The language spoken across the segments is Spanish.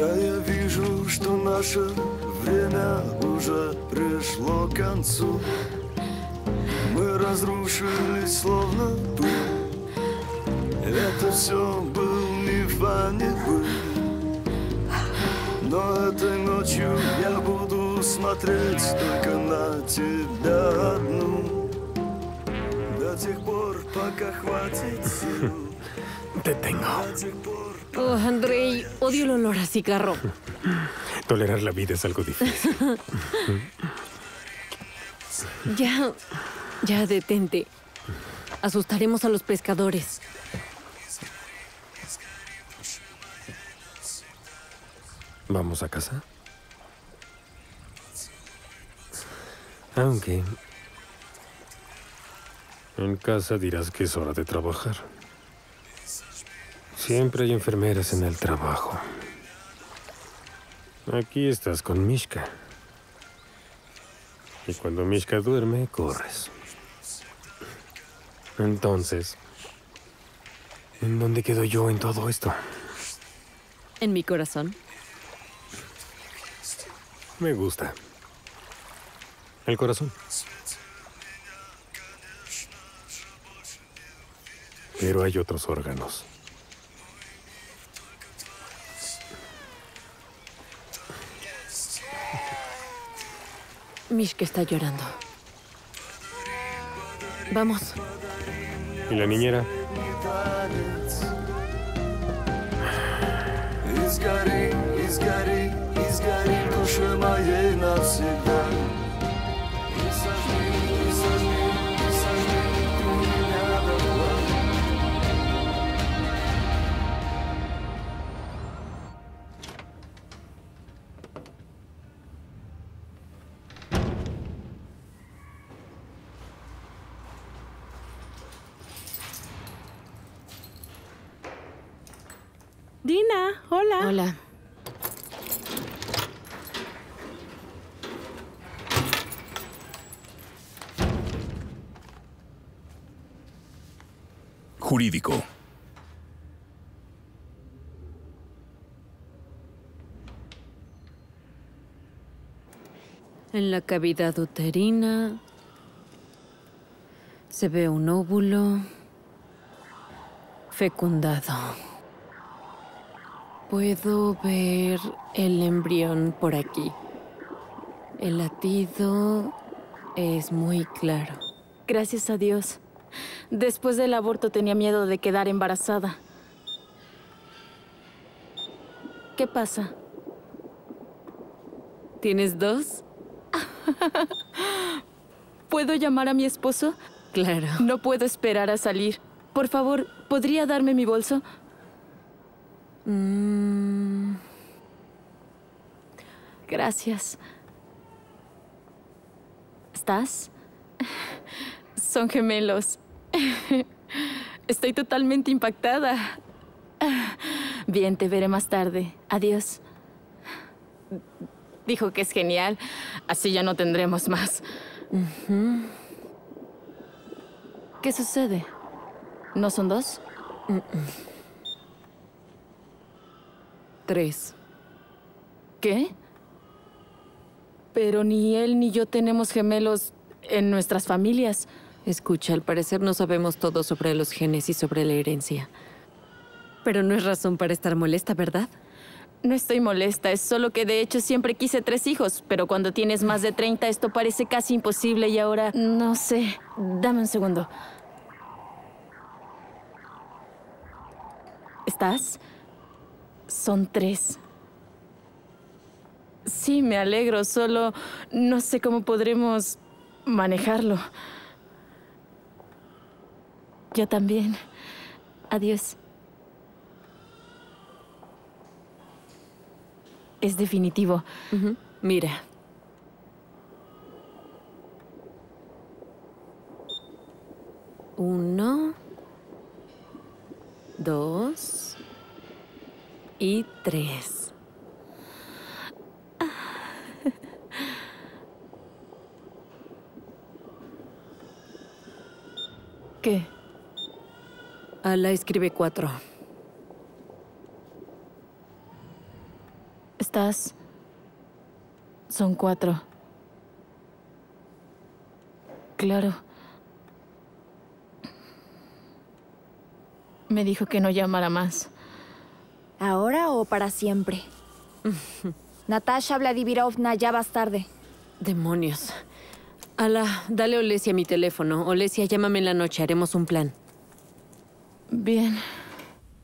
Да, я вижу, что наше время уже пришло к концу. Мы разрушились, словно пыль. Это все был миф, а не пыль. Но этой ночью я буду смотреть только на тебя одну. До тех пор, пока хватит сил. Te tengo. Oh, Andrei, odio el olor a cigarro. Tolerar la vida es algo difícil. Ya detente. Asustaremos a los pescadores. ¿Vamos a casa? Aunque... en casa dirás que es hora de trabajar. Siempre hay enfermeras en el trabajo. Aquí estás con Mishka. Y cuando Mishka duerme, corres. Entonces, ¿en dónde quedo yo en todo esto? En mi corazón. Me gusta. El corazón. Pero hay otros órganos. Mishka está llorando. Vamos. ¿Y la niñera? Dina, hola. Hola. Jurídico. En la cavidad uterina se ve un óvulo fecundado. Puedo ver el embrión por aquí. El latido es muy claro. Gracias a Dios. Después del aborto tenía miedo de quedar embarazada. ¿Qué pasa? ¿Tienes dos? ¿Puedo llamar a mi esposo? Claro. No puedo esperar a salir. Por favor, ¿podría darme mi bolso? Gracias. ¿Estás? Son gemelos. Estoy totalmente impactada. Bien, te veré más tarde. Adiós. Dijo que es genial. Así ya no tendremos más. ¿Qué sucede? ¿No son dos? Tres. ¿Qué? Pero ni él ni yo tenemos gemelos en nuestras familias. Escucha, al parecer no sabemos todo sobre los genes y sobre la herencia. Pero no es razón para estar molesta, ¿verdad? No estoy molesta, es solo que de hecho siempre quise tres hijos. Pero cuando tienes más de 30 esto parece casi imposible y ahora... no sé. Dame un segundo. ¿Estás...? Son tres. Sí, me alegro, solo no sé cómo podremos manejarlo. Yo también. Adiós. Es definitivo. Mira. Uno. Dos. Y tres. ¿Qué? Ala escribe 4. estás? Son 4. Claro. Me dijo que no llamara más. ¿Ahora o para siempre? Natasha Vladimirovna, ya vas tarde. Demonios. Ala, dale a Olesia mi teléfono. Olesia, llámame en la noche. Haremos un plan. Bien.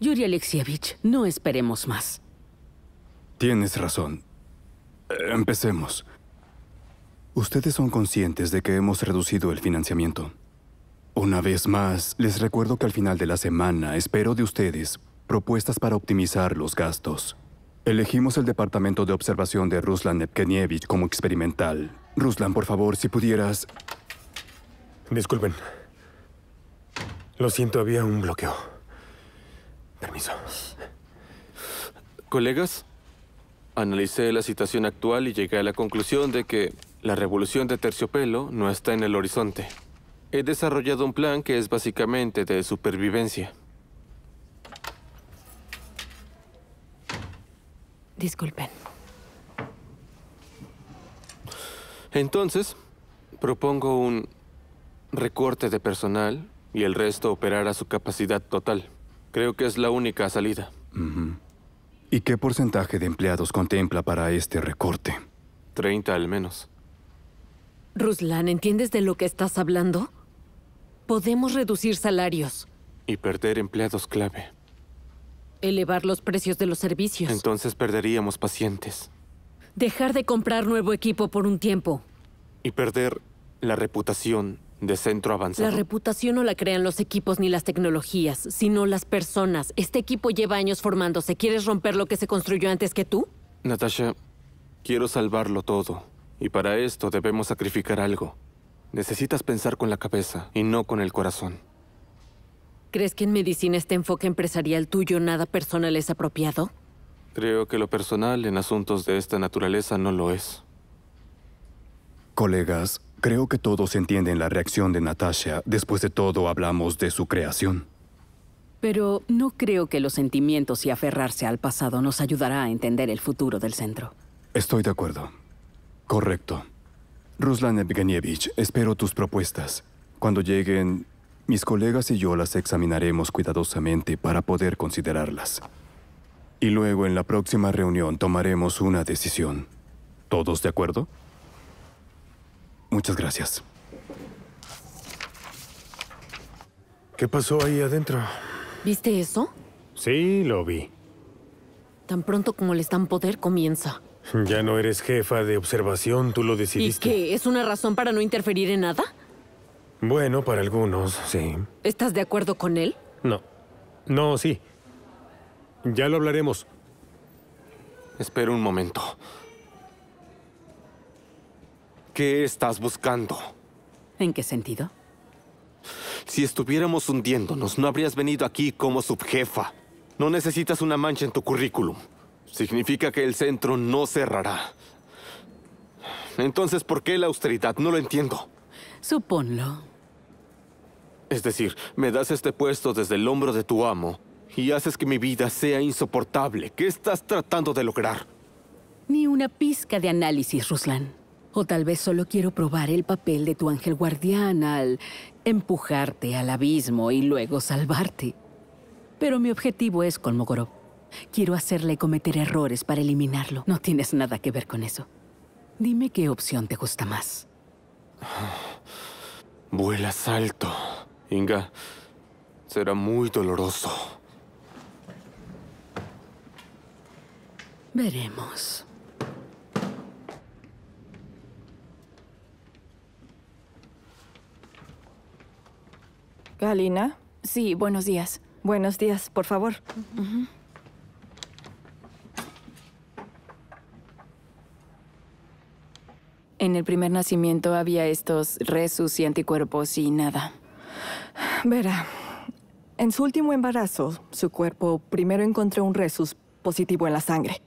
Yuri Alekseyevich, no esperemos más. Tienes razón. Empecemos. Ustedes son conscientes de que hemos reducido el financiamiento. Una vez más, les recuerdo que al final de la semana espero de ustedes propuestas para optimizar los gastos. Elegimos el departamento de observación de Ruslan Yevgenyevich como experimental. Ruslan, por favor, si pudieras... Disculpen. Lo siento, había un bloqueo. Permiso. ¿Colegas? Analicé la situación actual y llegué a la conclusión de que la revolución de terciopelo no está en el horizonte. He desarrollado un plan que es básicamente de supervivencia. Disculpen. Entonces, propongo un recorte de personal y el resto operar a su capacidad total. Creo que es la única salida. ¿Y qué porcentaje de empleados contempla para este recorte? 30 al menos. Ruslan, ¿entiendes de lo que estás hablando? Podemos reducir salarios. Y perder empleados clave. Elevar los precios de los servicios. Entonces perderíamos pacientes. Dejar de comprar nuevo equipo por un tiempo. Y perder la reputación de centro avanzado. La reputación no la crean los equipos ni las tecnologías, sino las personas. Este equipo lleva años formándose. ¿Quieres romper lo que se construyó antes que tú? Natasha, quiero salvarlo todo. Y para esto debemos sacrificar algo. Necesitas pensar con la cabeza y no con el corazón. ¿Crees que en medicina este enfoque empresarial tuyo nada personal es apropiado? Creo que lo personal en asuntos de esta naturaleza no lo es. Colegas, creo que todos entienden la reacción de Natasha. Después de todo, hablamos de su creación. Pero no creo que los sentimientos y aferrarse al pasado nos ayudará a entender el futuro del centro. Estoy de acuerdo. Correcto. Ruslan Yevgenyevich, espero tus propuestas. Cuando lleguen, mis colegas y yo las examinaremos cuidadosamente para poder considerarlas. Y luego en la próxima reunión tomaremos una decisión. ¿Todos de acuerdo? Muchas gracias. ¿Qué pasó ahí adentro? ¿Viste eso? Sí, lo vi. Tan pronto como les dan poder, comienza. Ya no eres jefa de observación, tú lo decidiste. ¿Y qué? ¿Es una razón para no interferir en nada? Bueno, para algunos, sí. ¿Estás de acuerdo con él? No. No, sí. Ya lo hablaremos. Espera un momento. ¿Qué estás buscando? ¿En qué sentido? Si estuviéramos hundiéndonos, no habrías venido aquí como subjefa. No necesitas una mancha en tu currículum. Significa que el centro no cerrará. Entonces, ¿por qué la austeridad? No lo entiendo. Suponlo. Es decir, me das este puesto desde el hombro de tu amo y haces que mi vida sea insoportable. ¿Qué estás tratando de lograr? Ni una pizca de análisis, Ruslan. O tal vez solo quiero probar el papel de tu ángel guardián al empujarte al abismo y luego salvarte. Pero mi objetivo es Kolmogorov. Quiero hacerle cometer errores para eliminarlo. No tienes nada que ver con eso. Dime qué opción te gusta más. Vuelas alto, Inga. Será muy doloroso. Veremos. ¿Galina? Sí, buenos días. Buenos días, por favor. En el primer nacimiento había estos resus y anticuerpos y nada. Verá, en su último embarazo, su cuerpo primero encontró un resus positivo en la sangre.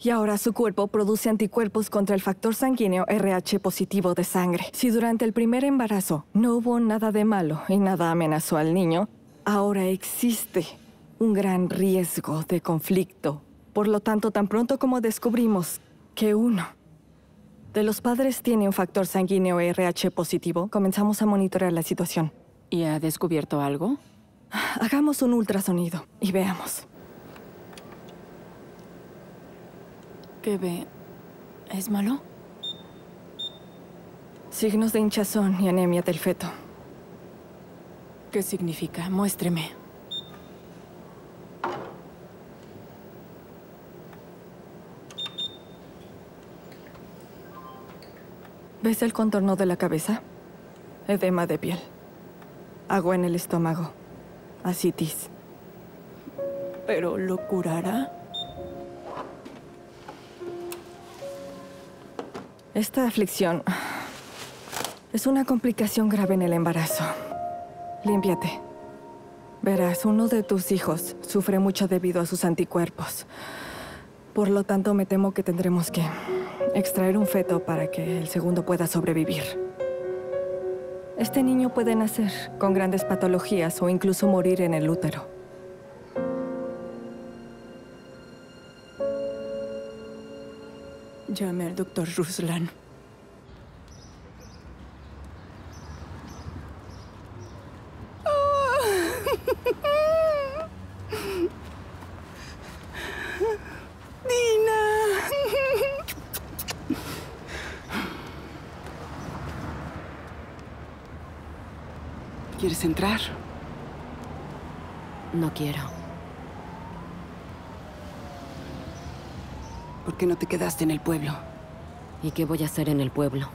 Y ahora su cuerpo produce anticuerpos contra el factor sanguíneo RH positivo de sangre. Si durante el primer embarazo no hubo nada de malo y nada amenazó al niño, ahora existe un gran riesgo de conflicto Por lo tanto, tan pronto como descubrimos que uno de los padres tiene un factor sanguíneo RH positivo, comenzamos a monitorear la situación. ¿Y ha descubierto algo? Hagamos un ultrasonido y veamos. ¿Qué ve? ¿Es malo? Signos de hinchazón y anemia del feto. ¿Qué significa? Muéstreme. ¿Ves el contorno de la cabeza? Edema de piel. Agua en el estómago. Asitis. ¿Pero lo curará? Esta aflicción es una complicación grave en el embarazo. Límpiate. Verás, uno de tus hijos sufre mucho debido a sus anticuerpos. Por lo tanto, me temo que tendremos que extraer un feto para que el segundo pueda sobrevivir. Este niño puede nacer con grandes patologías o incluso morir en el útero. Llame al doctor Ruslan. ¿Quieres entrar? No quiero. ¿Por qué no te quedaste en el pueblo? ¿Y qué voy a hacer en el pueblo?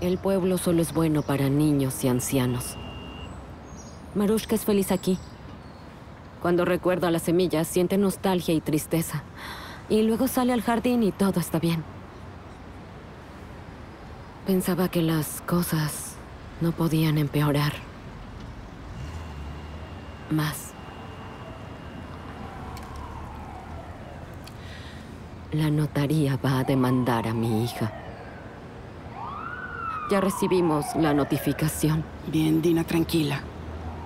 El pueblo solo es bueno para niños y ancianos. Marushka es feliz aquí. Cuando recuerdo a las semillas, siente nostalgia y tristeza. Y luego sale al jardín y todo está bien. Pensaba que las cosas no podían empeorar más. La notaría va a demandar a mi hija. Ya recibimos la notificación. Bien, Dina, tranquila.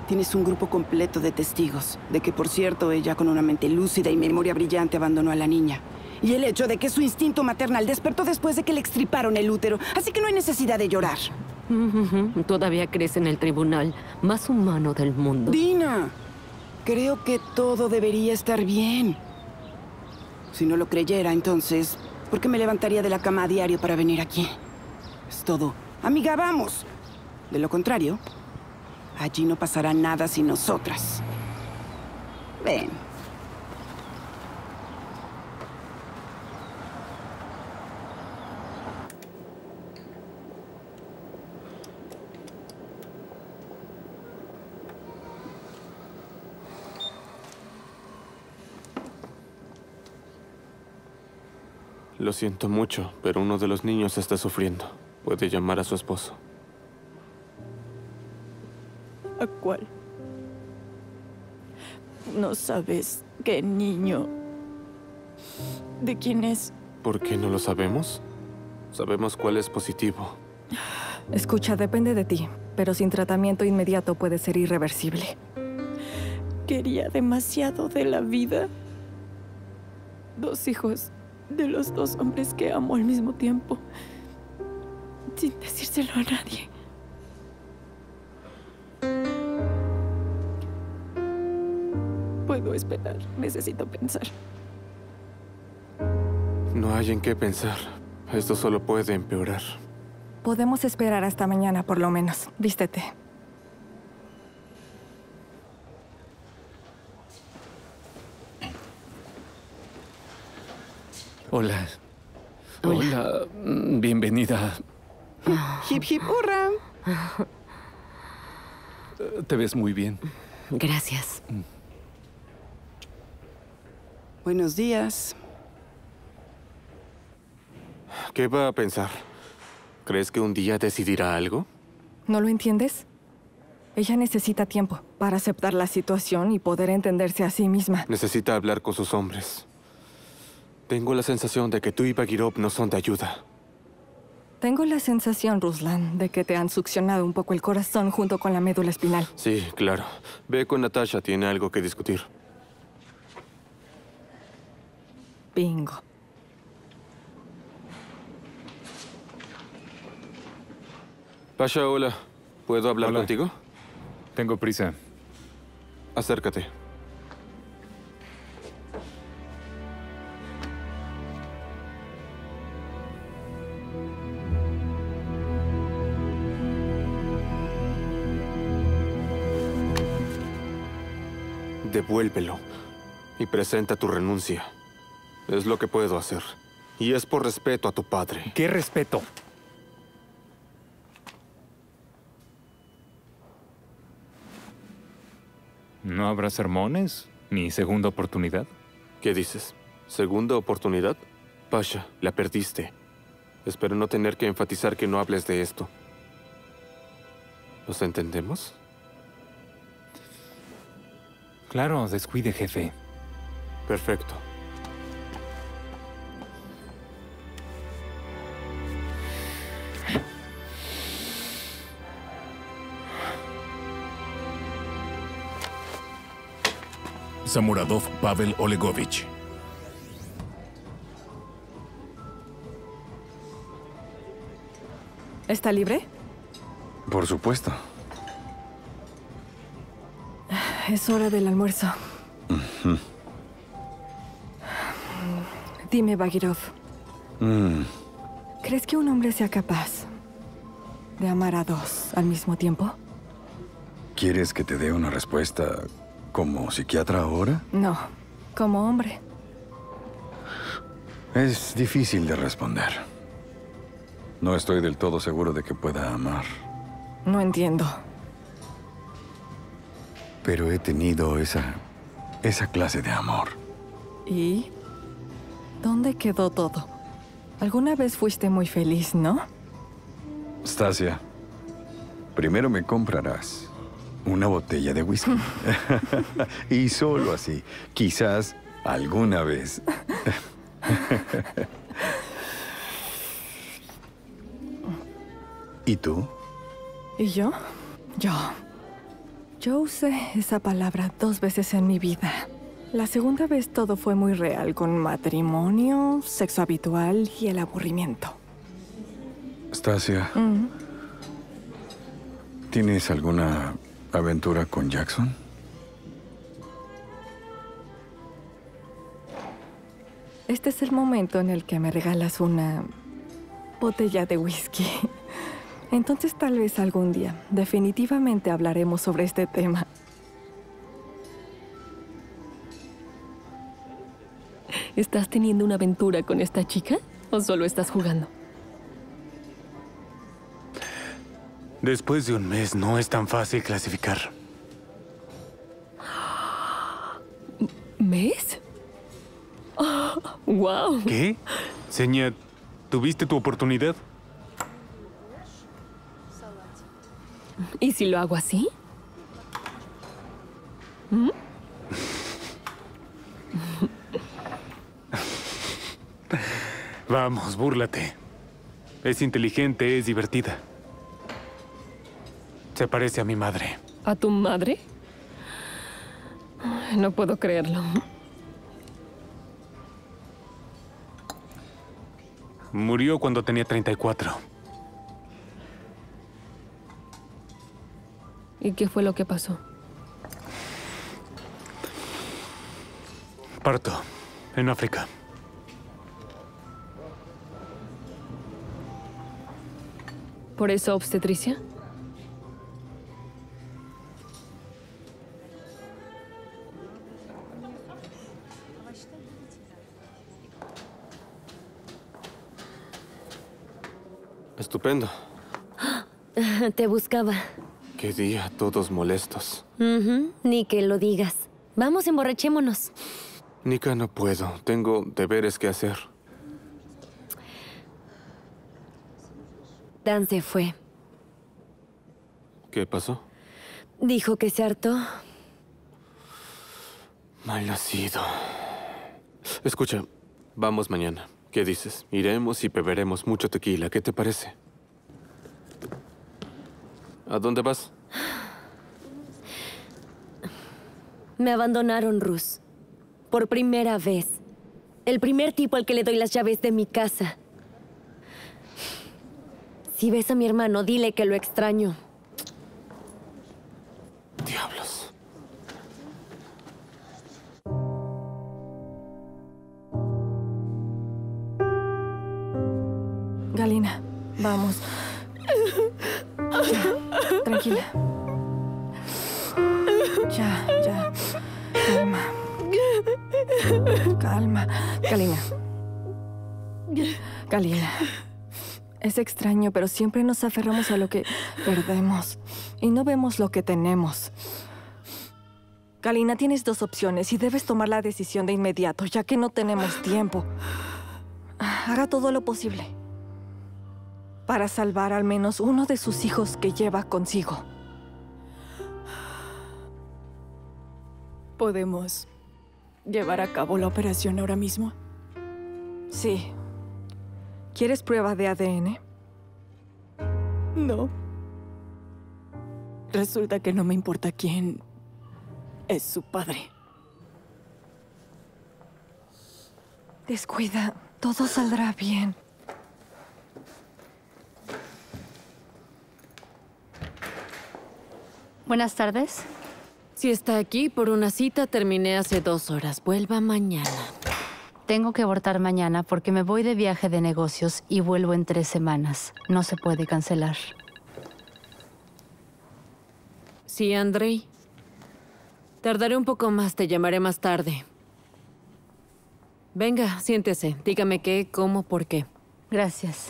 Tienes un grupo completo de testigos. De que, por cierto, ella con una mente lúcida y memoria brillante abandonó a la niña. Y el hecho de que su instinto maternal despertó después de que le extirparon el útero. Así que no hay necesidad de llorar. Todavía crees en el tribunal más humano del mundo. Dina, creo que todo debería estar bien. Si no lo creyera, entonces, ¿por qué me levantaría de la cama a diario para venir aquí? Es todo. Amiga, vamos. De lo contrario, allí no pasará nada sin nosotras. Ven. Lo siento mucho, pero uno de los niños está sufriendo. Puede llamar a su esposo. ¿A cuál? No sabes qué niño. ¿De quién es? ¿Por qué no lo sabemos? Sabemos cuál es positivo. Escucha, depende de ti, pero sin tratamiento inmediato puede ser irreversible. Quería demasiado de la vida. Dos hijos. De los dos hombres que amo al mismo tiempo, sin decírselo a nadie. Puedo esperar, necesito pensar. No hay en qué pensar. Esto solo puede empeorar. Podemos esperar hasta mañana, por lo menos. Vístete. Hola. Hola. Bienvenida. Hip, hip, hurra. Te ves muy bien. Gracias. Buenos días. ¿Qué va a pensar? ¿Crees que un día decidirá algo? ¿No lo entiendes? Ella necesita tiempo para aceptar la situación y poder entenderse a sí misma. Necesita hablar con sus hombres. Tengo la sensación de que tú y Bagirov no son de ayuda. Tengo la sensación, Ruslan, de que te han succionado un poco el corazón junto con la médula espinal. Sí, claro. Ve con Natasha, tiene algo que discutir. Bingo. Pasha, hola. ¿Puedo hablar contigo? Tengo prisa. Acércate. Devuélvelo y presenta tu renuncia. Es lo que puedo hacer. Y es por respeto a tu padre. ¿Qué respeto? ¿No habrá sermones ni segunda oportunidad? ¿Qué dices? ¿Segunda oportunidad? Pasha, la perdiste. Espero no tener que enfatizar que no hables de esto. ¿Nos entendemos? Claro, descuide, jefe. Perfecto. Zamuradov Pavel Olegovich. ¿Está libre? Por supuesto. Es hora del almuerzo. Uh-huh. Dime, Bagirov. ¿Crees que un hombre sea capaz de amar a dos al mismo tiempo? ¿Quieres que te dé una respuesta como psiquiatra ahora? No, como hombre. Es difícil de responder. No estoy del todo seguro de que pueda amar. No entiendo. Pero he tenido esa clase de amor. ¿Y? ¿Dónde quedó todo? Alguna vez fuiste muy feliz, ¿no? Stasia, primero me comprarás una botella de whisky. Y solo así, quizás alguna vez. ¿Y tú? ¿Y yo? Yo usé esa palabra 2 veces en mi vida. La segunda vez todo fue muy real, con matrimonio, sexo habitual y el aburrimiento. Stasia, ¿tienes alguna aventura con Jackson? Este es el momento en el que me regalas una botella de whisky. Entonces, tal vez algún día, definitivamente hablaremos sobre este tema. ¿Estás teniendo una aventura con esta chica o solo estás jugando? Después de un mes no es tan fácil clasificar. ¿Mes? Oh, ¡wow! ¿Qué? Seña, ¿tuviste tu oportunidad? ¿Y si lo hago así? ¿Mm? Vamos, búrlate. Es inteligente, es divertida. Se parece a mi madre. ¿A tu madre? No puedo creerlo. Murió cuando tenía 34. ¿Y qué fue lo que pasó? Parto, en África. ¿Por eso obstetricia? Estupendo. Te buscaba. Qué día, todos molestos. Ni que lo digas. Vamos, emborrachémonos. Nika, no puedo. Tengo deberes que hacer. Dan se fue. ¿Qué pasó? Dijo que se hartó. Malnacido. Escucha, vamos mañana. ¿Qué dices? Iremos y beberemos mucho tequila. ¿Qué te parece? ¿A dónde vas? Me abandonaron, Rus. Por primera vez. El primer tipo al que le doy las llaves de mi casa. Si ves a mi hermano, dile que lo extraño. Diablos. Galina, vamos. Ya, tranquila. Ya. Calma. Galina. Es extraño, pero siempre nos aferramos a lo que perdemos y no vemos lo que tenemos. Galina, tienes dos opciones y debes tomar la decisión de inmediato, ya que no tenemos tiempo. Haga todo lo posible para salvar al menos uno de sus hijos que lleva consigo. ¿Podemos llevar a cabo la operación ahora mismo? Sí. ¿Quieres prueba de ADN? No. Resulta que no me importa quién es su padre. Descuida, todo saldrá bien. Buenas tardes. Si está aquí por una cita, terminé hace 2 horas. Vuelva mañana. Tengo que abortar mañana porque me voy de viaje de negocios y vuelvo en 3 semanas. No se puede cancelar. Sí, Andrei. Tardaré un poco más, te llamaré más tarde. Venga, siéntese. Dígame qué, cómo, por qué. Gracias.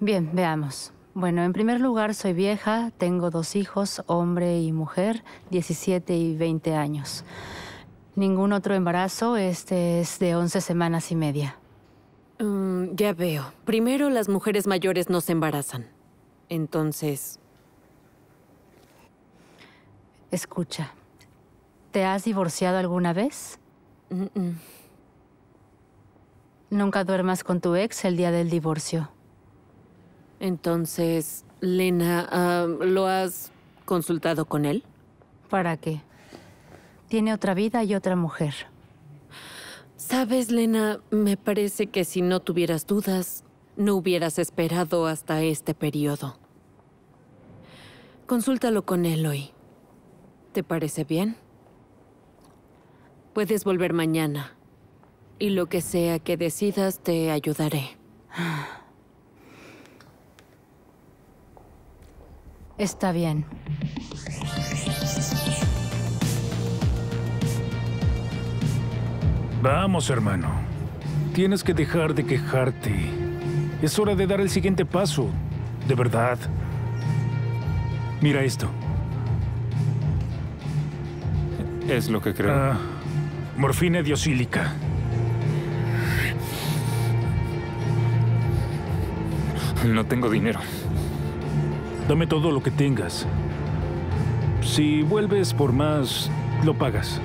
Bien, veamos. Bueno, en primer lugar, soy vieja, tengo 2 hijos, hombre y mujer, 17 y 20 años. Ningún otro embarazo, este es de 11 semanas y media. Ya veo. Primero, las mujeres mayores no se embarazan. Entonces... Escucha, ¿te has divorciado alguna vez? Nunca duermas con tu ex el día del divorcio. Entonces, Lena, ¿lo has consultado con él? ¿Para qué? Tiene otra vida y otra mujer. Sabes, Lena, me parece que si no tuvieras dudas, no hubieras esperado hasta este periodo. Consúltalo con él hoy. ¿Te parece bien? Puedes volver mañana. Y lo que sea que decidas, te ayudaré. Está bien. Vamos, hermano. Tienes que dejar de quejarte. Es hora de dar el siguiente paso. De verdad. Mira esto. Es lo que creo. Morfina diosílica. No tengo dinero. Dame todo lo que tengas. Si vuelves por más, lo pagas.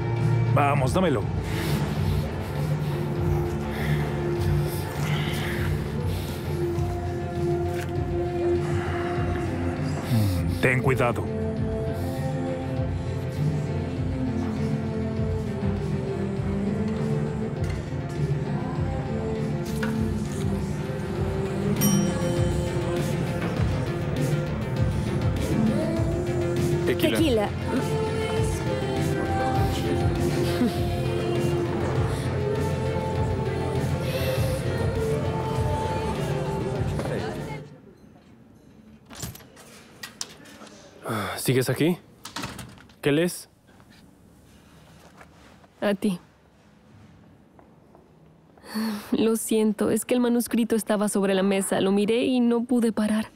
Vamos, dámelo. Ten cuidado. Tequila. Tequila. ¿Sigues aquí? ¿Qué lees? A ti. Lo siento, es que el manuscrito estaba sobre la mesa. Lo miré y no pude parar.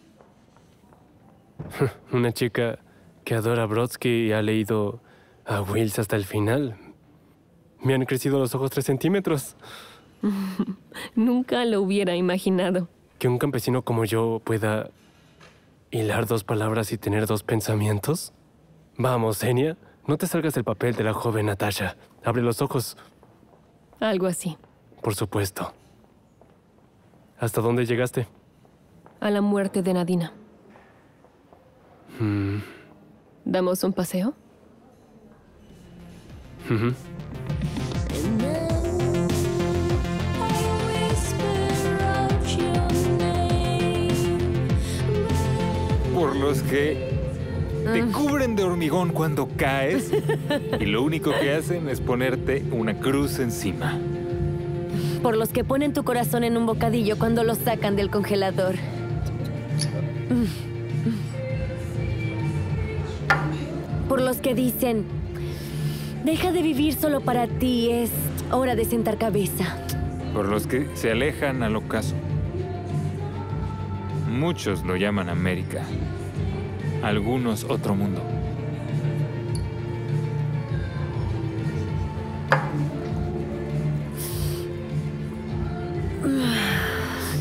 Una chica que adora a Brodsky y ha leído a Wills hasta el final. Me han crecido los ojos 3 centímetros. Nunca lo hubiera imaginado. Que un campesino como yo pueda... ¿hilar 2 palabras y tener 2 pensamientos? Vamos, Xenia, no te salgas del papel de la joven Natasha. Abre los ojos. Algo así. Por supuesto. ¿Hasta dónde llegaste? A la muerte de Nadina. ¿Damos un paseo? otros que te cubren de hormigón cuando caes y lo único que hacen es ponerte una cruz encima. Por los que ponen tu corazón en un bocadillo cuando lo sacan del congelador. Por los que dicen, deja de vivir solo para ti, es hora de sentar cabeza. Por los que se alejan al ocaso. Muchos lo llaman América. Algunos otro mundo.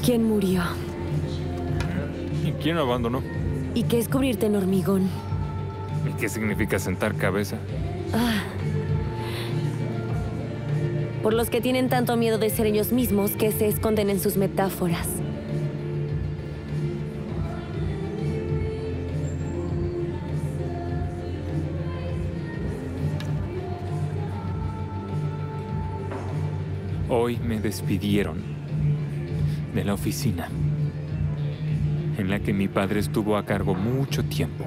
¿Quién murió? ¿Y quién abandonó? ¿Y qué es cubrirte en hormigón? ¿Y qué significa sentar cabeza? Ah. Por los que tienen tanto miedo de ser ellos mismos que se esconden en sus metáforas. Hoy me despidieron de la oficina en la que mi padre estuvo a cargo mucho tiempo.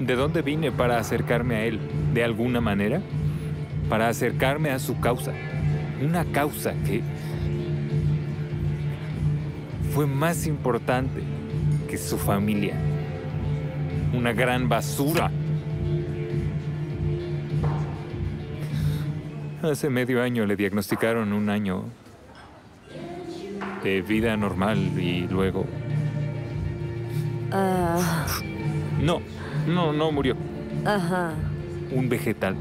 ¿De dónde vine para acercarme a él? ¿De alguna manera? Para acercarme a su causa. Una causa que fue más importante que su familia. Una gran basura. Hace medio año le diagnosticaron un año de vida normal y luego... No murió. Ajá. Un vegetal.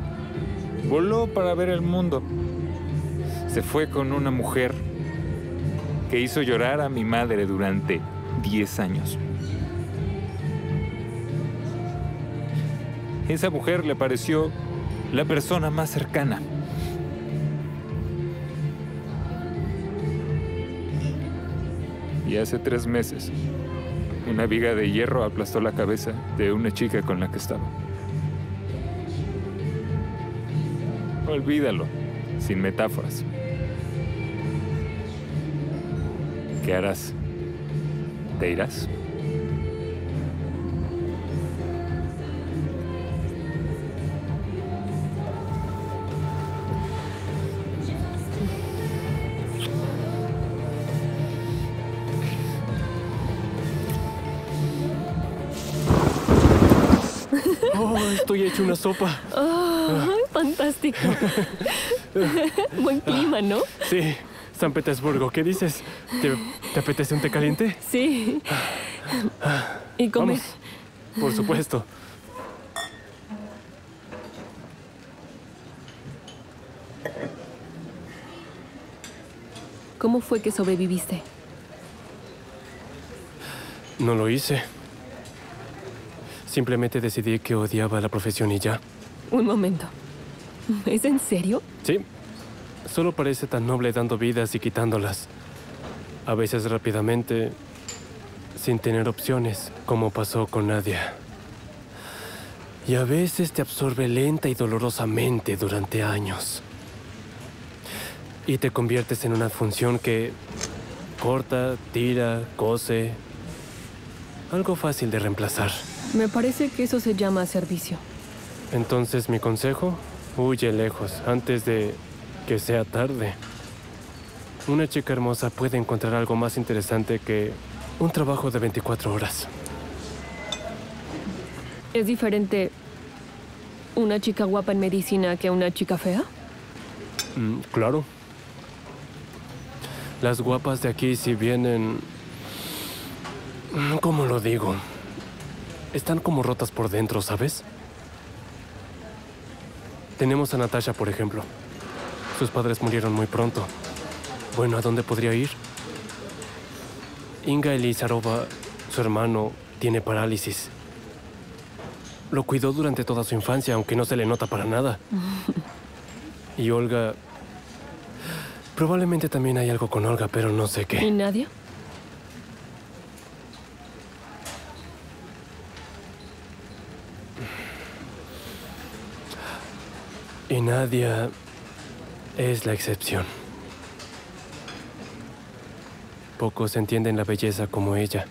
Voló para ver el mundo. Se fue con una mujer que hizo llorar a mi madre durante 10 años. Esa mujer le pareció la persona más cercana. Y hace 3 meses, una viga de hierro aplastó la cabeza de una chica con la que estaba. Olvídalo, sin metáforas. ¿Qué harás? ¿Te irás? Estoy hecho una sopa. Oh, fantástico. Buen clima, ¿no? Sí. San Petersburgo, ¿qué dices? ¿Te apetece un té caliente? Sí. ¿Y comer? Vamos. Por supuesto. ¿Cómo fue que sobreviviste? No lo hice. Simplemente decidí que odiaba la profesión y ya. Un momento. ¿Es en serio? Sí. Solo parece tan noble dando vidas y quitándolas. A veces rápidamente, sin tener opciones, como pasó con Nadia. Y a veces te absorbe lenta y dolorosamente durante años. Y te conviertes en una función que corta, tira, cose. Algo fácil de reemplazar. Me parece que eso se llama servicio. Entonces, mi consejo, huye lejos antes de que sea tarde. Una chica hermosa puede encontrar algo más interesante que un trabajo de 24 horas. ¿Es diferente una chica guapa en medicina que una chica fea? Claro. Las guapas de aquí, si vienen... ¿Cómo lo digo? Están como rotas por dentro, ¿sabes? Tenemos a Natasha, por ejemplo. Sus padres murieron muy pronto. Bueno, ¿a dónde podría ir? Inga Elizarova, su hermano, tiene parálisis. Lo cuidó durante toda su infancia, aunque no se le nota para nada. Y Olga... Probablemente también hay algo con Olga, pero no sé qué. ¿Y Nadia? Y Nadia es la excepción. Pocos entienden la belleza como ella.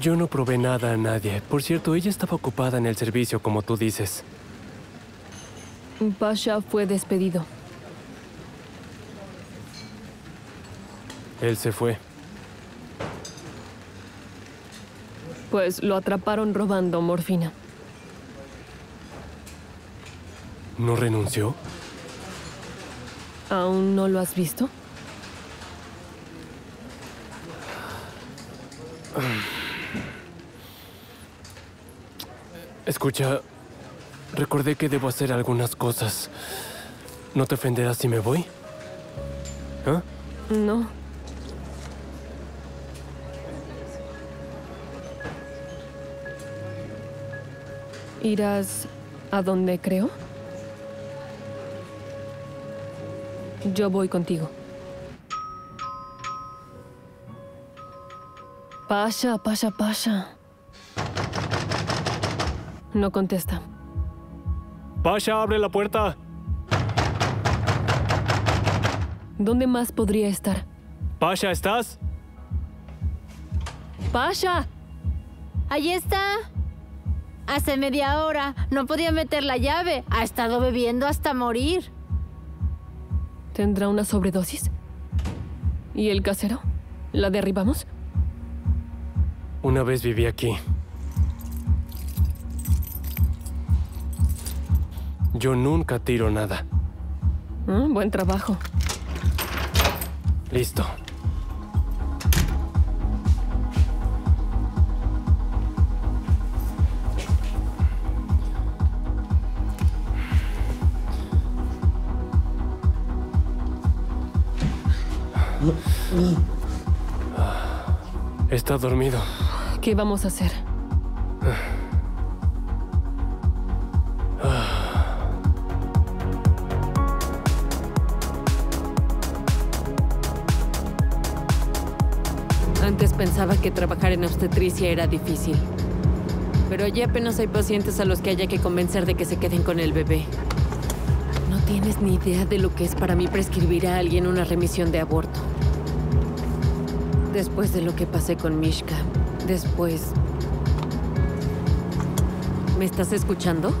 Yo no probé nada a nadie. Por cierto, ella estaba ocupada en el servicio, como tú dices. Pasha fue despedido. Él se fue. Pues lo atraparon robando morfina. ¿No renunció? ¿Aún no lo has visto? Escucha, recordé que debo hacer algunas cosas. ¿No te ofenderás si me voy? ¿Ah? No. ¿Irás a donde creo? Yo voy contigo. Pasha, Pasha, Pasha. No contesta. Pasha, abre la puerta. ¿Dónde más podría estar? Pasha, ¿estás? Pasha. Ahí está. Hace media hora. No podía meter la llave. Ha estado bebiendo hasta morir. ¿Tendrá una sobredosis? ¿Y el casero? ¿La derribamos? Una vez viví aquí. Yo nunca tiro nada. Buen trabajo. Listo. Está dormido. ¿Qué vamos a hacer? Antes pensaba que trabajar en obstetricia era difícil, pero ya apenas hay pacientes a los que haya que convencer de que se queden con el bebé. No tienes ni idea de lo que es para mí prescribir a alguien una remisión de aborto. Después de lo que pasé con Mishka, después... ¿Me estás escuchando?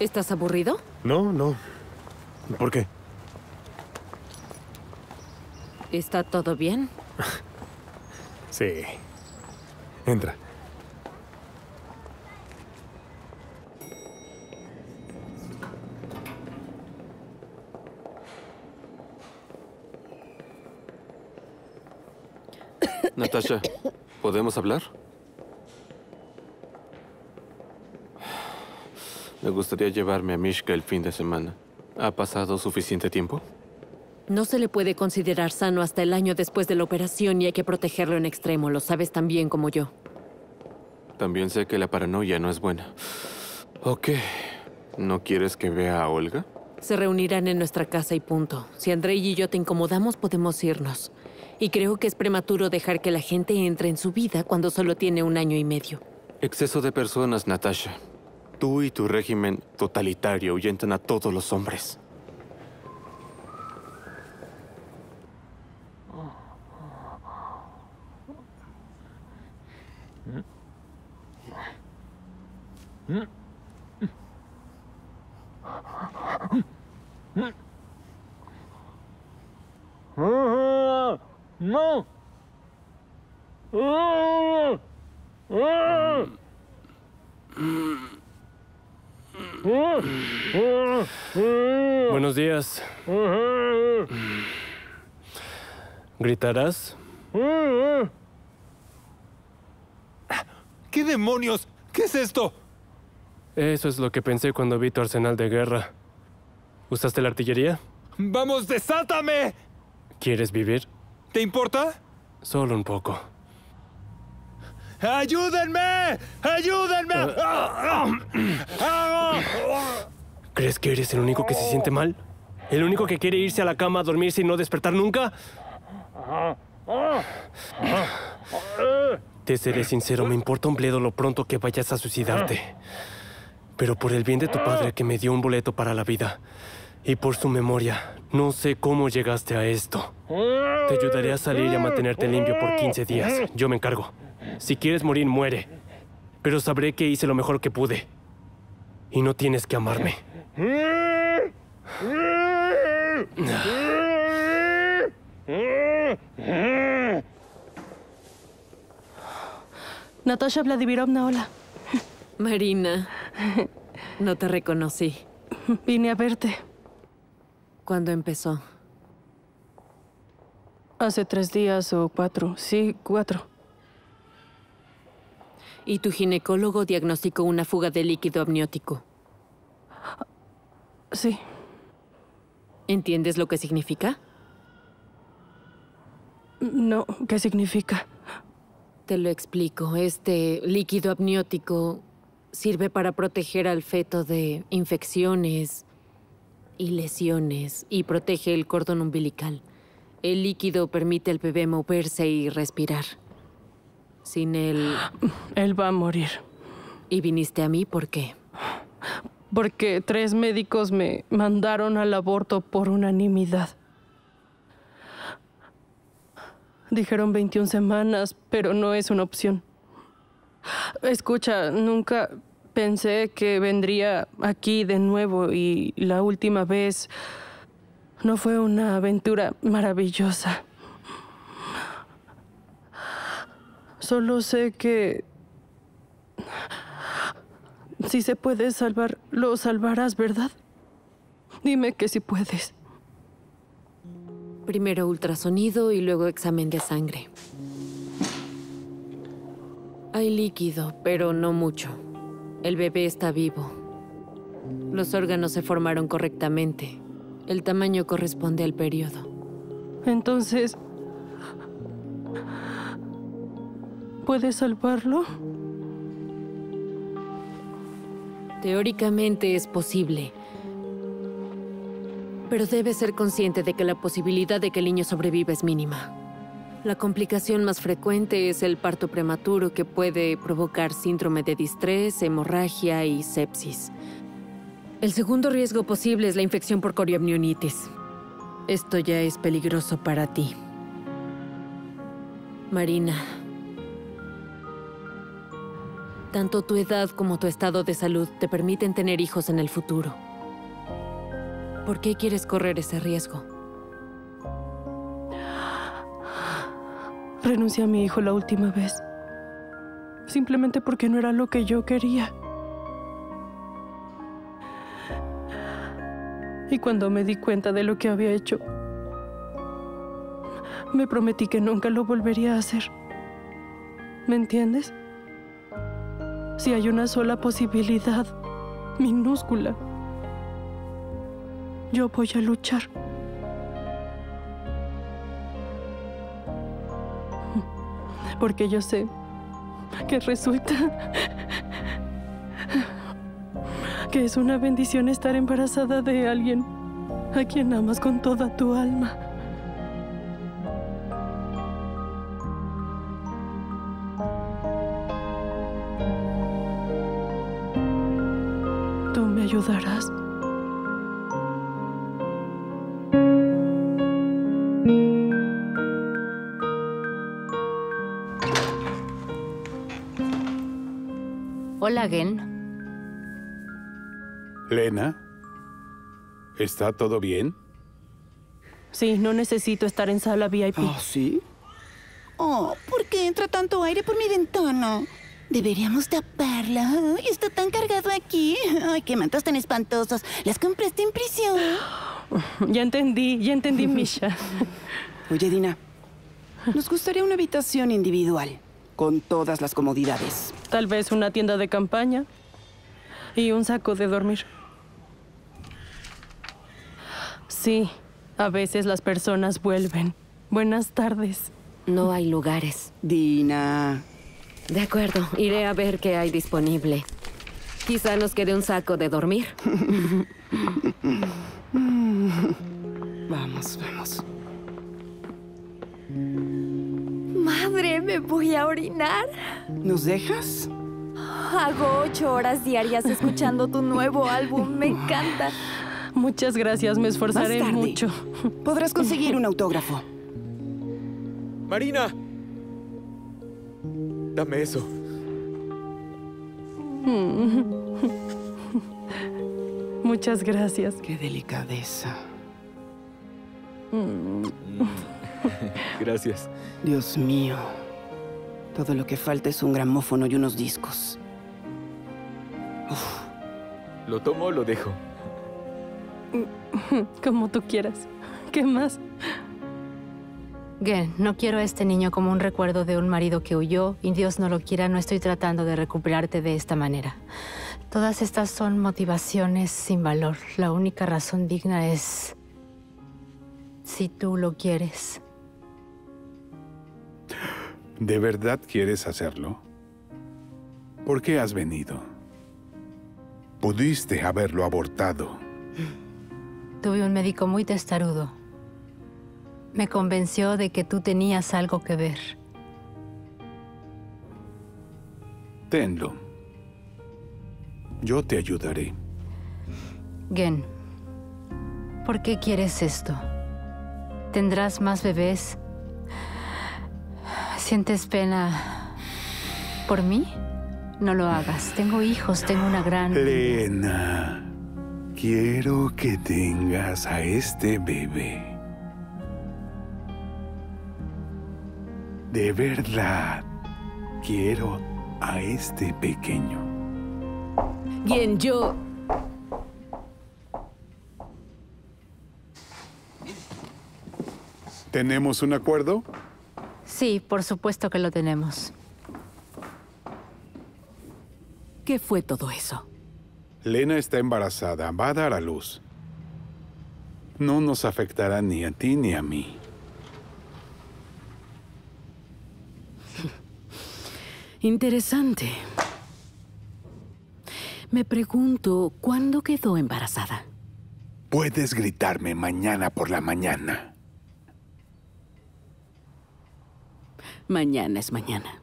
¿Estás aburrido? No, no. ¿Por qué? ¿Está todo bien? Sí. Entra. Natasha, ¿podemos hablar? Me gustaría llevarme a Mishka el fin de semana. ¿Ha pasado suficiente tiempo? No se le puede considerar sano hasta el año después de la operación y hay que protegerlo en extremo. Lo sabes tan bien como yo. También sé que la paranoia no es buena. Ok. ¿No quieres que vea a Olga? Se reunirán en nuestra casa y punto. Si Andrei y yo te incomodamos, podemos irnos. Y creo que es prematuro dejar que la gente entre en su vida cuando solo tiene 1 año y medio. Exceso de personas, Natasha. Tú y tu régimen totalitario ahuyentan a todos los hombres. Buenos días. ¿Gritarás? ¿Qué demonios? ¿Qué es esto? Eso es lo que pensé cuando vi tu arsenal de guerra. ¿Usaste la artillería? ¡Vamos, desátame! ¿Quieres vivir? ¿Te importa? Solo un poco. ¡Ayúdenme! ¡Ayúdenme! ¿Crees que eres el único que se siente mal? ¿El único que quiere irse a la cama a dormirse y no despertar nunca? Te seré sincero, me importa un bledo lo pronto que vayas a suicidarte. Pero por el bien de tu padre, que me dio un boleto para la vida, y por su memoria, no sé cómo llegaste a esto. Te ayudaré a salir y a mantenerte limpio por 15 días. Yo me encargo. Si quieres morir, muere. Pero sabré que hice lo mejor que pude. Y no tienes que amarme. Natasha Vladimirovna, hola. Marina, no te reconocí. Vine a verte. ¿Cuándo empezó? Hace 3 días o 4. Sí, 4. Y tu ginecólogo diagnosticó una fuga de líquido amniótico. Sí. ¿Entiendes lo que significa? No, ¿qué significa? Te lo explico. Este líquido amniótico sirve para proteger al feto de infecciones y lesiones y protege el cordón umbilical. El líquido permite al bebé moverse y respirar. Sin él... Él va a morir. ¿Y viniste a mí por qué? Porque 3 médicos me mandaron al aborto por unanimidad. Dijeron 21 semanas, pero no es una opción. Escucha, nunca pensé que vendría aquí de nuevo y la última vez no fue una aventura maravillosa. Solo sé que si se puede salvar, lo salvarás, ¿verdad? Dime que sí puedes. Primero ultrasonido y luego examen de sangre. Hay líquido, pero no mucho. El bebé está vivo. Los órganos se formaron correctamente. El tamaño corresponde al periodo. Entonces, ¿puedes salvarlo? Teóricamente es posible. Pero debes ser consciente de que la posibilidad de que el niño sobreviva es mínima. La complicación más frecuente es el parto prematuro, que puede provocar síndrome de distrés, hemorragia y sepsis. El segundo riesgo posible es la infección por corioamnionitis. Esto ya es peligroso para ti. Marina, tanto tu edad como tu estado de salud te permiten tener hijos en el futuro. ¿Por qué quieres correr ese riesgo? Renuncié a mi hijo la última vez. Simplemente porque no era lo que yo quería. Y cuando me di cuenta de lo que había hecho, me prometí que nunca lo volvería a hacer. ¿Me entiendes? Si hay una sola posibilidad, minúscula, yo voy a luchar. Porque yo sé que resulta que es una bendición estar embarazada de alguien a quien amas con toda tu alma. Tú me ayudarás. Hola, Gen. Lena, ¿está todo bien? Sí, no necesito estar en sala VIP. ¿Ah, sí? Oh, ¿por qué entra tanto aire por mi ventana? Deberíamos taparla. Ay, está tan cargado aquí. Ay, qué mantos tan espantosos. Las compraste en prisión. Ya entendí, Misha. Oye, Dina, nos gustaría una habitación individual, con todas las comodidades. Tal vez una tienda de campaña y un saco de dormir. Sí, a veces las personas vuelven. Buenas tardes. No hay lugares. Dina. De acuerdo, iré a ver qué hay disponible. Quizá nos quede un saco de dormir. Vamos. ¡Madre! Me voy a orinar. ¿Nos dejas? Hago 8 horas diarias escuchando tu nuevo álbum. Me encanta. Muchas gracias. Me esforzaré mucho. Podrás conseguir un autógrafo. Marina. Dame eso. Muchas gracias. Qué delicadeza. Gracias. Dios mío. Todo lo que falta es un gramófono y unos discos. Uf. ¿Lo tomo o lo dejo? Como tú quieras. ¿Qué más? Gen, no quiero a este niño como un recuerdo de un marido que huyó, y Dios no lo quiera, no estoy tratando de recuperarte de esta manera. Todas estas son motivaciones sin valor. La única razón digna es... si tú lo quieres. ¿De verdad quieres hacerlo? ¿Por qué has venido? Pudiste haberlo abortado. Tuve un médico muy testarudo. Me convenció de que tú tenías algo que ver. Tenlo. Yo te ayudaré. Gen, ¿por qué quieres esto? ¿Tendrás más bebés? ¿Sientes pena por mí? No lo hagas. Tengo hijos, tengo una gran... Lena, quiero que tengas a este bebé. De verdad, quiero a este pequeño. Bien, yo... ¿Tenemos un acuerdo? Sí, por supuesto que lo tenemos. ¿Qué fue todo eso? Lena está embarazada. Va a dar a luz. No nos afectará ni a ti ni a mí. Interesante. Me pregunto, ¿cuándo quedó embarazada? Puedes gritarme mañana por la mañana. Mañana es mañana.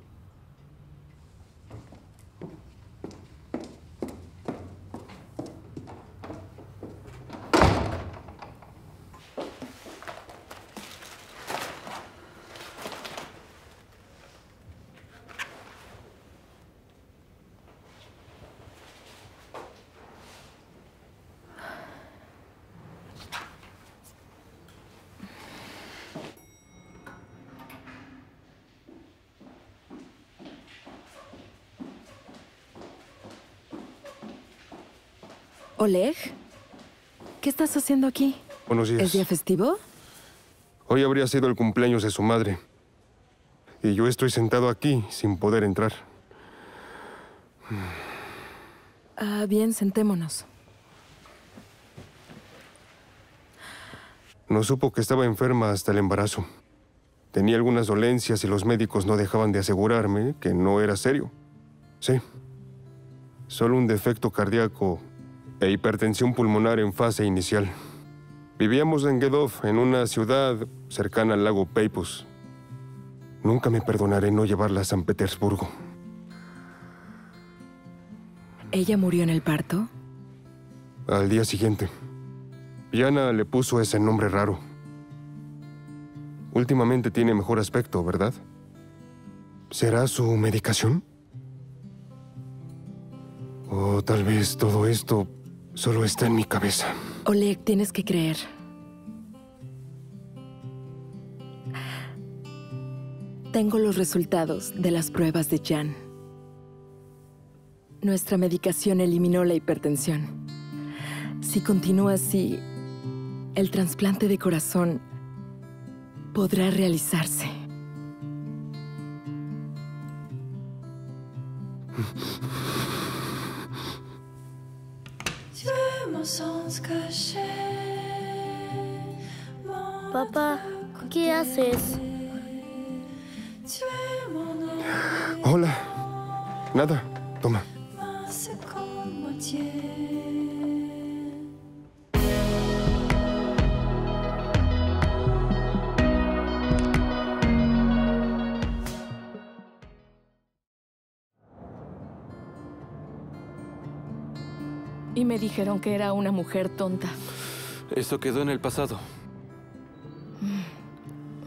Oleg, ¿qué estás haciendo aquí? Buenos días. ¿Es día festivo? Hoy habría sido el cumpleaños de su madre. Y yo estoy sentado aquí, sin poder entrar. Ah, bien, sentémonos. No supo que estaba enferma hasta el embarazo. Tenía algunas dolencias y los médicos no dejaban de asegurarme que no era serio. Sí. Solo un defecto cardíaco... e hipertensión pulmonar en fase inicial. Vivíamos en Gedov, en una ciudad cercana al lago Peipus. Nunca me perdonaré no llevarla a San Petersburgo. ¿Ella murió en el parto? Al día siguiente. Yana le puso ese nombre raro. Últimamente tiene mejor aspecto, ¿verdad? ¿Será su medicación? O tal vez todo esto... solo está en mi cabeza. Oleg, tienes que creer. Tengo los resultados de las pruebas de Jan. Nuestra medicación eliminó la hipertensión. Si continúa así, el trasplante de corazón podrá realizarse. Papá, ¿qué haces? Hola. Nada, toma. mí me dijeron que era una mujer tonta. Esto quedó en el pasado.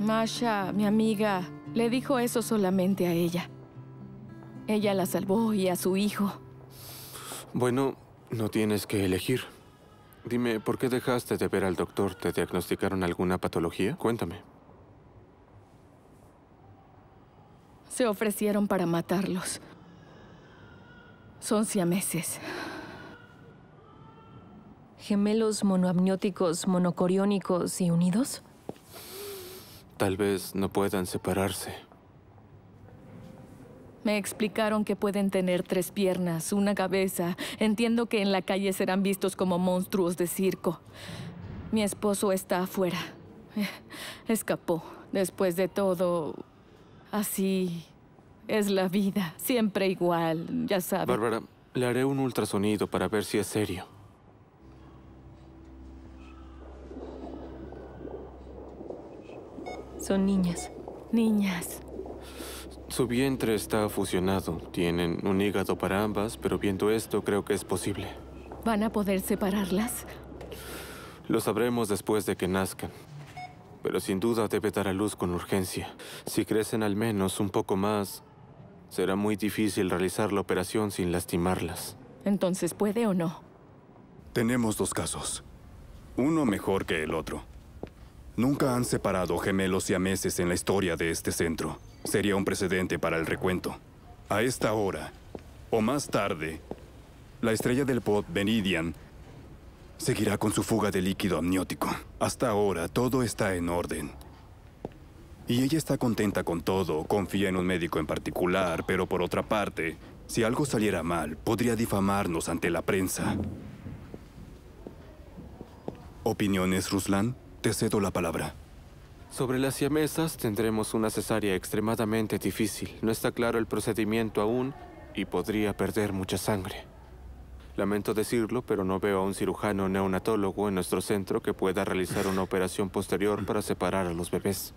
Masha, mi amiga, le dijo eso solamente a ella. Ella la salvó y a su hijo. Bueno, no tienes que elegir. Dime, ¿por qué dejaste de ver al doctor? ¿Te diagnosticaron alguna patología? Cuéntame. Se ofrecieron para matarlos. Son siameses. ¿Gemelos monoamnióticos, monocoriónicos y unidos? Tal vez no puedan separarse. Me explicaron que pueden tener 3 piernas, una cabeza. Entiendo que en la calle serán vistos como monstruos de circo. Mi esposo está afuera. Escapó. Después de todo, así es la vida. Siempre igual, ya sabes. Bárbara, le haré un ultrasonido para ver si es serio. Son niñas. Niñas. Su vientre está fusionado. Tienen un hígado para ambas, pero viendo esto, creo que es posible. ¿Van a poder separarlas? Lo sabremos después de que nazcan. Pero sin duda debe dar a luz con urgencia. Si crecen al menos un poco más, será muy difícil realizar la operación sin lastimarlas. Entonces, ¿puede o no? Tenemos 2 casos. Uno mejor que el otro. Nunca han separado gemelos siameses en la historia de este centro. Sería un precedente para el recuento. A esta hora, o más tarde, la estrella del pod Venidian seguirá con su fuga de líquido amniótico. Hasta ahora, todo está en orden. Y ella está contenta con todo, confía en un médico en particular, pero por otra parte, si algo saliera mal, podría difamarnos ante la prensa. ¿Opiniones, Ruslan? Te cedo la palabra. Sobre las siamesas tendremos una cesárea extremadamente difícil. No está claro el procedimiento aún y podría perder mucha sangre. Lamento decirlo, pero no veo a un cirujano neonatólogo en nuestro centro que pueda realizar una operación posterior para separar a los bebés.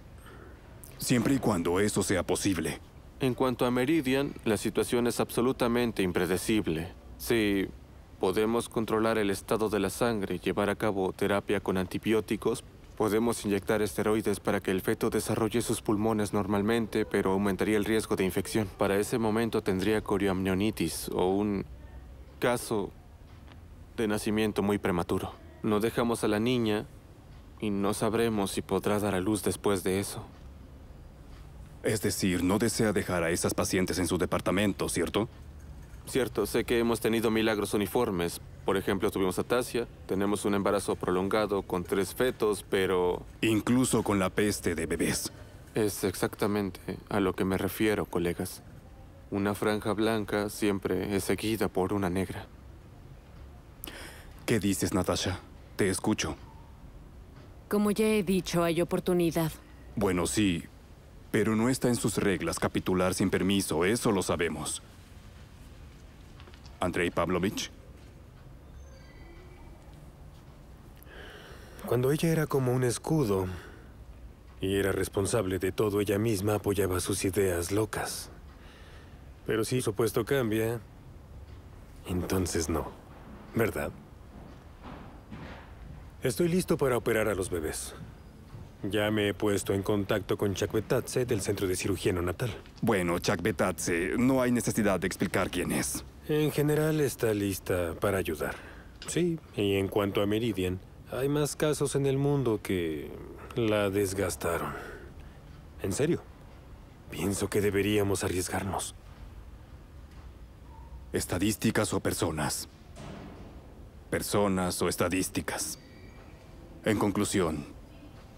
Siempre y cuando eso sea posible. En cuanto a Meridian, la situación es absolutamente impredecible. Sí. Podemos controlar el estado de la sangre, llevar a cabo terapia con antibióticos. Podemos inyectar esteroides para que el feto desarrolle sus pulmones normalmente, pero aumentaría el riesgo de infección. Para ese momento tendría corioamnionitis o un caso de nacimiento muy prematuro. No dejamos a la niña y no sabremos si podrá dar a luz después de eso. Es decir, no desea dejar a esas pacientes en su departamento, ¿cierto? Cierto, sé que hemos tenido milagros uniformes. Por ejemplo, tuvimos a Tasia, tenemos un embarazo prolongado con 3 fetos, pero... Incluso con la peste de bebés. Es exactamente a lo que me refiero, colegas. Una franja blanca siempre es seguida por una negra. ¿Qué dices, Natasha? Te escucho. Como ya he dicho, hay oportunidad. Bueno, sí, pero no está en sus reglas capitular sin permiso, eso lo sabemos. Andrei Pavlovich. Cuando ella era como un escudo y era responsable de todo ella misma, apoyaba sus ideas locas. Pero si su puesto cambia, entonces no, ¿verdad? Estoy listo para operar a los bebés. Ya me he puesto en contacto con Chakvetadze del Centro de Cirugía Neonatal. Bueno, Chakvetadze, no hay necesidad de explicar quién es. En general está lista para ayudar. Sí, y en cuanto a Meridian, hay más casos en el mundo que la desgastaron. En serio, pienso que deberíamos arriesgarnos. ¿Estadísticas o personas? Personas o estadísticas. En conclusión,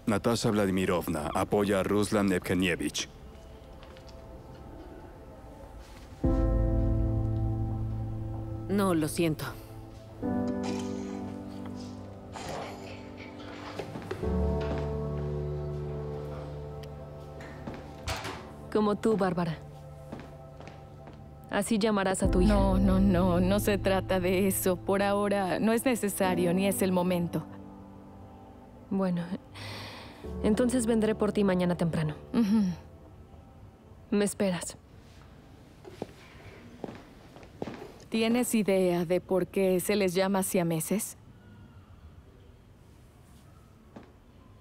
Natasha Vladimirovna apoya a Ruslan Yevgenyevich. No, lo siento. Como tú, Bárbara. Así llamarás a tu hija. No se trata de eso. Por ahora no es necesario ni es el momento. Bueno, entonces vendré por ti mañana temprano. Me esperas. ¿Tienes idea de por qué se les llama siameses?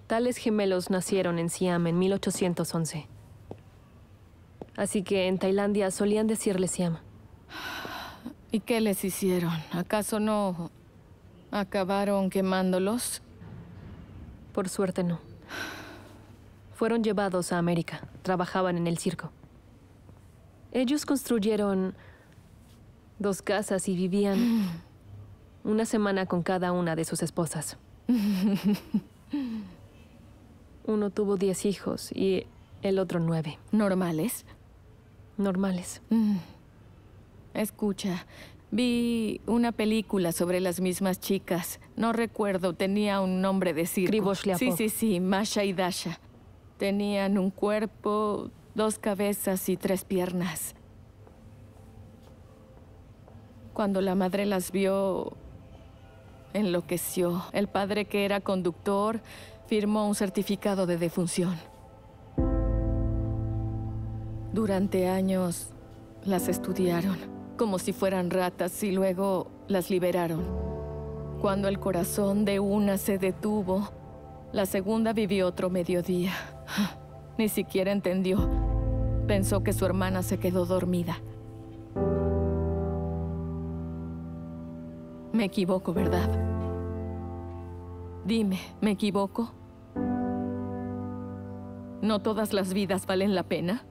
Tales gemelos nacieron en Siam en 1811. Así que en Tailandia solían decirle Siam. ¿Y qué les hicieron? ¿Acaso no acabaron quemándolos? Por suerte no. Fueron llevados a América. Trabajaban en el circo. Ellos construyeron 2 casas y vivían una semana con cada una de sus esposas. Uno tuvo 10 hijos y el otro 9. ¿Normales? Normales. Escucha, vi una película sobre las mismas chicas. No recuerdo, tenía un nombre de circo. Sí, Masha y Dasha. Tenían un cuerpo, 2 cabezas y 3 piernas. Cuando la madre las vio, enloqueció. El padre, que era conductor, firmó un certificado de defunción. Durante años las estudiaron como si fueran ratas y luego las liberaron. Cuando el corazón de una se detuvo, la segunda vivió otro mediodía. Ni siquiera entendió. Pensó que su hermana se quedó dormida. Me equivoco, ¿verdad? Dime, ¿me equivoco? ¿No todas las vidas valen la pena?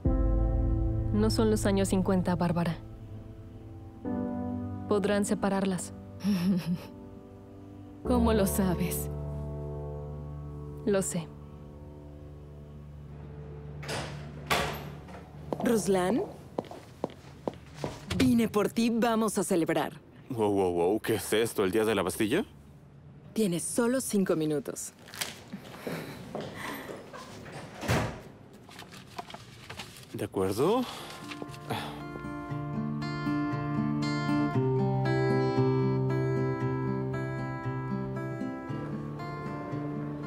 No son los años 50, Bárbara. Podrán separarlas. ¿Cómo lo sabes? Lo sé. Ruslan, vine por ti, vamos a celebrar. Wow, ¿qué es esto? ¿El día de la Bastilla? Tienes solo 5 minutos. ¿De acuerdo?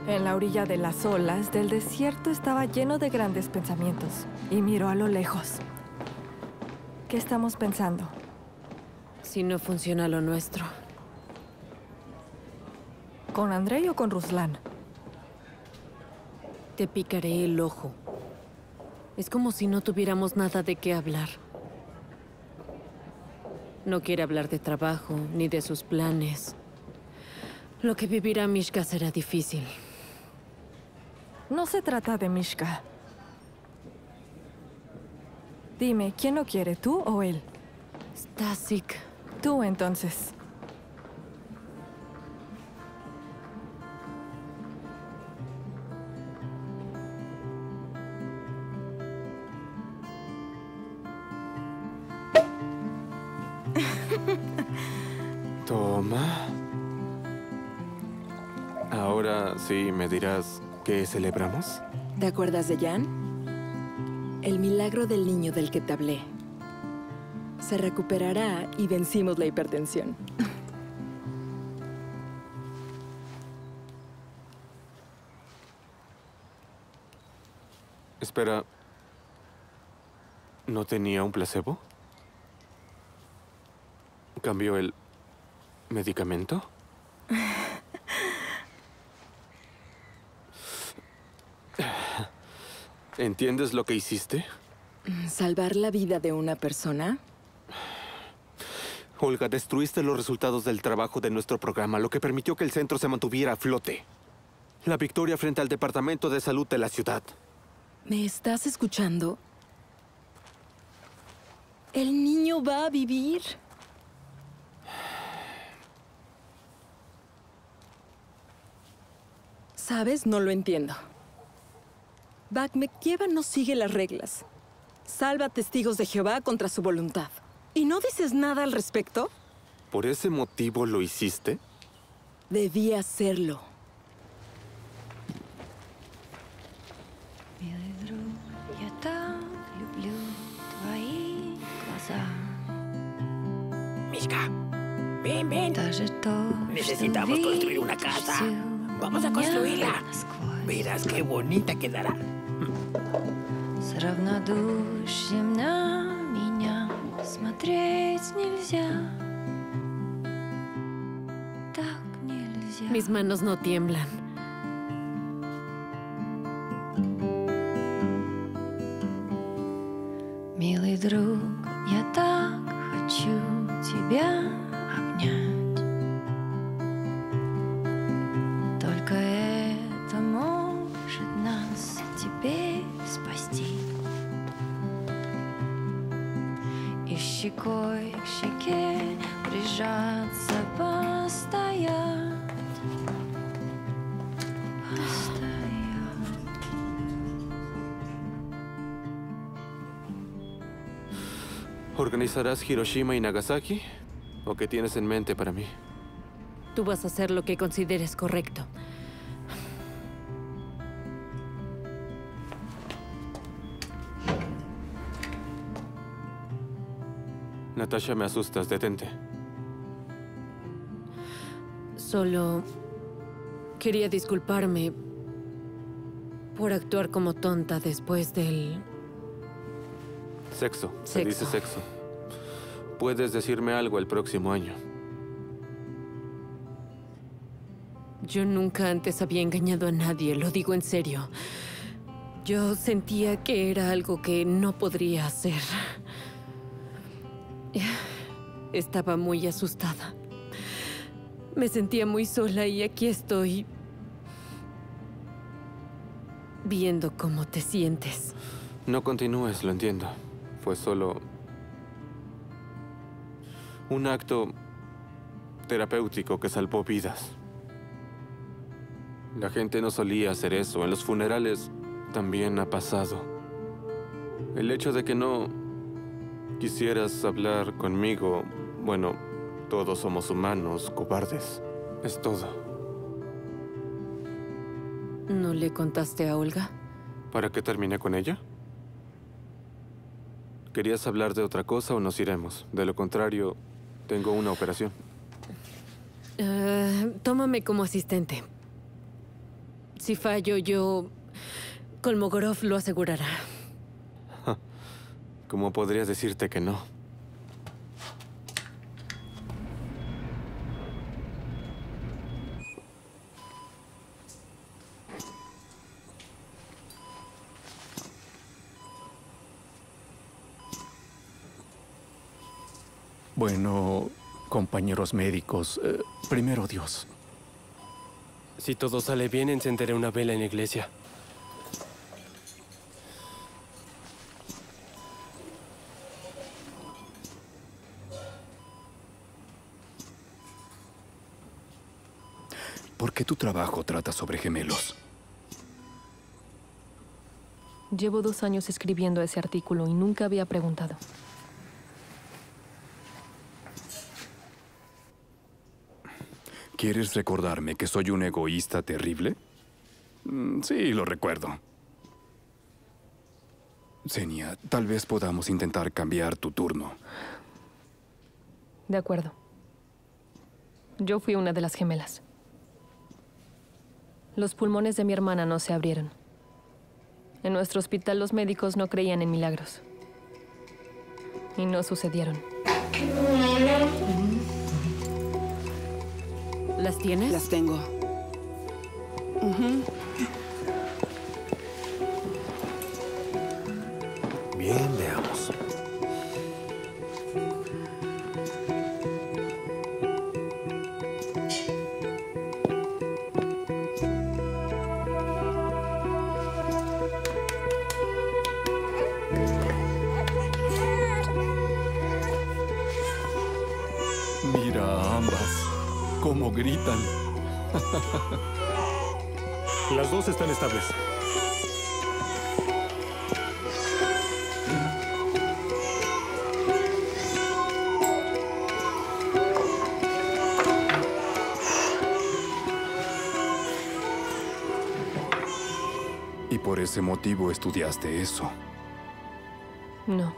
En la orilla de las olas del desierto estaba lleno de grandes pensamientos y miró a lo lejos. ¿Qué estamos pensando? Si no funciona lo nuestro. ¿Con Andrei o con Ruslan? Te picaré el ojo. Es como si no tuviéramos nada de qué hablar. No quiere hablar de trabajo, ni de sus planes. Lo que vivirá Mishka será difícil. No se trata de Mishka. Dime, ¿quién lo quiere, tú o él? Stasik. Tú, entonces. Toma. Ahora sí me dirás qué celebramos. ¿Te acuerdas de Jan? El milagro del niño del que te hablé. Se recuperará y vencimos la hipertensión. Espera. ¿No tenía un placebo? ¿Cambió el medicamento? ¿Entiendes lo que hiciste? ¿Salvar la vida de una persona? Olga, destruiste los resultados del trabajo de nuestro programa, lo que permitió que el centro se mantuviera a flote. La victoria frente al Departamento de Salud de la ciudad. ¿Me estás escuchando? El niño va a vivir. ¿Sabes? No lo entiendo. Bagmektieva no sigue las reglas. Salva testigos de Jehová contra su voluntad. ¿Y no dices nada al respecto? ¿Por ese motivo lo hiciste? Debía hacerlo. Mishka, ven. Necesitamos construir una casa. Vamos a construirla. Verás qué bonita quedará. С равнодушием на меня смотреть нельзя. Mis manos no tiemblan. Милый друг, я так хочу тебя обнять. Только это может нас теперь спасти. И щекой к щеке прижаться постоять. ¿Organizarás Hiroshima y Nagasaki? ¿O qué tienes en mente para mí? Tú vas a hacer lo que consideres correcto. Natasha, me asustas. Detente. Solo quería disculparme por actuar como tonta después del... Sexo. Se dice sexo. Puedes decirme algo el próximo año. Yo nunca antes había engañado a nadie, lo digo en serio. Yo sentía que era algo que no podría hacer. Estaba muy asustada. Me sentía muy sola y aquí estoy... viendo cómo te sientes. No continúes, lo entiendo. Fue solo un acto terapéutico que salvó vidas. La gente no solía hacer eso. En los funerales también ha pasado. El hecho de que no quisieras hablar conmigo... Bueno, todos somos humanos, cobardes. Es todo. ¿No le contaste a Olga? ¿Para qué terminé con ella? ¿Querías hablar de otra cosa o nos iremos? De lo contrario, tengo una operación. Tómame como asistente. Si fallo, yo... Kolmogorov lo asegurará. ¿Cómo podrías decirte que no? Bueno, compañeros médicos, primero Dios. Si todo sale bien, encenderé una vela en la iglesia. ¿Por qué tu trabajo trata sobre gemelos? Llevo 2 años escribiendo ese artículo y nunca había preguntado. ¿Quieres recordarme que soy un egoísta terrible? Sí, lo recuerdo. Xenia, tal vez podamos intentar cambiar tu turno. De acuerdo. Yo fui una de las gemelas. Los pulmones de mi hermana no se abrieron. En nuestro hospital los médicos no creían en milagros. Y no sucedieron. ¿Las tienes? Las tengo. Bien, veamos. Mira, ambas. ¡Cómo gritan! Las dos están estables. ¿Y por ese motivo estudiaste eso? No.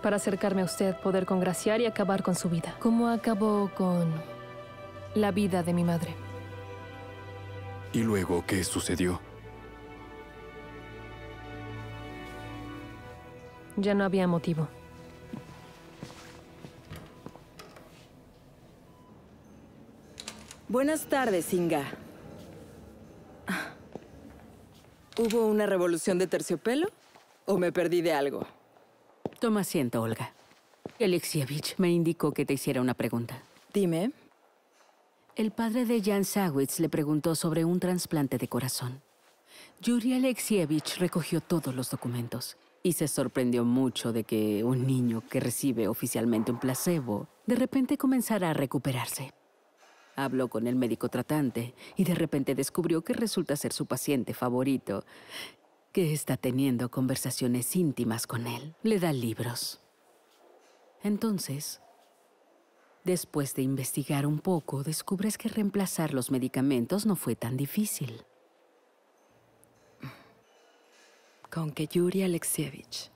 Para acercarme a usted, poder congraciar y acabar con su vida. ¿Cómo acabó con la vida de mi madre? ¿Y luego qué sucedió? Ya no había motivo. Buenas tardes, Inga. ¿Hubo una revolución de terciopelo? ¿O me perdí de algo? Toma asiento, Olga. Alekseyevich me indicó que te hiciera una pregunta. Dime. El padre de Jan Sawitz le preguntó sobre un trasplante de corazón. Yuri Alekseyevich recogió todos los documentos y se sorprendió mucho de que un niño que recibe oficialmente un placebo de repente comenzara a recuperarse. Habló con el médico tratante y de repente descubrió que resulta ser su paciente favorito, que está teniendo conversaciones íntimas con él. Le da libros. Entonces, después de investigar un poco, descubres que reemplazar los medicamentos no fue tan difícil. Con que Yuri Alekseyevich.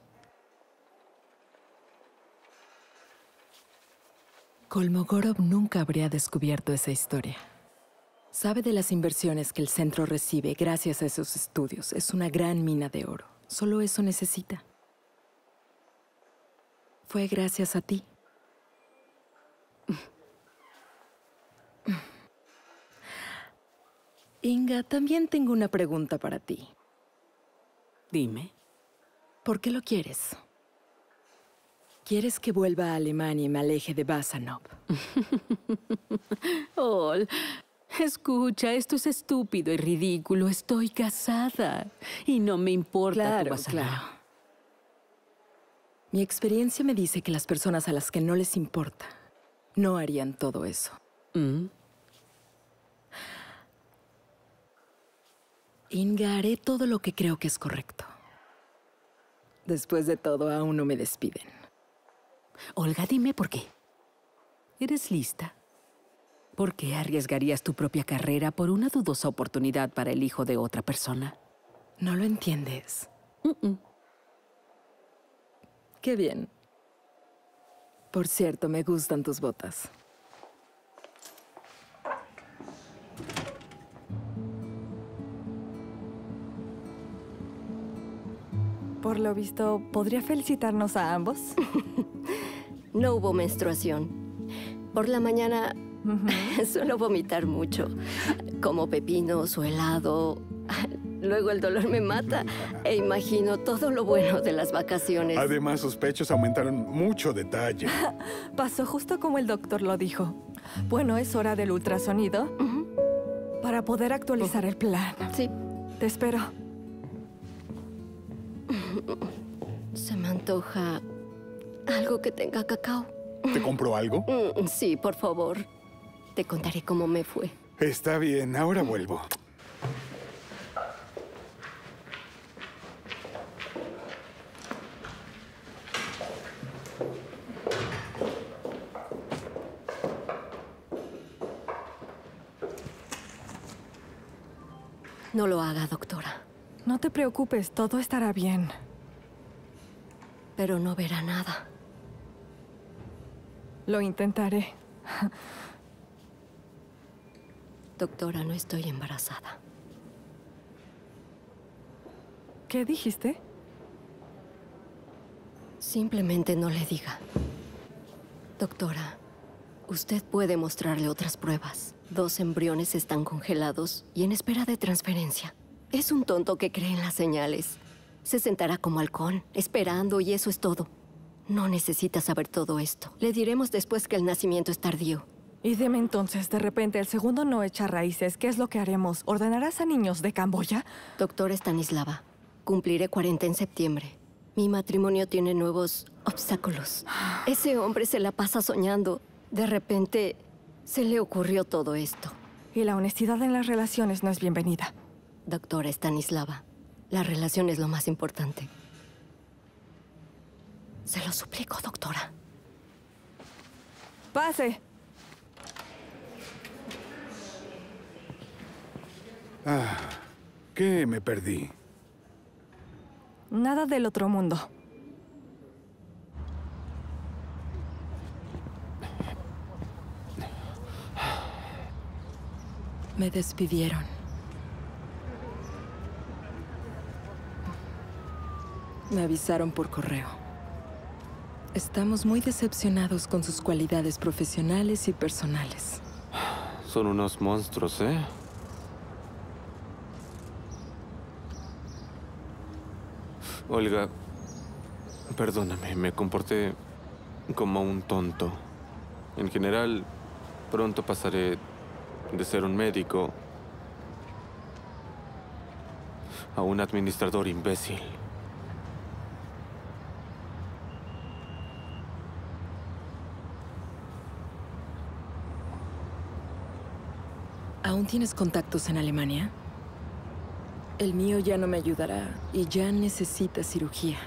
Kolmogorov nunca habría descubierto esa historia. Sabe de las inversiones que el centro recibe gracias a esos estudios. Es una gran mina de oro. Solo eso necesita. Fue gracias a ti. Inga, también tengo una pregunta para ti. Dime. ¿Por qué lo quieres? ¿Quieres que vuelva a Alemania y me aleje de Basanov? Oh, escucha, esto es estúpido y ridículo. Estoy casada y no me importa tu Basanov. Claro. Mi experiencia me dice que las personas a las que no les importa no harían todo eso. ¿Mm? Inga, haré todo lo que creo que es correcto. Después de todo, aún no me despiden. Olga, dime por qué. ¿Eres lista? ¿Por qué arriesgarías tu propia carrera por una dudosa oportunidad para el hijo de otra persona? No lo entiendes. Qué bien. Por cierto, me gustan tus botas. Por lo visto, ¿podría felicitarnos a ambos? No hubo menstruación. Por la mañana suelo vomitar mucho. Como pepinos o helado. Luego el dolor me mata e imagino todo lo bueno de las vacaciones. Además, sus pechos aumentaron mucho de talla. Pasó justo como el doctor lo dijo. Bueno, es hora del ultrasonido para poder actualizar el plan. Sí. Te espero. Se me antoja algo que tenga cacao. ¿Te compro algo? Sí, por favor. Te contaré cómo me fue. Está bien, ahora vuelvo. No lo haga, doctora. No te preocupes, todo estará bien. Pero no verá nada. Lo intentaré. Doctora, no estoy embarazada. ¿Qué dijiste? Simplemente no le diga. Doctora, usted puede mostrarle otras pruebas. 2 embriones están congelados y en espera de transferencia. Es un tonto que cree en las señales. Se sentará como halcón, esperando, y eso es todo. No necesita saber todo esto. Le diremos después que el nacimiento es tardío. Y dime entonces, de repente, el segundo no echa raíces. ¿Qué es lo que haremos? ¿Ordenarás a niños de Camboya? Doctora Stanislava, cumpliré 40 en septiembre. Mi matrimonio tiene nuevos obstáculos. Ese hombre se la pasa soñando. De repente, se le ocurrió todo esto. Y la honestidad en las relaciones no es bienvenida. Doctora Stanislava, la relación es lo más importante. Se lo suplico, doctora. ¡Pase! Ah, ¿qué me perdí? Nada del otro mundo. Me despidieron. Me avisaron por correo. Estamos muy decepcionados con sus cualidades profesionales y personales. Son unos monstruos, ¿eh? Olga, perdóname, me comporté como un tonto. En general, pronto pasaré de ser un médico a un administrador imbécil. ¿Aún tienes contactos en Alemania? El mío ya no me ayudará y ya necesita cirugía.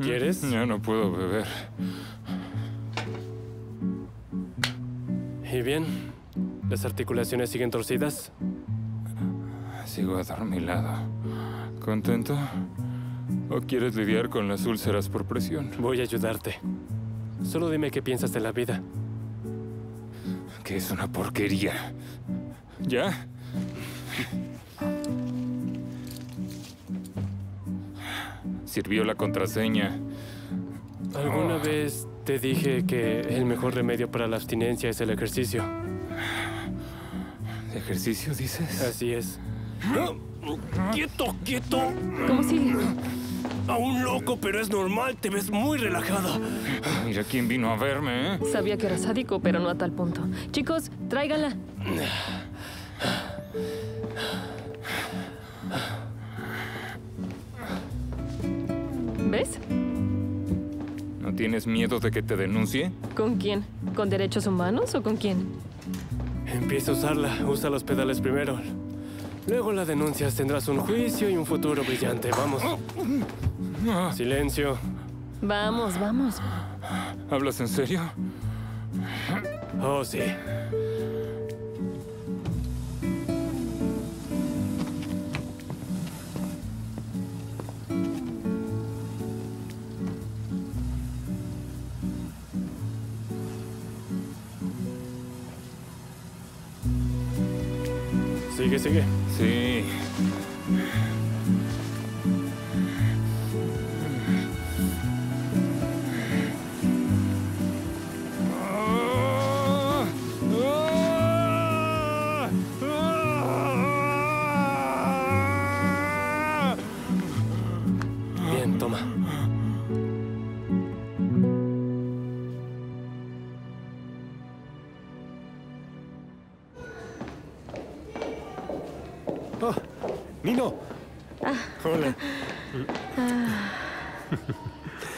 ¿Quieres? Ya no puedo beber. ¿Y bien? ¿Las articulaciones siguen torcidas? Sigo adormilado. ¿Contento? ¿O quieres lidiar con las úlceras por presión? Voy a ayudarte. Solo dime qué piensas de la vida. Que es una porquería. ¿Ya? Sirvió la contraseña. ¿Alguna vez te dije que el mejor remedio para la abstinencia es el ejercicio? ¿Ejercicio, dices? Así es. ¡Quieto, quieto! ¿Cómo sigues? Aún loco, pero es normal. Te ves muy relajada. Mira quién vino a verme, ¿eh? Sabía que era sádico, pero no a tal punto. Chicos, tráiganla. ¿Ves? ¿No tienes miedo de que te denuncie? ¿Con quién? ¿Con derechos humanos o con quién? Empieza a usarla. Usa los pedales primero. Luego la denuncias. Tendrás un juicio y un futuro brillante. Vamos. Silencio. Vamos, vamos. ¿Hablas en serio? Oh, sí. Sigue, sigue. Sí.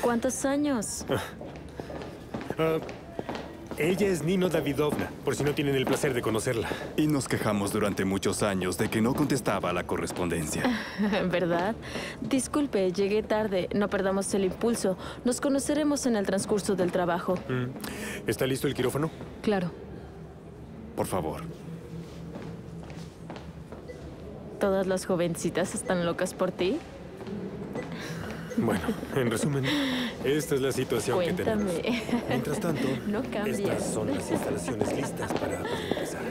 ¿Cuántos años? Ella es Nino Davidovna, por si no tienen el placer de conocerla. Y nos quejamos durante muchos años de que no contestaba a la correspondencia. ¿Verdad? Disculpe, llegué tarde. No perdamos el impulso. Nos conoceremos en el transcurso del trabajo. ¿Está listo el quirófano? Claro. Por favor. ¿Todas las jovencitas están locas por ti? Bueno, en resumen, esta es la situación. Cuéntame. Que tenemos. Mientras tanto, no cambies. Estas son las instalaciones listas para empezar.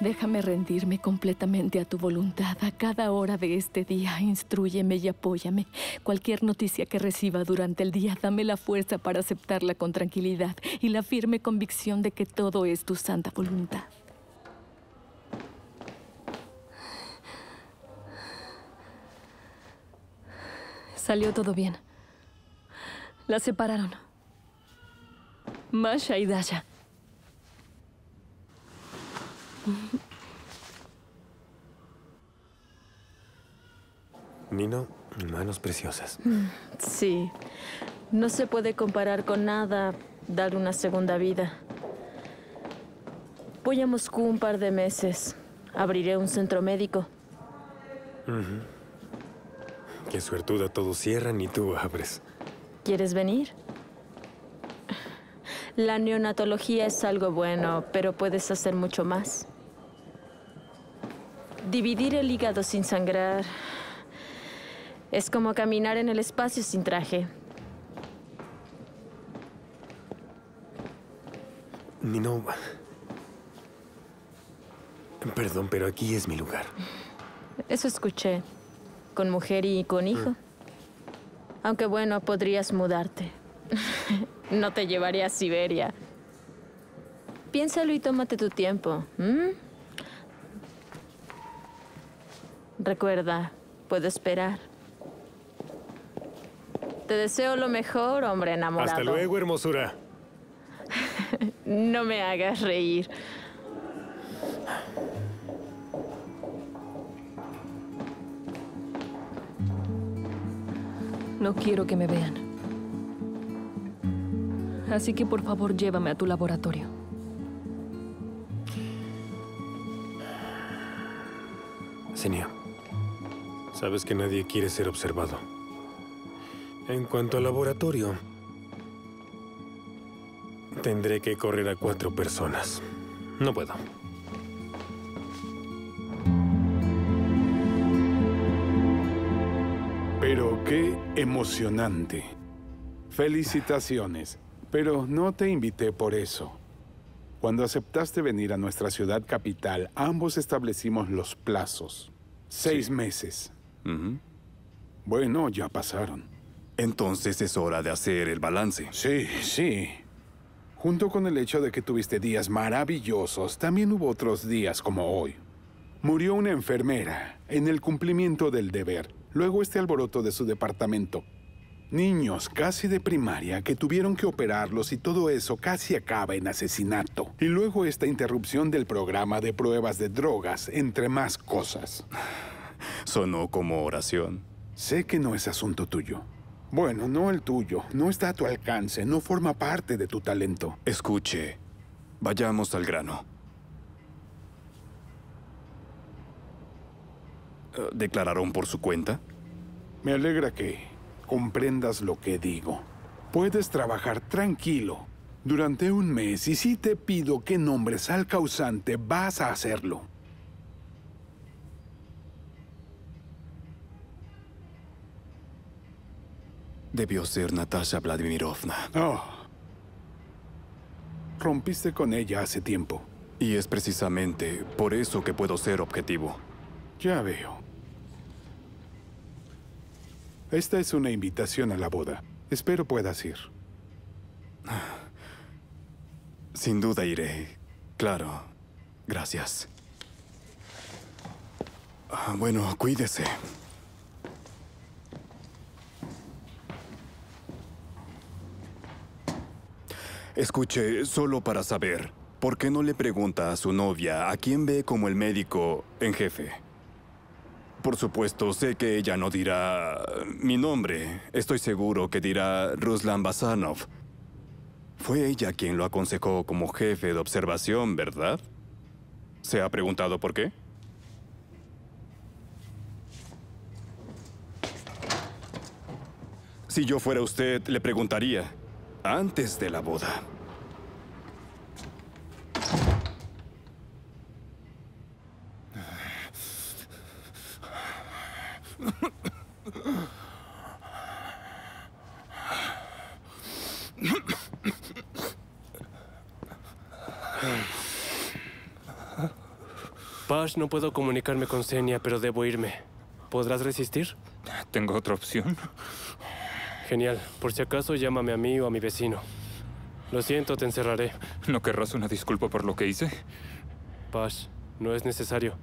Déjame rendirme completamente a tu voluntad a cada hora de este día. Instrúyeme y apóyame. Cualquier noticia que reciba durante el día, dame la fuerza para aceptarla con tranquilidad y la firme convicción de que todo es tu santa voluntad. Salió todo bien. La separaron. Masha y Dasha. Nino, manos preciosas. Sí. No se puede comparar con nada dar una segunda vida. Voy a Moscú un par de meses. Abriré un centro médico. Qué suertuda, todos cierran y tú abres. ¿Quieres venir? La neonatología es algo bueno, pero puedes hacer mucho más. Dividir el hígado sin sangrar es como caminar en el espacio sin traje. Nino, perdón, pero aquí es mi lugar. Eso escuché. Con mujer y con hijo. Aunque bueno, podrías mudarte. No te llevaré a Siberia. Piénsalo y tómate tu tiempo. Recuerda, puedo esperar. Te deseo lo mejor, hombre enamorado. Hasta luego, hermosura. No me hagas reír. No quiero que me vean. Así que, por favor, llévame a tu laboratorio. Señor, sabes que nadie quiere ser observado. En cuanto al laboratorio, tendré que correr a 4 personas. No puedo. Pero qué emocionante. Felicitaciones, pero no te invité por eso. Cuando aceptaste venir a nuestra ciudad capital, ambos establecimos los plazos. 6 meses. Bueno, ya pasaron. Entonces es hora de hacer el balance. Sí. Junto con el hecho de que tuviste días maravillosos, también hubo otros días como hoy. Murió una enfermera en el cumplimiento del deber. Luego este alboroto de su departamento. Niños casi de primaria que tuvieron que operarlos y todo eso casi acaba en asesinato. Y luego esta interrupción del programa de pruebas de drogas, entre más cosas. Sonó como oración. Sé que no es asunto tuyo. Bueno, no el tuyo. No está a tu alcance. No forma parte de tu talento. Escuche, vayamos al grano. ¿Declararon por su cuenta? Me alegra que comprendas lo que digo. Puedes trabajar tranquilo durante un mes y si te pido que nombres al causante, vas a hacerlo. Debió ser Natasha Vladimirovna. Rompiste con ella hace tiempo. Y es precisamente por eso que puedo ser objetivo. Ya veo. Esta es una invitación a la boda. Espero puedas ir. Sin duda iré. Claro. Gracias. Bueno, cuídese. Escuche, solo para saber, ¿por qué no le pregunta a su novia a quién ve como el médico en jefe? Por supuesto, sé que ella no dirá mi nombre. Estoy seguro que dirá Ruslan Basanov. Fue ella quien lo aconsejó como jefe de observación, ¿verdad? ¿Se ha preguntado por qué? Si yo fuera usted, le preguntaría antes de la boda. Pash, no puedo comunicarme con Xenia, pero debo irme. ¿Podrás resistir? ¿Tengo otra opción? Genial. Por si acaso, llámame a mí o a mi vecino. Lo siento, te encerraré. ¿No querrás una disculpa por lo que hice? Pash, no es necesario.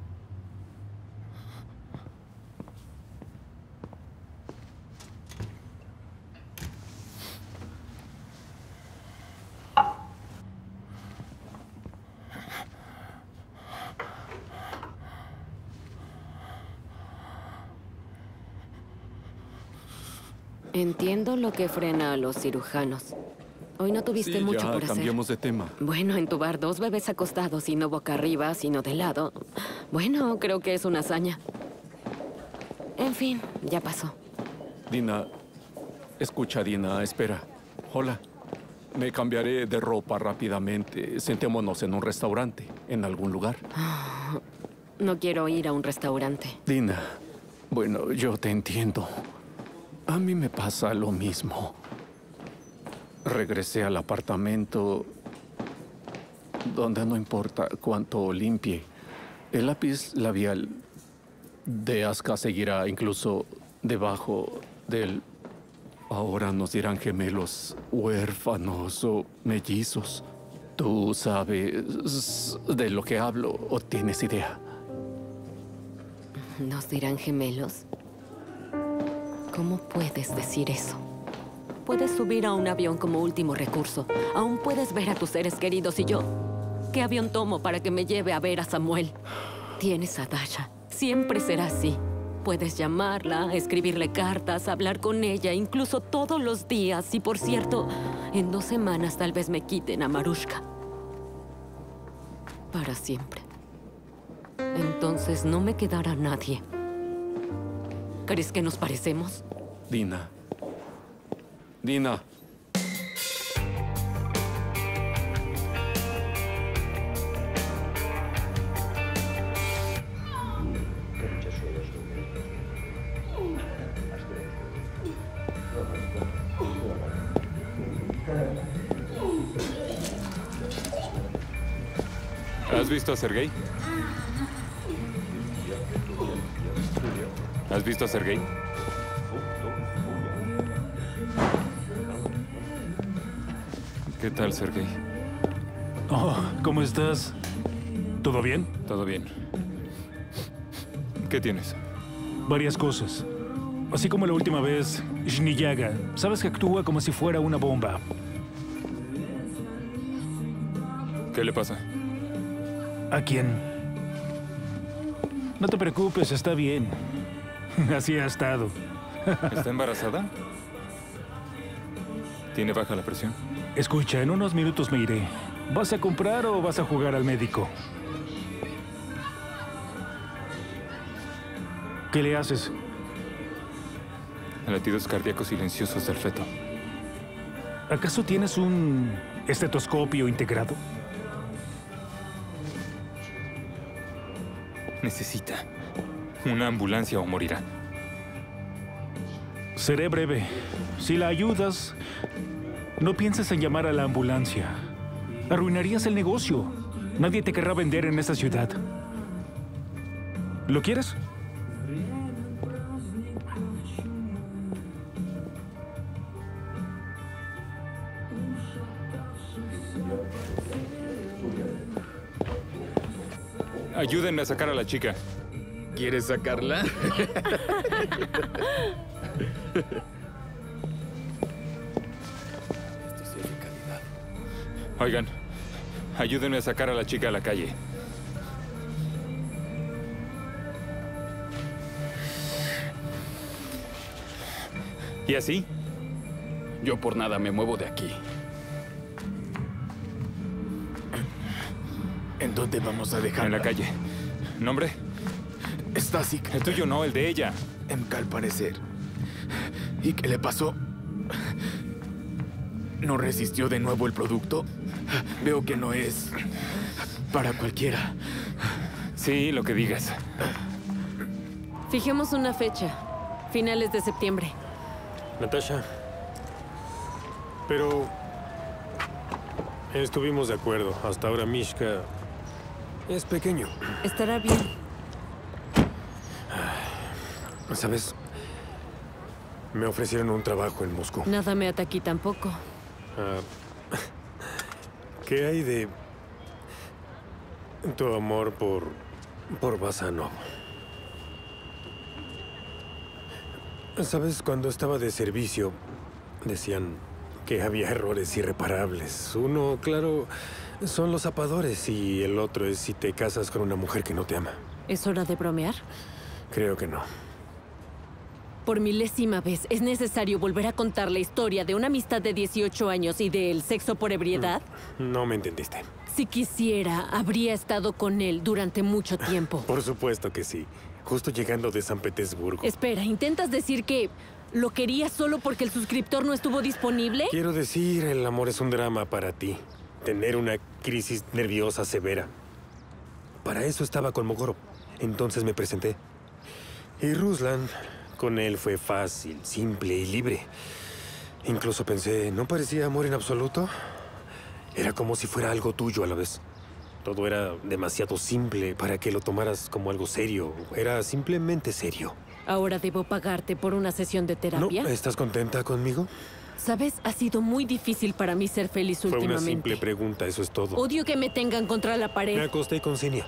Entiendo lo que frena a los cirujanos. Hoy no tuviste mucho por hacer. Cambiamos de tema. Bueno, entubar 2 bebés acostados y no boca arriba, sino de lado. Bueno, creo que es una hazaña. En fin, ya pasó. Dina, escucha, Dina, espera. Hola. Me cambiaré de ropa rápidamente. Sentémonos en un restaurante, en algún lugar. No quiero ir a un restaurante. Dina, bueno, yo te entiendo. A mí me pasa lo mismo. Regresé al apartamento donde no importa cuánto limpie. El lápiz labial de Aska seguirá incluso debajo del... Ahora nos dirán gemelos, huérfanos o mellizos. ¿Tú sabes de lo que hablo o tienes idea? ¿Nos dirán gemelos? ¿Cómo puedes decir eso? Puedes subir a un avión como último recurso. Aún puedes ver a tus seres queridos y yo. ¿Qué avión tomo para que me lleve a ver a Samuel? Tienes a Dasha. Siempre será así. Puedes llamarla, escribirle cartas, hablar con ella, incluso todos los días. Y por cierto, en 2 semanas tal vez me quiten a Marushka. Para siempre. Entonces no me quedará nadie. ¿Crees que nos parecemos? Dina. Dina. ¿Has visto a Sergei? ¿Has visto a Sergei? ¿Qué tal, Sergei? Oh, ¿cómo estás? ¿Todo bien? Todo bien. ¿Qué tienes? Varias cosas. Así como la última vez, Shniyaga. Sabes que actúa como si fuera una bomba. ¿Qué le pasa? ¿A quién? No te preocupes, está bien. Así ha estado. ¿Está embarazada? ¿Tiene baja la presión? Escucha, en unos minutos me iré. ¿Vas a comprar o vas a jugar al médico? ¿Qué le haces? Latidos cardíacos silenciosos del feto. ¿Acaso tienes un estetoscopio integrado? Necesita una ambulancia o morirá. Seré breve. Si la ayudas, no pienses en llamar a la ambulancia. Arruinarías el negocio. Nadie te querrá vender en esta ciudad. ¿Lo quieres? Ayúdenme a sacar a la chica. ¿Quieres sacarla? Esto sí es de calidad. Oigan, ayúdenme a sacar a la chica a la calle. ¿Y así? Yo por nada me muevo de aquí. ¿En dónde vamos a dejarla? En la calle. ¿Nombre? Stasik. El tuyo no, el de ella. Emka, al parecer. ¿Y qué le pasó? ¿No resistió de nuevo el producto? Veo que no es para cualquiera. Sí, lo que digas. Fijemos una fecha. Finales de septiembre. Natasha. Pero... estuvimos de acuerdo. Hasta ahora Mishka... es pequeño. Estará bien. ¿Sabes? Me ofrecieron un trabajo en Moscú. Nada me ata aquí tampoco. ¿Qué hay de... tu amor por Basanov? ¿Sabes? Cuando estaba de servicio, decían que había errores irreparables. Uno, claro... son los zapadores, y el otro es si te casas con una mujer que no te ama. ¿Es hora de bromear? Creo que no. por milésima vez, ¿es necesario volver a contar la historia de una amistad de 18 años y del sexo por ebriedad? No me entendiste. Si quisiera, habría estado con él durante mucho tiempo. Por supuesto que sí. Justo llegando de San Petersburgo. Espera, ¿intentas decir que lo querías solo porque el suscriptor no estuvo disponible? Quiero decir, el amor es un drama para ti. Tener una crisis nerviosa severa. Para eso estaba Kolmogorov. Entonces me presenté. Y Ruslan, con él fue fácil, simple y libre. Incluso pensé, ¿no parecía amor en absoluto? Era como si fuera algo tuyo a la vez. Todo era demasiado simple para que lo tomaras como algo serio. Era simplemente serio. ¿Ahora debo pagarte por una sesión de terapia? No, ¿estás contenta conmigo? ¿Sabes? Ha sido muy difícil para mí ser feliz últimamente. Fue una simple pregunta, eso es todo. Odio que me tengan contra la pared. Me acosté con Xenia.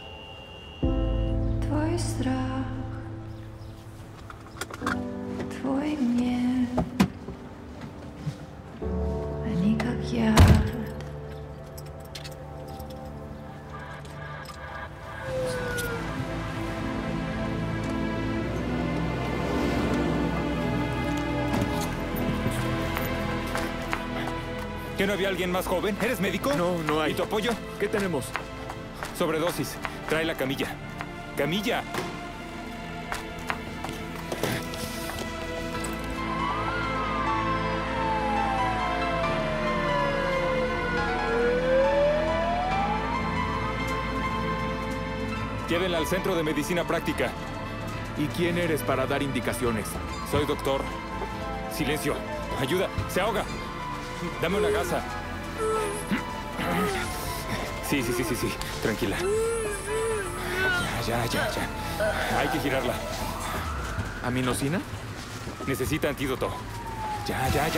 ¿Que no había alguien más joven? ¿Eres médico? No, no hay. ¿Y tu apoyo? ¿Qué tenemos? Sobredosis. Trae la camilla. ¡Camilla! Llévenla al centro de medicina práctica. ¿Y quién eres para dar indicaciones? Soy doctor. Silencio. Ayuda. Se ahoga. Dame una gasa. Sí. Tranquila. Ya. Hay que girarla. ¿Aminosina? Necesita antídoto. Ya.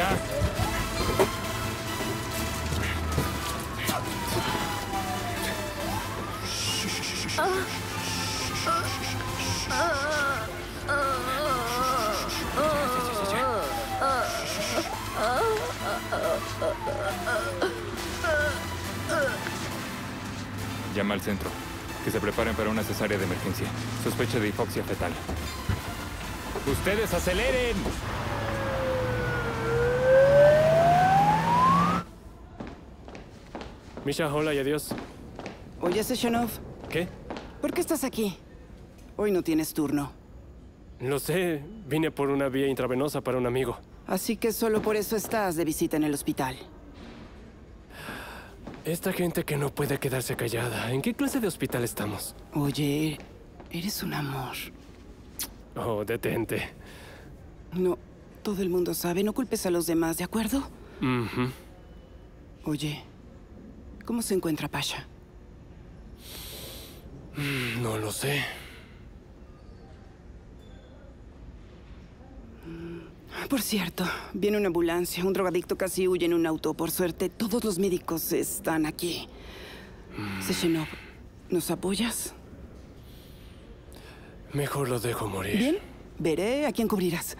Llama al centro. Que se preparen para una cesárea de emergencia. Sospecha de hipoxia fetal. ¡Ustedes aceleren! Misha, hola y adiós. Oye, Seshenov. ¿Qué? ¿Por qué estás aquí? Hoy no tienes turno. No sé. Vine por una vía intravenosa para un amigo. Así que solo por eso estás de visita en el hospital. Esta gente que no puede quedarse callada. ¿En qué clase de hospital estamos? Oye, eres un amor. Oh, detente. No, todo el mundo sabe. No culpes a los demás, ¿de acuerdo? Oye, ¿cómo se encuentra Pasha? No lo sé. Por cierto, viene una ambulancia. Un drogadicto casi huye en un auto. Por suerte, todos los médicos están aquí. Seshenov, ¿nos apoyas? Mejor lo dejo morir. Bien, veré a quién cubrirás.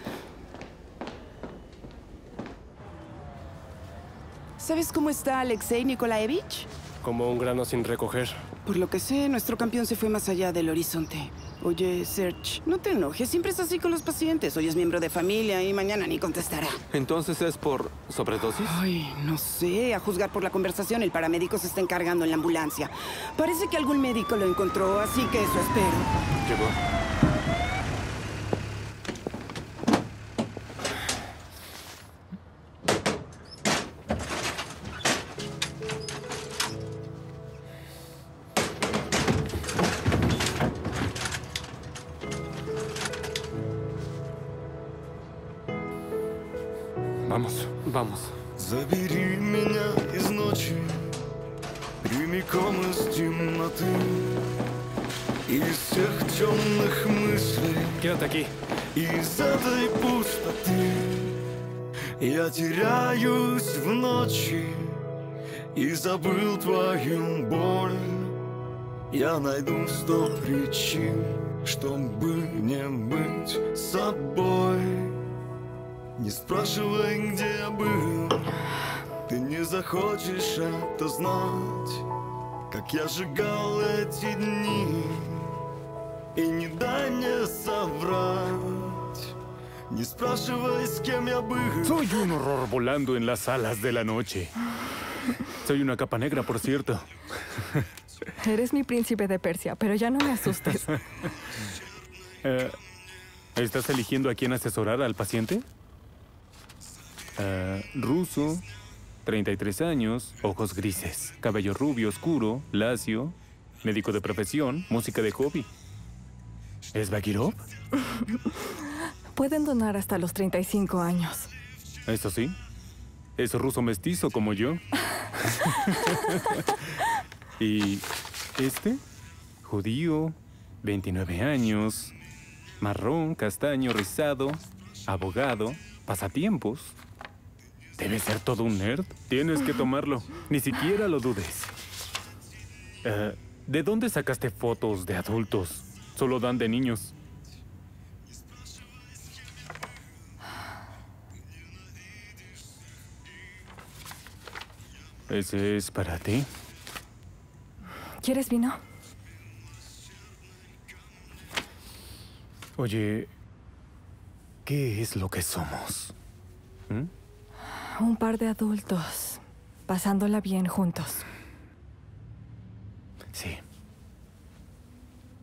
¿Sabes cómo está Alexei Nikolayevich? Como un grano sin recoger. Por lo que sé, nuestro campeón se fue más allá del horizonte. Oye, Serge, no te enojes. Siempre es así con los pacientes. Hoy es miembro de familia y mañana ni contestará. ¿Entonces es por sobredosis? Ay, no sé. A juzgar por la conversación, el paramédico se está encargando en la ambulancia. Parece que algún médico lo encontró, así que eso espero. Llegó. Vamos. Забери меня из ночи, прямиком из темноты, из всех темных мыслей. Quédate aquí. Из этой пустоты я теряюсь в ночи и забыл твою боль. Я найду 100 причин, чтобы не быть собой. Не спрашивай, где я был, ты не захочешь это знать, как я сжигал эти дни, и не дай мне соврать, Soy un horror volando en las alas de la noche. Soy una capa negra, por cierto. Eres mi príncipe de Persia, pero ya no me asustes. ¿Estás eligiendo a quién asesorar al paciente? Ruso, 33 años, ojos grises, cabello rubio oscuro, lacio, médico de profesión, música de hobby. ¿Es Bagirov? Pueden donar hasta los 35 años. Eso sí, es ruso mestizo como yo. Y este, judío, 29 años, marrón, castaño, rizado, abogado, pasatiempos. Debe ser todo un nerd. Tienes que tomarlo. Ni siquiera lo dudes. ¿De dónde sacaste fotos de adultos? Solo dan de niños. Ese es para ti. ¿Quieres vino? Oye, ¿qué es lo que somos? Un par de adultos, pasándola bien juntos. Sí.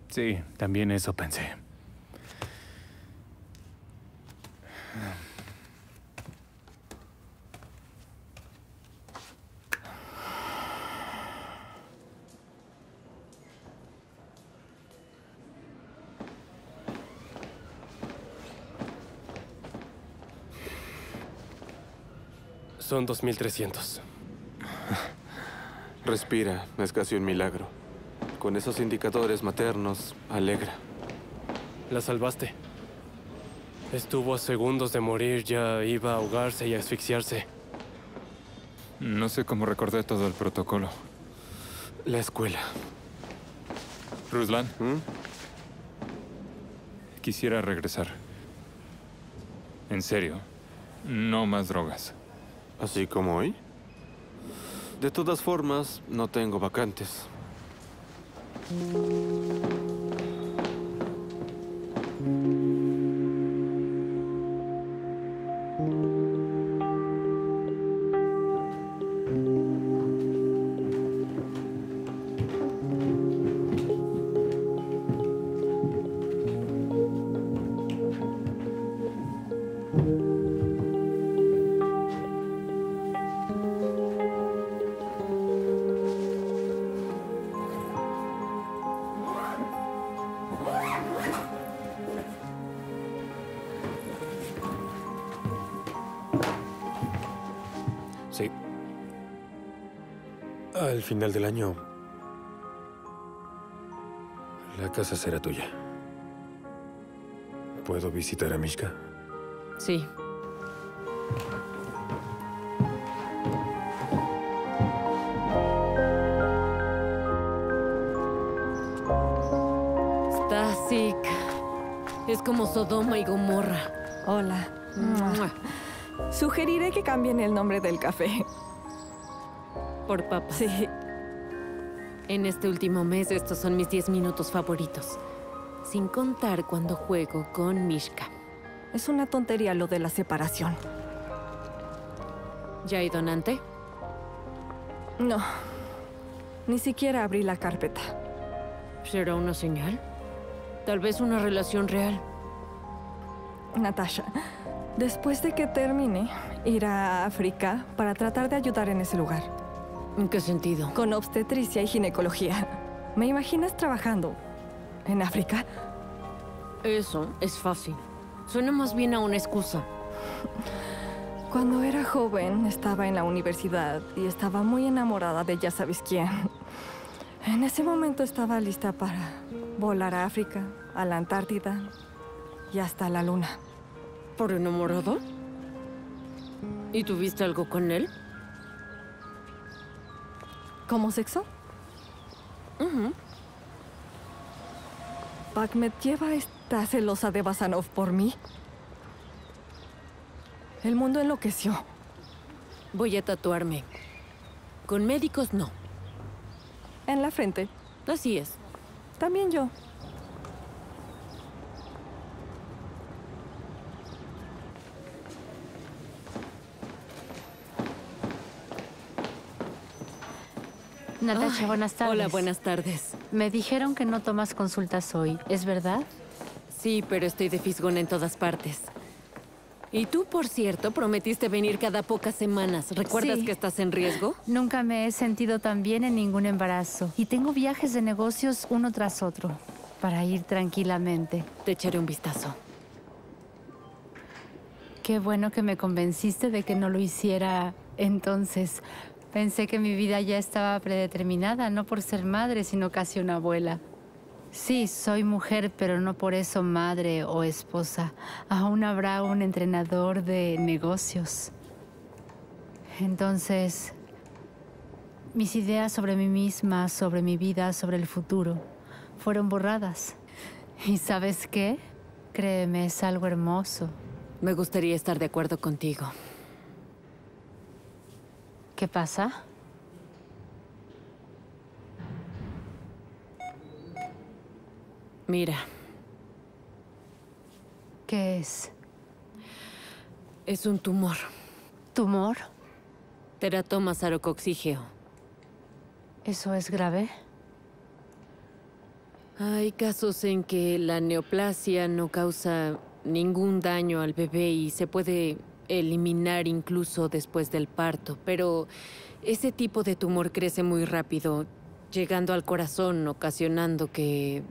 Sí, también eso pensé. Son 2300. Respira, es casi un milagro. Con esos indicadores maternos, alegra. La salvaste. Estuvo a segundos de morir, ya iba a ahogarse y asfixiarse. No sé cómo recordé todo el protocolo. La escuela. Ruslan, quisiera regresar. En serio, no más drogas. ¿Así como hoy? De todas formas, no tengo vacantes. Al final del año, la casa será tuya. ¿Puedo visitar a Mishka? Sí. Stasik. Es como Sodoma y Gomorra. Hola. Sugeriré que cambien el nombre del café. Por papas. Sí. En este último mes, estos son mis 10 minutos favoritos. Sin contar cuando juego con Mishka. Es una tontería lo de la separación. ¿Ya hay donante? No. Ni siquiera abrí la carpeta. ¿Será una señal? Tal vez una relación real. Natasha, después de que termine, iré a África para tratar de ayudar en ese lugar. ¿En qué sentido? Con obstetricia y ginecología. ¿Me imaginas trabajando en África? Eso es fácil. Suena más bien a una excusa. Cuando era joven, estaba en la universidad y estaba muy enamorada de ya sabes quién. En ese momento estaba lista para volar a África, a la Antártida y hasta la Luna. ¿Por enamorado? ¿Y tuviste algo con él? ¿Como sexo? Pakmetieva está celosa de Basanov por mí. El mundo enloqueció. Voy a tatuarme. Con médicos no. En la frente. Así es. También yo. Natasha, buenas tardes. Hola, buenas tardes. Me dijeron que no tomas consultas hoy, ¿es verdad? Sí, pero estoy de fisgón en todas partes. Y tú, por cierto, prometiste venir cada pocas semanas. ¿Recuerdas que estás en riesgo? Nunca me he sentido tan bien en ningún embarazo. Y tengo viajes de negocios uno tras otro, para ir tranquilamente. Te echaré un vistazo. Qué bueno que me convenciste de que no lo hiciera entonces. Pensé que mi vida ya estaba predeterminada, no por ser madre, sino casi una abuela. Sí, soy mujer, pero no por eso madre o esposa. Aún habrá un entrenador de negocios. Entonces, mis ideas sobre mí misma, sobre mi vida, sobre el futuro, fueron borradas. ¿Y sabes qué? Créeme, es algo hermoso. Me gustaría estar de acuerdo contigo. ¿Qué pasa? Mira. ¿Qué es? Es un tumor. ¿Tumor? Teratoma sarococcígeo. ¿Eso es grave? Hay casos en que la neoplasia no causa ningún daño al bebé y se puede eliminar incluso después del parto, pero ese tipo de tumor crece muy rápido, llegando al corazón, ocasionando que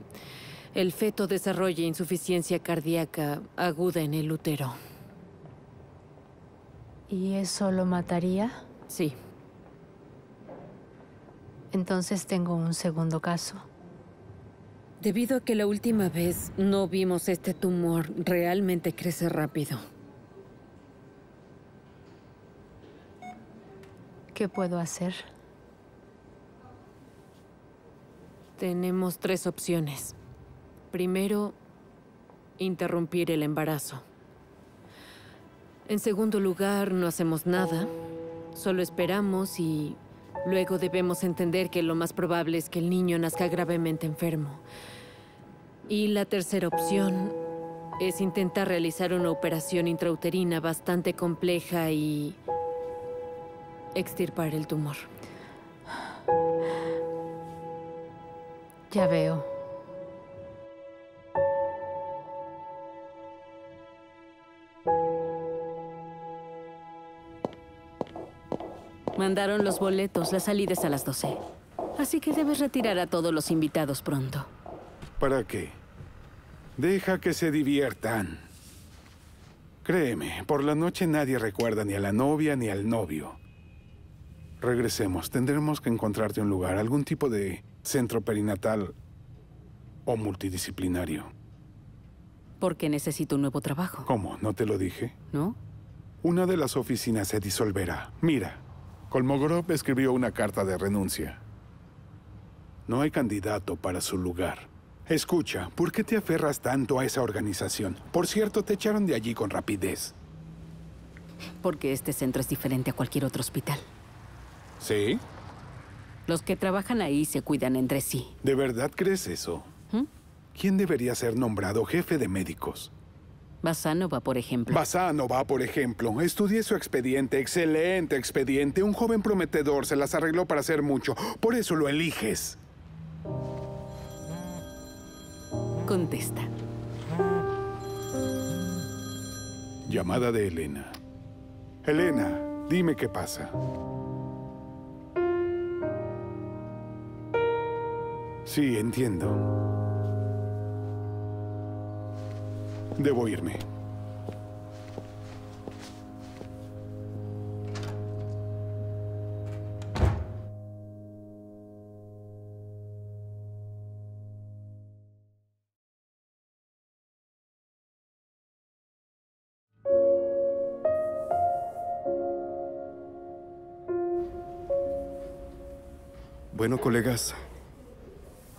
el feto desarrolle insuficiencia cardíaca aguda en el útero. ¿Y eso lo mataría? Sí. Entonces tengo un segundo caso. Debido a que la última vez no vimos este tumor, realmente crece rápido. ¿Qué puedo hacer? Tenemos tres opciones. Primero, interrumpir el embarazo. En segundo lugar, no hacemos nada, solo esperamos y luego debemos entender que lo más probable es que el niño nazca gravemente enfermo. Y la tercera opción es intentar realizar una operación intrauterina bastante compleja y extirpar el tumor. Ya veo. Mandaron los boletos, la salida es a las 12. Así que debes retirar a todos los invitados pronto. ¿Para qué? Deja que se diviertan. Créeme, por la noche nadie recuerda ni a la novia ni al novio. Regresemos. Tendremos que encontrarte un lugar, algún tipo de centro perinatal o multidisciplinario. Porque necesito un nuevo trabajo. ¿Cómo? ¿No te lo dije? ¿No? Una de las oficinas se disolverá. Mira, Kolmogorov escribió una carta de renuncia. No hay candidato para su lugar. Escucha, ¿por qué te aferras tanto a esa organización? Por cierto, te echaron de allí con rapidez. Porque este centro es diferente a cualquier otro hospital. ¿Sí? Los que trabajan ahí se cuidan entre sí. ¿De verdad crees eso? ¿Mm? ¿Quién debería ser nombrado jefe de médicos? Basanova, por ejemplo. Basanova, por ejemplo. Estudié su expediente. Excelente expediente. Un joven prometedor, se las arregló para hacer mucho. Por eso lo eliges. Contesta. Llamada de Elena. Elena, dime qué pasa. Sí, entiendo. Debo irme. Bueno, colegas.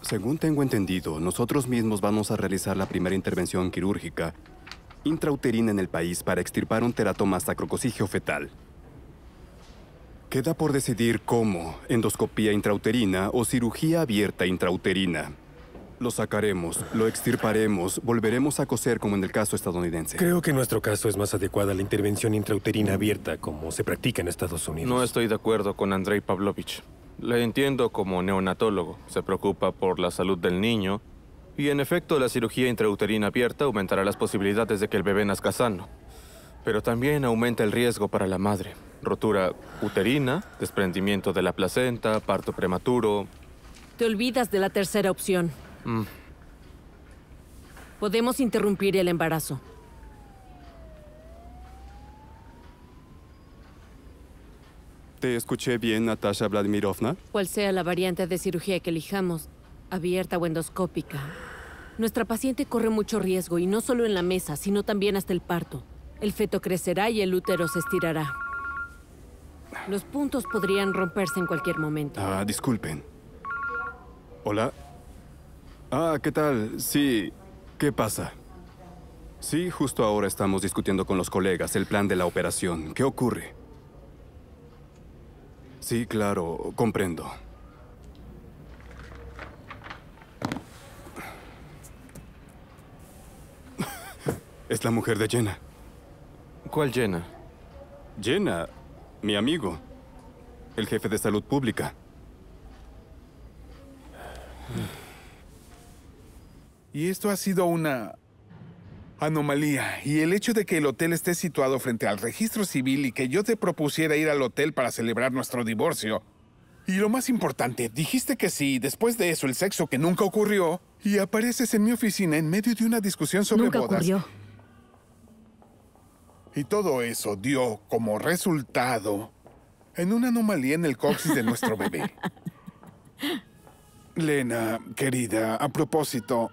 Según tengo entendido, nosotros mismos vamos a realizar la primera intervención quirúrgica intrauterina en el país para extirpar un teratoma sacrococcígeo fetal. Queda por decidir cómo, endoscopía intrauterina o cirugía abierta intrauterina. Lo sacaremos, lo extirparemos, volveremos a coser como en el caso estadounidense. Creo que en nuestro caso es más adecuada la intervención intrauterina abierta como se practica en Estados Unidos. No estoy de acuerdo con Andrei Pavlovich. Le entiendo como neonatólogo. Se preocupa por la salud del niño. Y en efecto, la cirugía intrauterina abierta aumentará las posibilidades de que el bebé nazca sano. Pero también aumenta el riesgo para la madre. Rotura uterina, desprendimiento de la placenta, parto prematuro... Te olvidas de la tercera opción. Podemos interrumpir el embarazo. ¿Te escuché bien, Natasha Vladimirovna? Cual sea la variante de cirugía que elijamos, abierta o endoscópica, nuestra paciente corre mucho riesgo, y no solo en la mesa, sino también hasta el parto. El feto crecerá y el útero se estirará. Los puntos podrían romperse en cualquier momento. Disculpen. ¿Hola? ¿Qué tal? Sí, ¿qué pasa? Sí, justo ahora estamos discutiendo con los colegas el plan de la operación. ¿Qué ocurre? Sí, claro, comprendo. Es la mujer de Yena. ¿Cuál Yena? Yena, mi amigo, el jefe de salud pública. Y esto ha sido una anomalía. Y el hecho de que el hotel esté situado frente al registro civil y que yo te propusiera ir al hotel para celebrar nuestro divorcio. Y lo más importante, dijiste que sí, después de eso el sexo que nunca ocurrió, y apareces en mi oficina en medio de una discusión sobre bodas. Nunca ocurrió. Y todo eso dio como resultado en una anomalía en el coxis de nuestro bebé. Lena, querida, a propósito,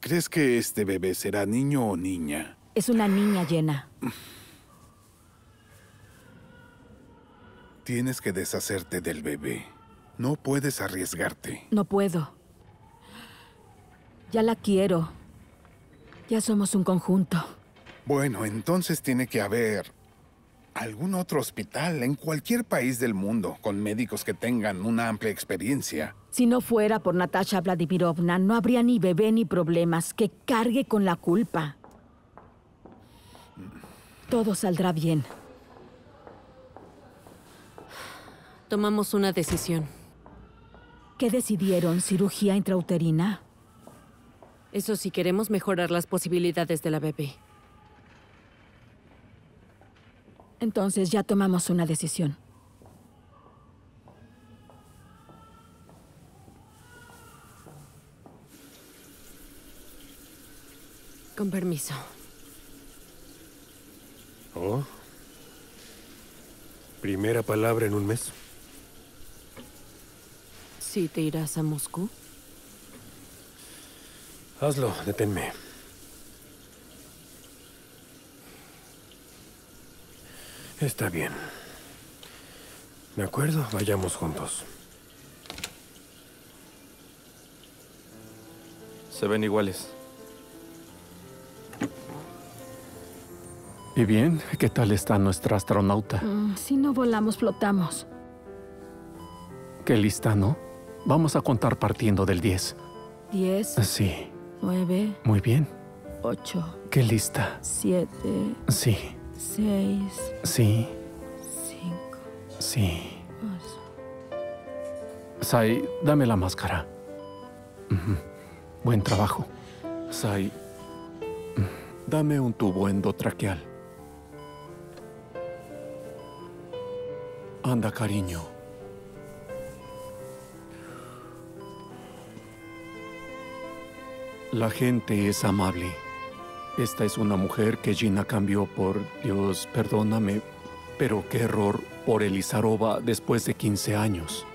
¿crees que este bebé será niño o niña? Es una niña, Yena. Tienes que deshacerte del bebé. No puedes arriesgarte. No puedo. Ya la quiero. Ya somos un conjunto. Bueno, entonces tiene que haber algún otro hospital en cualquier país del mundo con médicos que tengan una amplia experiencia. Si no fuera por Natasha Vladimirovna, no habría ni bebé ni problemas. Que cargue con la culpa. Todo saldrá bien. Tomamos una decisión. ¿Qué decidieron? ¿Cirugía intrauterina? Eso sí, queremos mejorar las posibilidades de la bebé. Entonces ya tomamos una decisión. Con permiso. Oh. Primera palabra en un mes. ¿Sí te irás a Moscú? Hazlo, deténme. Está bien. De acuerdo, vayamos juntos. Se ven iguales. ¿Y bien? ¿Qué tal está nuestra astronauta? Si no volamos, flotamos. Qué lista, ¿no? Vamos a contar partiendo del 10. ¿10? Sí. 9. Muy bien. 8. Qué lista. 7. Sí. 6. Sí. 5. Sí. 8. Sai, dame la máscara. Buen trabajo. Sai, dame un tubo endotraqueal. Anda, cariño. La gente es amable. Esta es una mujer que Gina cambió por... Dios, perdóname, pero qué error, por Elizarova después de 15 años.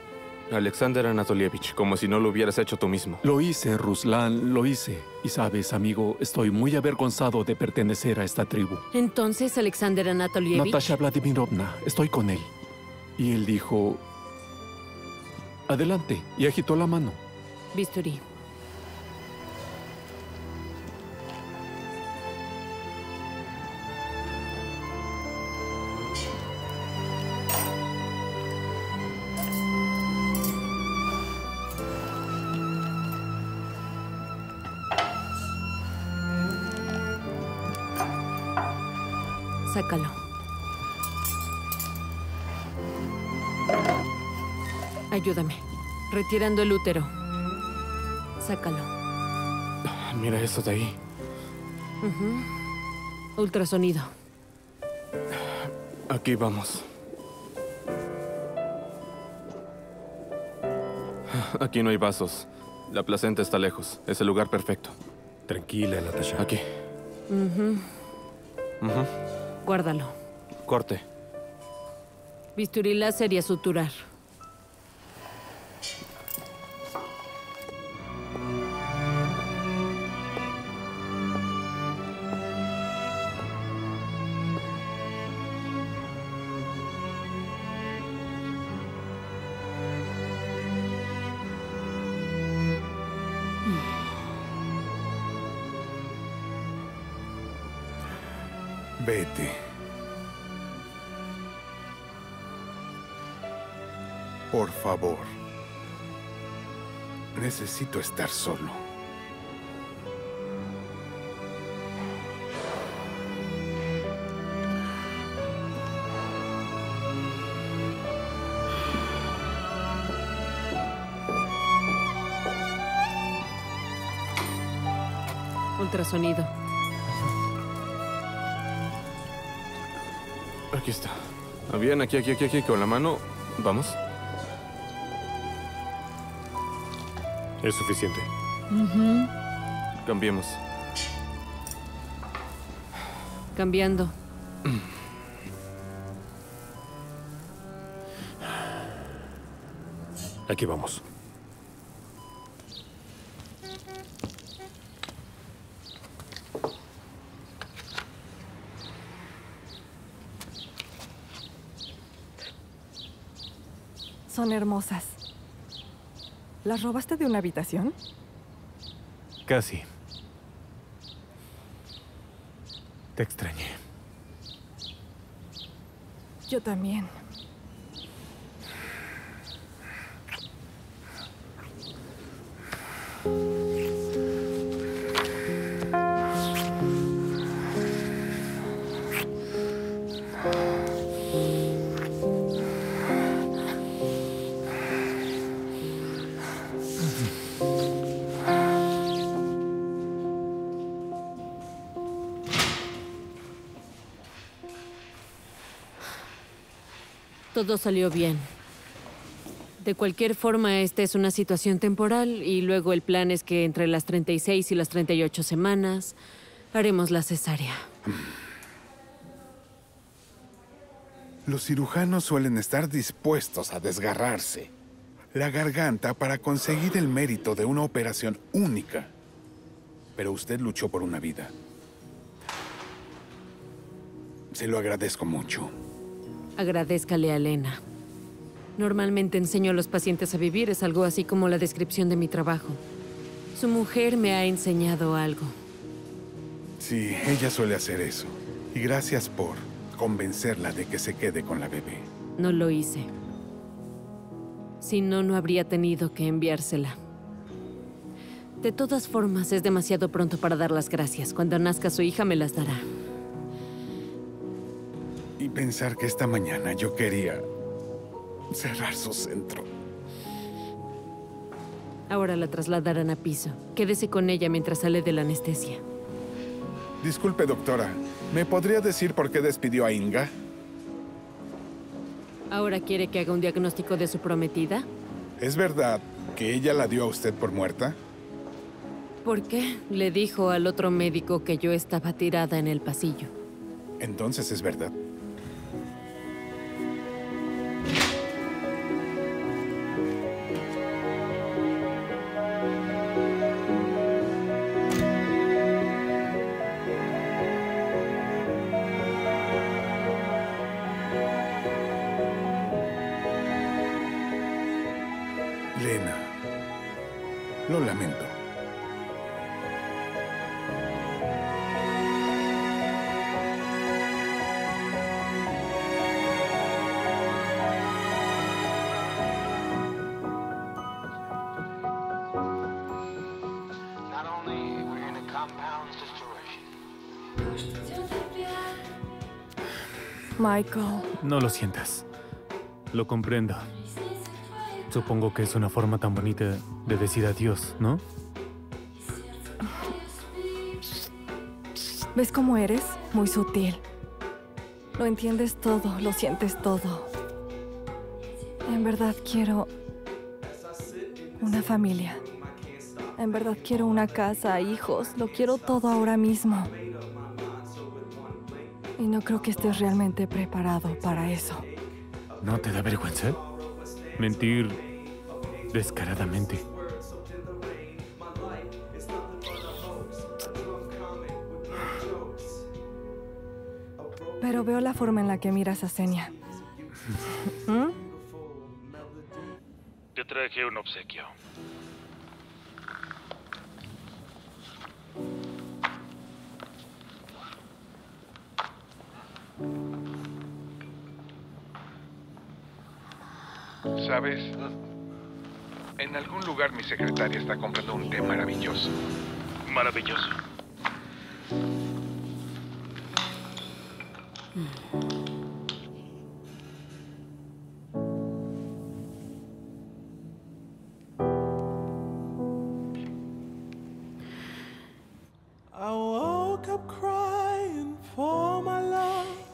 Alexander Anatolievich, como si no lo hubieras hecho tú mismo. Lo hice, Ruslan, lo hice. Y sabes, amigo, estoy muy avergonzado de pertenecer a esta tribu. Entonces, Alexander Anatolievich... Natasha Vladimirovna, estoy con él. Y él dijo... Adelante, y agitó la mano. Bisturí. Sácalo. Ayúdame. Retirando el útero. Sácalo. Mira eso de ahí. Ultrasonido. Aquí vamos. Aquí no hay vasos. La placenta está lejos. Es el lugar perfecto. Tranquila, Natasha. Aquí. Guárdalo. Corte. Bisturí láser y a suturar. Vete. Por favor. Necesito estar solo. Ultrasonido. Aquí está. Bien, aquí. Con la mano. Vamos. Es suficiente. Cambiemos. Cambiando. Aquí vamos. Son hermosas. ¿Las robaste de una habitación? Casi. Te extrañé. Yo también. Todo salió bien. De cualquier forma, esta es una situación temporal y luego el plan es que entre las 36 y las 38 semanas haremos la cesárea. Los cirujanos suelen estar dispuestos a desgarrarse la garganta para conseguir el mérito de una operación única. Pero usted luchó por una vida. Se lo agradezco mucho. Agradézcale a Lena. Normalmente enseño a los pacientes a vivir, es algo así como la descripción de mi trabajo. Su mujer me ha enseñado algo. Sí, ella suele hacer eso. Y gracias por convencerla de que se quede con la bebé. No lo hice. Si no, no habría tenido que enviársela. De todas formas, es demasiado pronto para dar las gracias. Cuando nazca su hija, me las dará. Y pensar que esta mañana yo quería cerrar su centro. Ahora la trasladarán a piso. Quédese con ella mientras sale de la anestesia. Disculpe, doctora. ¿Me podría decir por qué despidió a Inga? ¿Ahora quiere que haga un diagnóstico de su prometida? ¿Es verdad que ella la dio a usted por muerta? ¿Por qué? Le dijo al otro médico que yo estaba tirada en el pasillo. Entonces es verdad. Michael. No lo sientas. Lo comprendo. Supongo que es una forma tan bonita de decir adiós, ¿no? ¿Ves cómo eres? Muy sutil. Lo entiendes todo, lo sientes todo. En verdad quiero una familia. En verdad quiero una casa, hijos. Lo quiero todo ahora mismo. Y no creo que estés realmente preparado para eso. ¿No te da vergüenza? Mentir descaradamente. Pero veo la forma en la que miras a Xenia. ¿Mm? Te traje un obsequio. ¿Sabes? En algún lugar mi secretaria está comprando un té maravilloso. Maravilloso.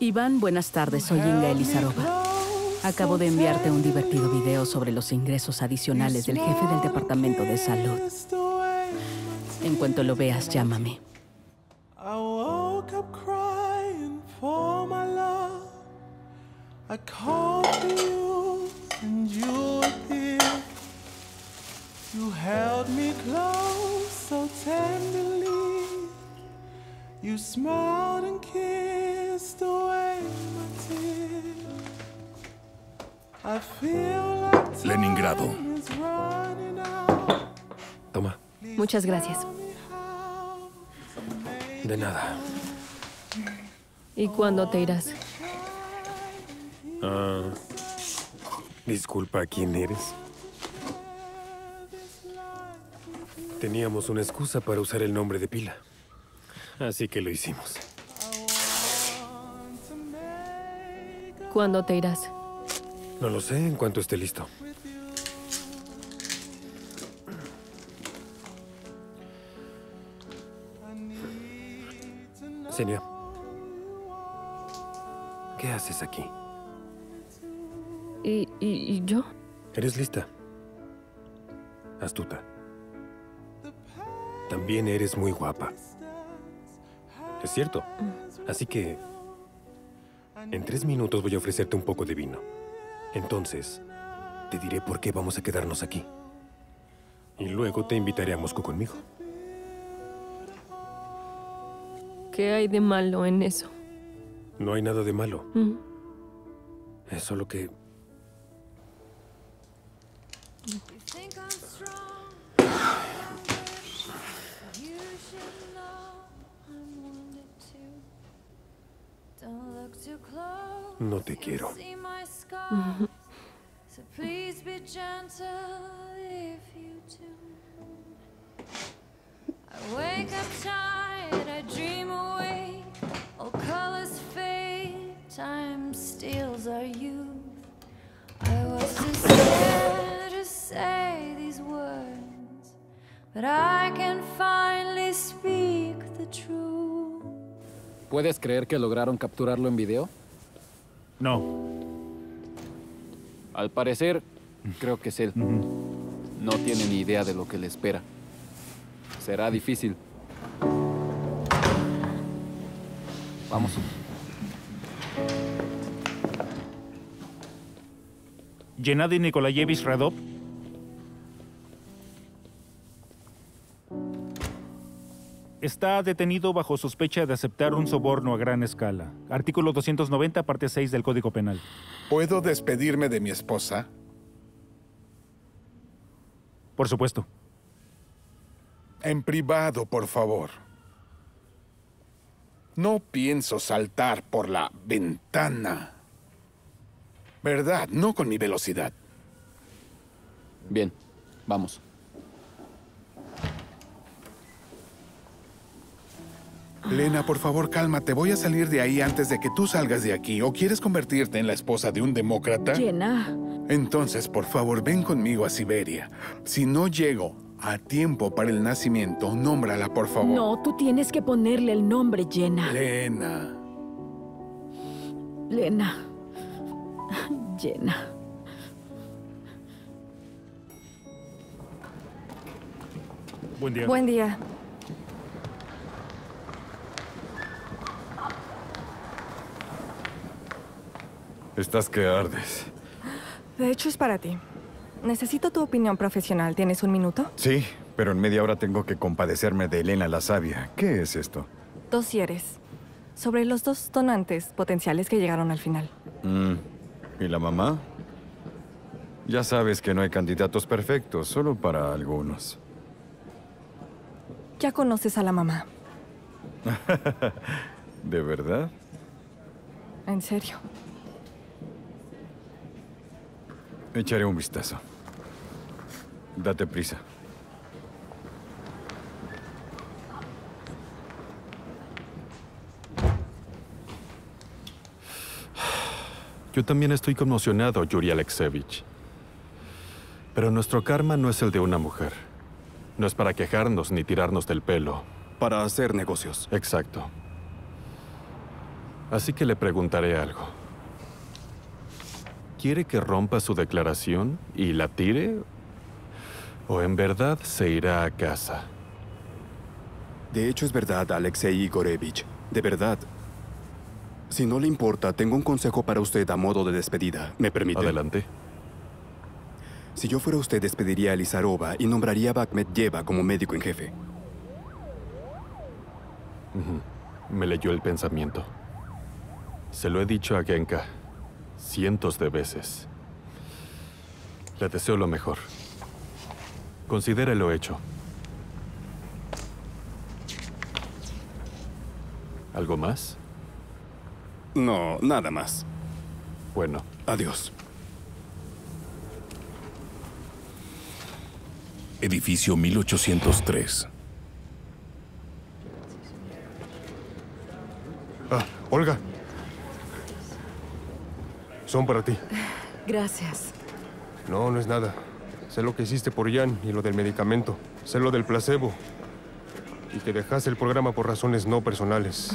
Iván, buenas tardes. Soy Inga Elizarova. Acabo de enviarte un divertido video sobre los ingresos adicionales del jefe del Departamento de Salud. En cuanto lo veas, llámame. Leningrado. Toma. Muchas gracias. De nada. ¿Y cuándo te irás? Disculpa, ¿quién eres? Teníamos una excusa para usar el nombre de pila. Así que lo hicimos. ¿Cuándo te irás? No lo sé, en cuanto esté listo. Xenia, ¿qué haces aquí? ¿Y yo? Eres lista. Astuta. También eres muy guapa. Es cierto. Así que en 3 minutos voy a ofrecerte un poco de vino. Entonces, te diré por qué vamos a quedarnos aquí. Y luego te invitaré a Moscú conmigo. ¿Qué hay de malo en eso? No hay nada de malo. Es solo que... No te quiero. ¿Puedes creer que lograron capturarlo en video? No. Al parecer, creo que es él. No tiene ni idea de lo que le espera. Será difícil. Vamos. Gennady Nikolayevich Radov. Está detenido bajo sospecha de aceptar un soborno a gran escala. Artículo 290, parte 6 del Código Penal. ¿Puedo despedirme de mi esposa? Por supuesto. En privado, por favor. No pienso saltar por la ventana. ¿Verdad? No con mi velocidad. Bien, vamos. Lena, por favor, cálmate. Voy a salir de ahí antes de que tú salgas de aquí. ¿O quieres convertirte en la esposa de un demócrata? Lena. Entonces, por favor, ven conmigo a Siberia. Si no llego a tiempo para el nacimiento, nómbrala, por favor. No, tú tienes que ponerle el nombre, Lena. Lena. Lena. Lena. Buen día. Buen día. Estás que ardes. De hecho, es para ti. Necesito tu opinión profesional. ¿Tienes un minuto? Sí, pero en media hora tengo que compadecerme de Elena la sabia. ¿Qué es esto? Dosieres. Sobre los dos donantes potenciales que llegaron al final. ¿Y la mamá? Ya sabes que no hay candidatos perfectos, solo para algunos. Ya conoces a la mamá. ¿De verdad? En serio. Echaré un vistazo. Date prisa. Yo también estoy conmocionado, Yuri Alekseyevich. Pero nuestro karma no es el de una mujer. No es para quejarnos ni tirarnos del pelo. Para hacer negocios. Exacto. Así que le preguntaré algo. ¿Quiere que rompa su declaración y la tire? ¿O en verdad se irá a casa? De hecho, es verdad, Alexei Igorevich. De verdad. Si no le importa, tengo un consejo para usted a modo de despedida. ¿Me permite? Adelante. Si yo fuera usted, despediría a Elizarova y nombraría a Bakhmetyeva como médico en jefe. Me leyó el pensamiento. Se lo he dicho a Genka. Cientos de veces. Le deseo lo mejor. Considérelo hecho. ¿Algo más? No, nada más. Bueno. Adiós. Edificio 1803. Olga. Son para ti. Gracias. No, no es nada. Sé lo que hiciste por Jan y lo del medicamento. Sé lo del placebo. Y que dejaste el programa por razones no personales.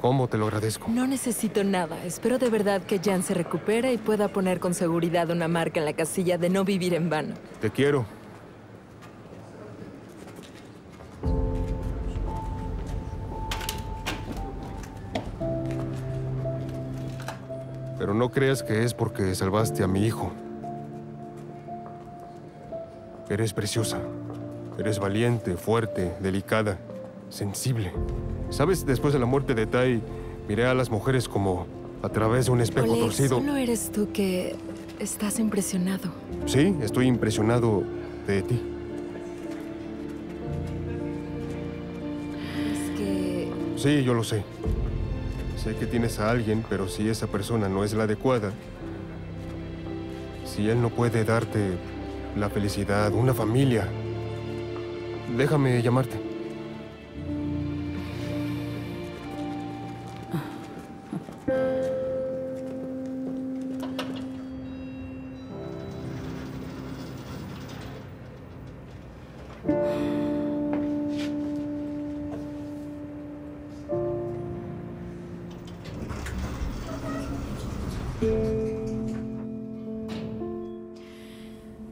¿Cómo te lo agradezco? No necesito nada. Espero de verdad que Jan se recupere y pueda poner con seguridad una marca en la casilla de no vivir en vano. Te quiero. Pero no creas que es porque salvaste a mi hijo. Eres preciosa. Eres valiente, fuerte, delicada, sensible. ¿Sabes? Después de la muerte de Tai, miré a las mujeres como a través de un espejo torcido. Solo eres tú que estás impresionado. Sí, estoy impresionado de ti. Es que... Sí, yo lo sé. Sé que tienes a alguien, pero si esa persona no es la adecuada, si él no puede darte la felicidad, una familia, déjame llamarte.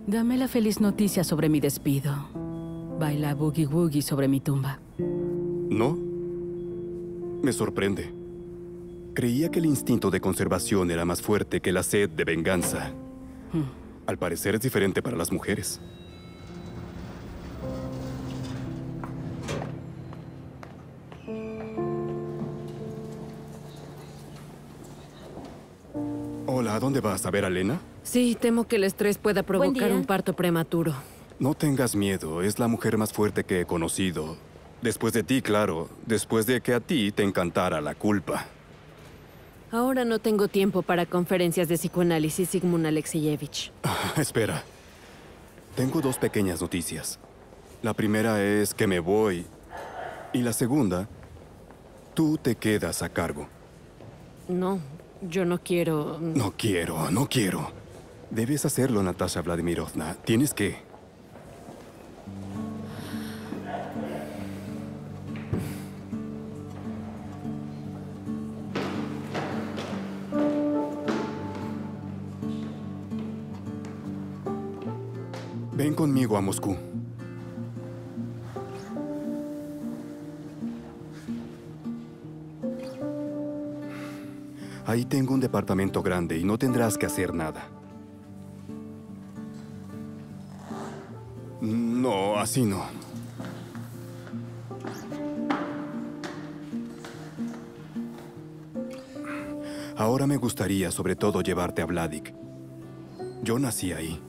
Dame la feliz noticia sobre mi despido. Baila boogie woogie sobre mi tumba. No. Me sorprende. Creía que el instinto de conservación era más fuerte que la sed de venganza. Al parecer es diferente para las mujeres. Hola, ¿a dónde vas? ¿A ver a Lena? Sí, temo que el estrés pueda provocar un parto prematuro. No tengas miedo. Es la mujer más fuerte que he conocido. Después de ti, claro. Después de que a ti te encantara la culpa. Ahora no tengo tiempo para conferencias de psicoanálisis, Sigmund Alexeyevich. Espera. Tengo dos pequeñas noticias. La primera es que me voy. Y la segunda, tú te quedas a cargo. No, yo no quiero... No quiero. Debes hacerlo, Natasha Vladimirovna. Tienes que... Ven conmigo a Moscú. Ahí tengo un departamento grande y no tendrás que hacer nada. No, así no. Ahora me gustaría, sobre todo, llevarte a Vladik. Yo nací ahí.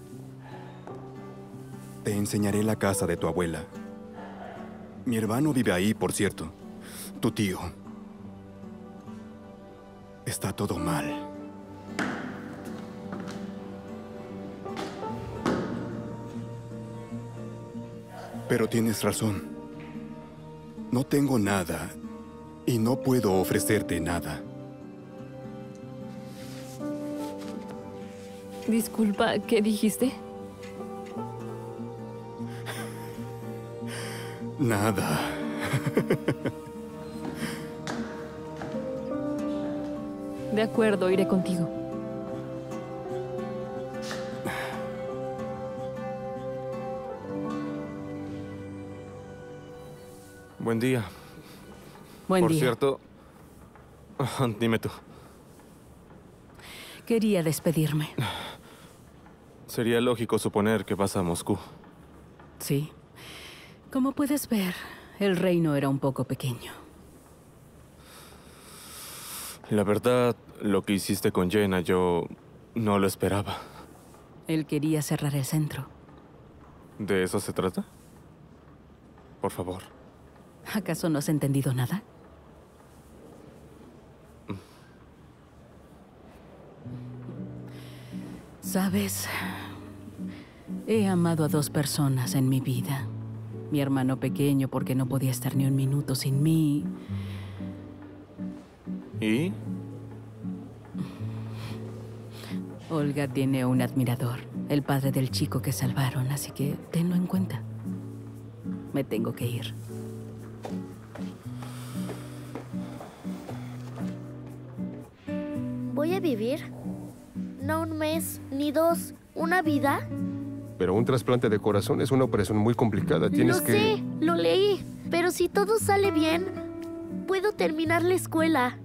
Te enseñaré la casa de tu abuela. Mi hermano vive ahí, por cierto. Tu tío. Está todo mal. Pero tienes razón. No tengo nada y no puedo ofrecerte nada. Disculpa, ¿qué dijiste? Nada. De acuerdo, iré contigo. Buen día. Por cierto, dime tú. Quería despedirme. Sería lógico suponer que vas a Moscú. Sí. Como puedes ver, el reino era un poco pequeño. La verdad, lo que hiciste con Yena, yo no lo esperaba. Él quería cerrar el centro. ¿De eso se trata? Por favor. ¿Acaso no has entendido nada? ¿Sabes? He amado a dos personas en mi vida. Mi hermano pequeño, porque no podía estar ni un minuto sin mí. ¿Y? Olga tiene un admirador, el padre del chico que salvaron, así que tenlo en cuenta. Me tengo que ir. ¿Voy a vivir? No un mes, ni dos, una vida. Pero un trasplante de corazón es una operación muy complicada. Tienes que... Lo sé, lo leí. Pero si todo sale bien... Puedo terminar la escuela,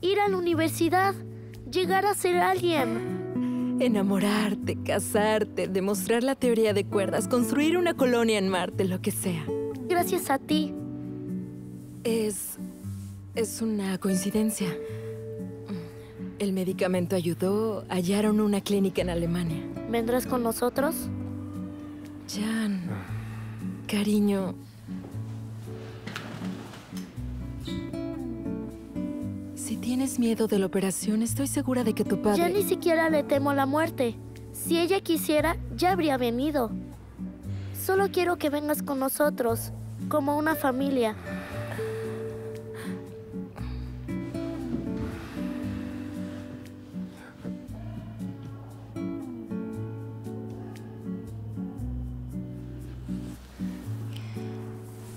ir a la universidad, llegar a ser alguien. Enamorarte, casarte, demostrar la teoría de cuerdas, construir una colonia en Marte, lo que sea. Gracias a ti. Es una coincidencia. El medicamento ayudó, hallaron una clínica en Alemania. ¿Vendrás con nosotros? Jan, cariño... Si tienes miedo de la operación, estoy segura de que tu padre... Ya ni siquiera le temo la muerte. Si ella quisiera, ya habría venido. Solo quiero que vengas con nosotros, como una familia.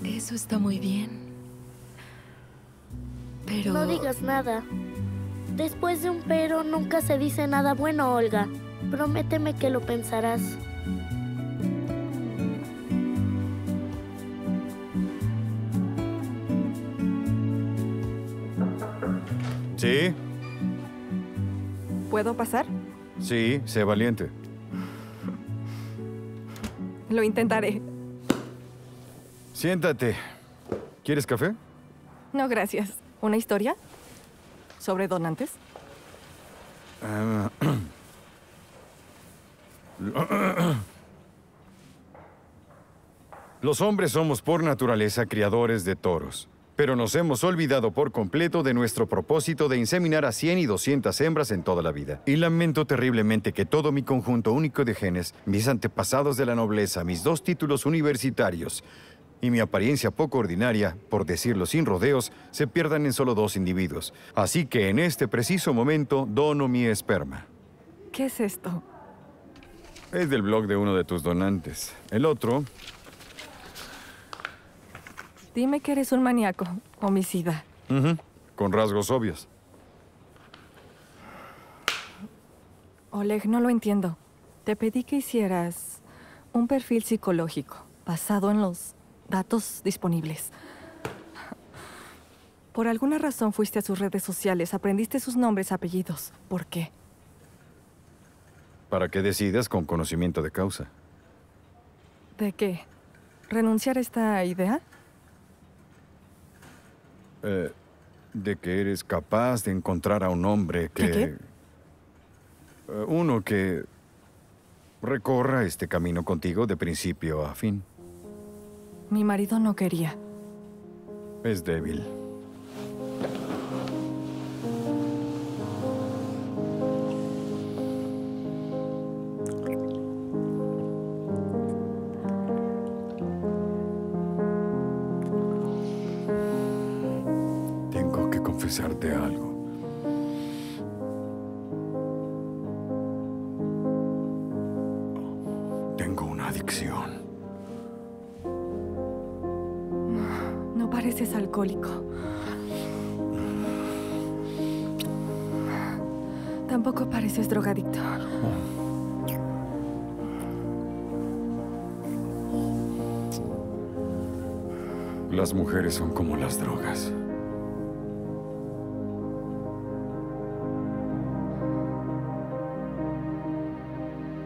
Eso está muy bien. Pero... No digas nada. Después de un pero, nunca se dice nada bueno, Olga. Prométeme que lo pensarás. ¿Sí? ¿Puedo pasar? Sí, sé valiente. Lo intentaré. Siéntate. ¿Quieres café? No, gracias. ¿Una historia? ¿Sobre donantes? Los hombres somos por naturaleza criadores de toros, pero nos hemos olvidado por completo de nuestro propósito de inseminar a 100 y 200 hembras en toda la vida. Y lamento terriblemente que todo mi conjunto único de genes, mis antepasados de la nobleza, mis dos títulos universitarios... y mi apariencia poco ordinaria, por decirlo sin rodeos, se pierdan en solo 2 individuos. Así que en este preciso momento dono mi esperma. ¿Qué es esto? Es del blog de uno de tus donantes. El otro... Dime que eres un maníaco, homicida. Con rasgos obvios. Oleg, no lo entiendo. Te pedí que hicieras un perfil psicológico basado en los datos disponibles. Por alguna razón fuiste a sus redes sociales, aprendiste sus nombres, apellidos. ¿Por qué? Para que decidas con conocimiento de causa. ¿De qué? ¿Renunciar a esta idea? De que eres capaz de encontrar a un hombre que... ¿Qué? Uno que recorra este camino contigo de principio a fin. Mi marido no quería. Es débil. Confesarte algo. Tengo una adicción. No pareces alcohólico. Tampoco pareces drogadicto. Las mujeres son como las drogas.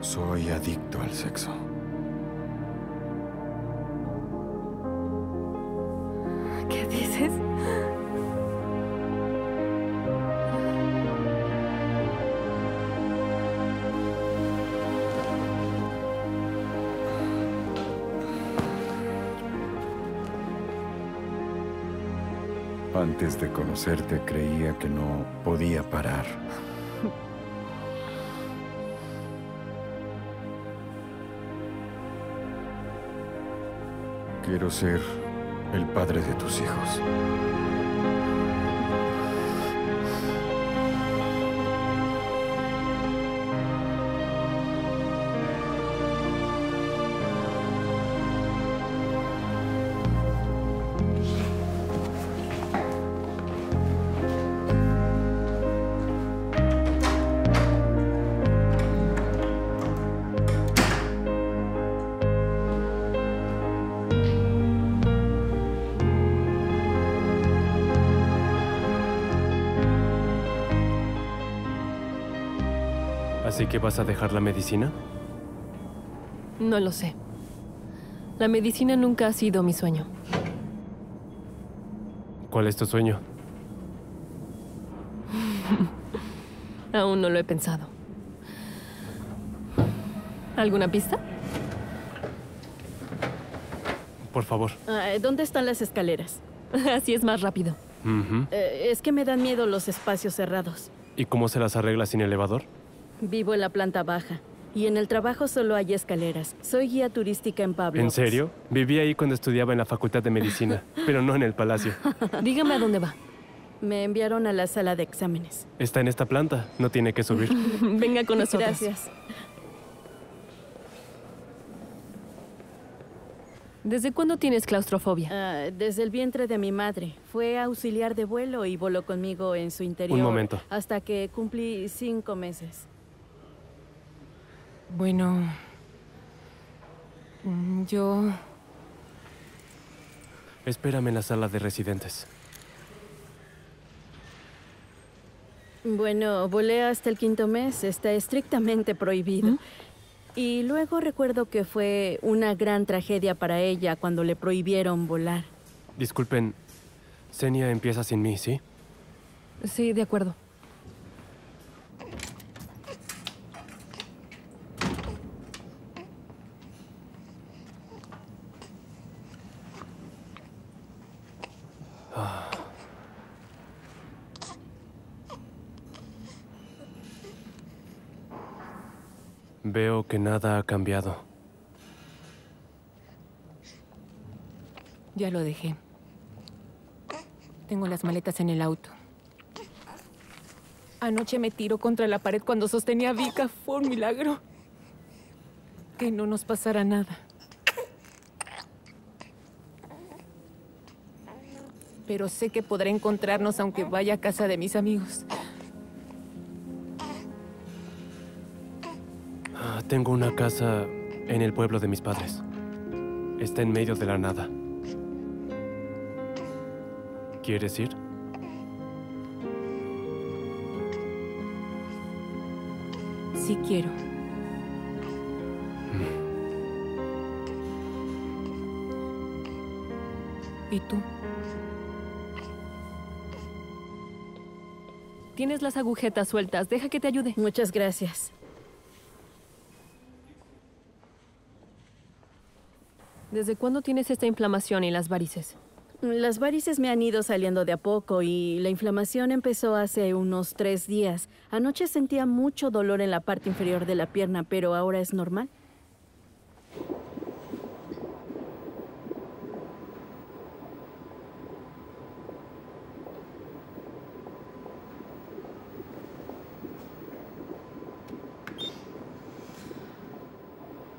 Soy adicto al sexo. ¿Qué dices? Antes de conocerte creía que no podía parar. Quiero ser el padre de tus hijos. ¿Así que vas a dejar la medicina? No lo sé. La medicina nunca ha sido mi sueño. ¿Cuál es tu sueño? Aún no lo he pensado. ¿Alguna pista? Por favor. ¿Dónde están las escaleras? Así es más rápido. Es que me dan miedo los espacios cerrados. ¿Y cómo se las arregla sin elevador? Vivo en la planta baja, y en el trabajo solo hay escaleras. Soy guía turística en Pavlov. ¿En serio? Viví ahí cuando estudiaba en la Facultad de Medicina, pero no en el palacio. Dígame a dónde va. Me enviaron a la sala de exámenes. Está en esta planta, no tiene que subir. Venga con nosotros. Gracias. ¿Desde cuándo tienes claustrofobia? Desde el vientre de mi madre. Fue auxiliar de vuelo y voló conmigo en su interior. Un momento. Hasta que cumplí 5 meses. Bueno, yo... Espérame en la sala de residentes. Bueno, volé hasta el 5.º mes. Está estrictamente prohibido. Y luego recuerdo que fue una gran tragedia para ella cuando le prohibieron volar. Disculpen, Xenia empieza sin mí, ¿sí? Sí, de acuerdo. Veo que nada ha cambiado. Ya lo dejé. Tengo las maletas en el auto. Anoche me tiró contra la pared cuando sostenía a Vika. Fue un milagro. que no nos pasara nada. Pero sé que podré encontrarnos aunque vaya a casa de mis amigos. Tengo una casa en el pueblo de mis padres. Está en medio de la nada. ¿Quieres ir? Sí quiero. ¿Y tú? Tienes las agujetas sueltas. Deja que te ayude. Muchas gracias. ¿Desde cuándo tienes esta inflamación y las varices? Las varices me han ido saliendo de a poco y la inflamación empezó hace unos 3 días. Anoche sentía mucho dolor en la parte inferior de la pierna, pero ahora es normal.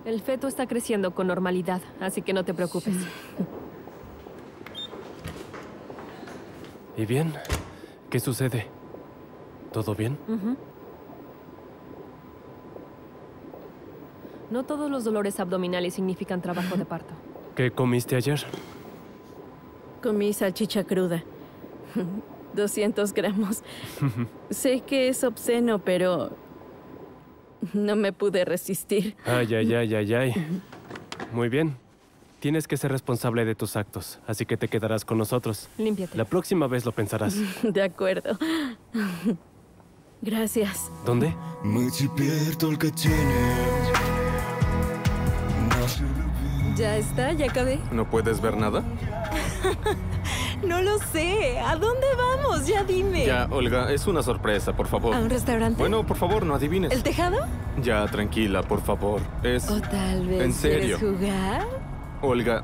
El feto está creciendo con normalidad, así que no te preocupes. ¿Y bien? ¿Qué sucede? ¿Todo bien? No todos los dolores abdominales significan trabajo de parto. ¿Qué comiste ayer? Comí salchicha cruda. 200 gramos. Sé que es obsceno, pero no me pude resistir. Ay. Muy bien. Tienes que ser responsable de tus actos, así que te quedarás con nosotros. Límpiate. La próxima vez lo pensarás. De acuerdo. Gracias. ¿Dónde? Ya está, ya acabé. ¿No puedes ver nada? No lo sé. ¿A dónde vamos? Ya dime. Ya, Olga, es una sorpresa, por favor. ¿A un restaurante? Bueno, por favor, no adivines. ¿El tejado? Ya, tranquila, por favor. Es... O tal vez... ¿En serio? ¿Quieres jugar? Olga,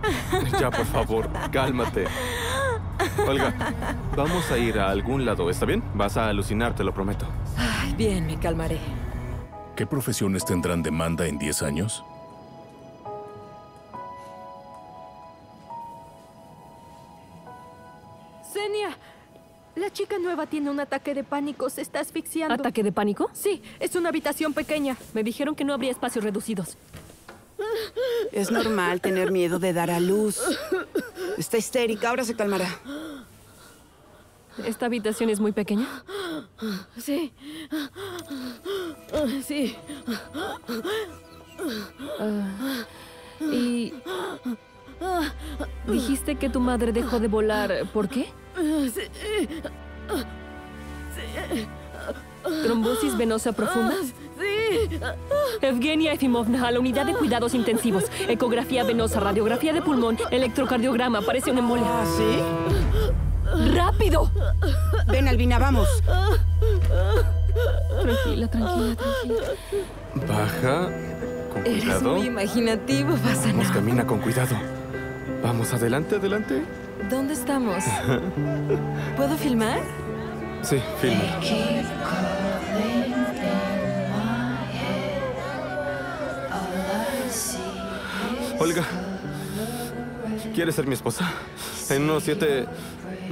ya, por favor, cálmate. Olga, vamos a ir a algún lado, ¿está bien? Vas a alucinar, te lo prometo. Ay, bien, me calmaré. ¿Qué profesiones tendrán demanda en 10 años? Xenia, la chica nueva tiene un ataque de pánico, se está asfixiando. ¿Ataque de pánico? Sí, es una habitación pequeña. Me dijeron que no habría espacios reducidos. Es normal tener miedo de dar a luz. Está histérica, ahora se calmará. ¿Esta habitación es muy pequeña? Sí. Sí. Y... dijiste que tu madre dejó de volar. ¿Por qué? Sí. ¿Trombosis venosa profunda? ¡Sí! Evgenia Efimovna, a la unidad de cuidados intensivos. Ecografía venosa, radiografía de pulmón, electrocardiograma, parece una embolia. ¿Ah, sí? ¡Rápido! Ven, Albina, vamos. Tranquila. Baja, con cuidado. Eres muy imaginativo, Basanov. Vamos, camina con cuidado. Vamos, adelante. ¿Dónde estamos? ¿Puedo filmar? Sí, filma. Olga, ¿quieres ser mi esposa? En unos 7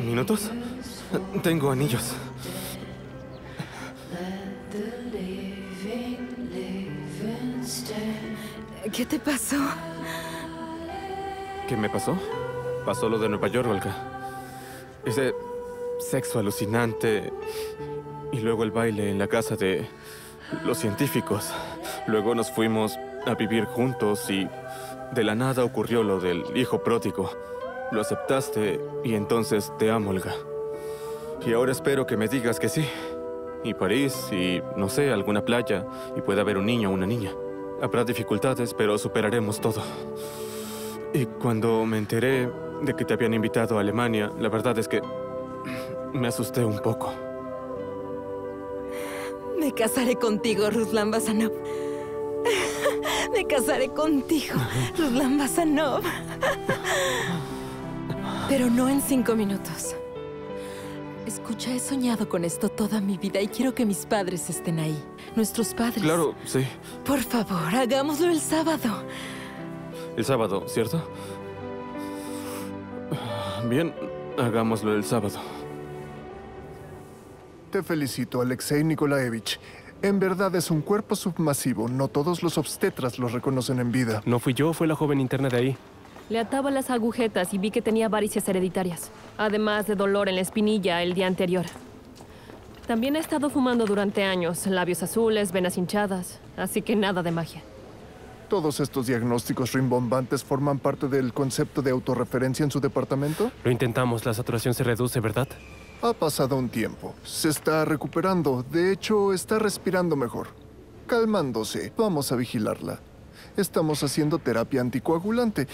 minutos tengo anillos. ¿Qué te pasó? ¿Qué me pasó? Pasó lo de Nueva York, Olga. Ese sexo alucinante y luego el baile en la casa de los científicos. Luego nos fuimos a vivir juntos y... de la nada ocurrió lo del hijo pródigo. Lo aceptaste y entonces te amo, Olga. Y ahora espero que me digas que sí. Y París y, no sé, alguna playa. Y puede haber un niño o una niña. Habrá dificultades, pero superaremos todo. Y cuando me enteré de que te habían invitado a Alemania, la verdad es que me asusté un poco. Me casaré contigo, Ruslan Basanov. Me casaré contigo, Ruslan Basanov. Pero no en 5 minutos. Es Escucha, he soñado con esto toda mi vida y quiero que mis padres estén ahí. Nuestros padres. Claro, sí. Por favor, hagámoslo el sábado. El sábado, ¿cierto? Bien, hagámoslo el sábado. Te felicito, Alexei Nikolayevich. En verdad es un cuerpo submasivo. No todos los obstetras los reconocen en vida. No fui yo, fue la joven interna de ahí. Le ataba las agujetas y vi que tenía varices hereditarias, además de dolor en la espinilla el día anterior. También ha estado fumando durante años, labios azules, venas hinchadas, así que nada de magia. ¿Todos estos diagnósticos rimbombantes forman parte del concepto de autorreferencia en su departamento? Lo intentamos, la saturación se reduce, ¿verdad? Ha pasado un tiempo. Se está recuperando. De hecho, está respirando mejor. Calmándose. Vamos a vigilarla. Estamos haciendo terapia anticoagulante,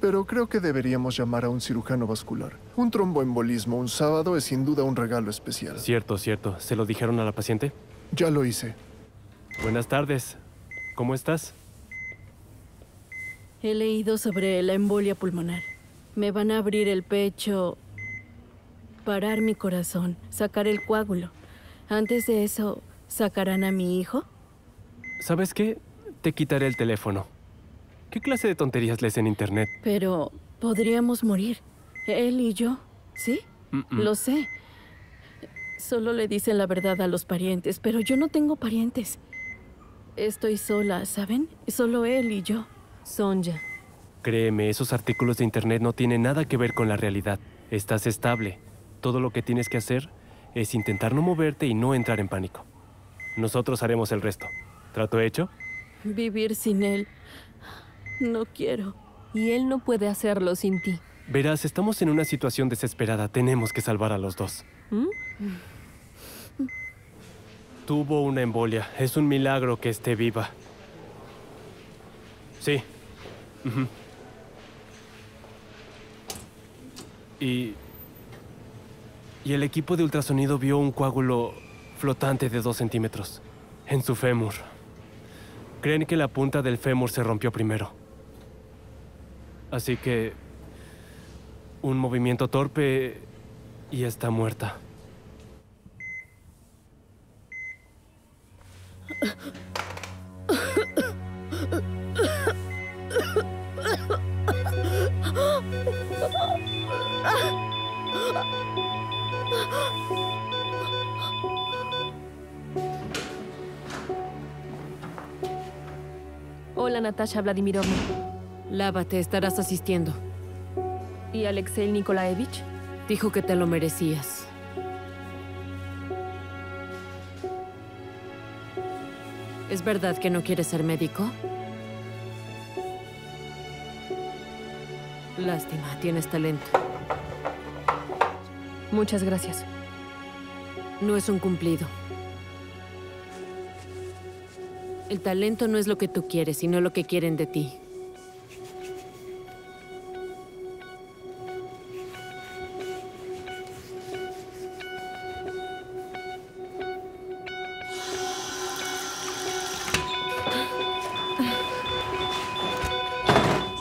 pero creo que deberíamos llamar a un cirujano vascular. Un tromboembolismo un sábado es sin duda un regalo especial. Cierto, cierto. ¿Se lo dijeron a la paciente? Ya lo hice. Buenas tardes. ¿Cómo estás? He leído sobre la embolia pulmonar. Me van a abrir el pecho... parar mi corazón, sacar el coágulo. Antes de eso, ¿sacarán a mi hijo? ¿Sabes qué? Te quitaré el teléfono. ¿Qué clase de tonterías lees en internet? Pero podríamos morir. Él y yo, ¿sí? Lo sé. Solo le dicen la verdad a los parientes, pero yo no tengo parientes. Estoy sola, ¿saben? Solo él y yo. Sonja. Créeme, esos artículos de internet no tienen nada que ver con la realidad. Estás estable. Todo lo que tienes que hacer es intentar no moverte y no entrar en pánico. Nosotros haremos el resto. ¿Trato hecho? Vivir sin él. No quiero. Y él no puede hacerlo sin ti. Verás, estamos en una situación desesperada. Tenemos que salvar a los dos. Tuvo una embolia. Es un milagro que esté viva. Sí. Y el equipo de ultrasonido vio un coágulo flotante de 2 centímetros en su fémur. Creen que la punta del fémur se rompió primero. Así que... un movimiento torpe y está muerta. Hola, Natasha Vladimirovna. Lávate, estarás asistiendo. ¿Y Alexei Nikolayevich? Dijo que te lo merecías. ¿Es verdad que no quieres ser médico? Lástima, tienes talento. Muchas gracias. No es un cumplido. El talento no es lo que tú quieres, sino lo que quieren de ti.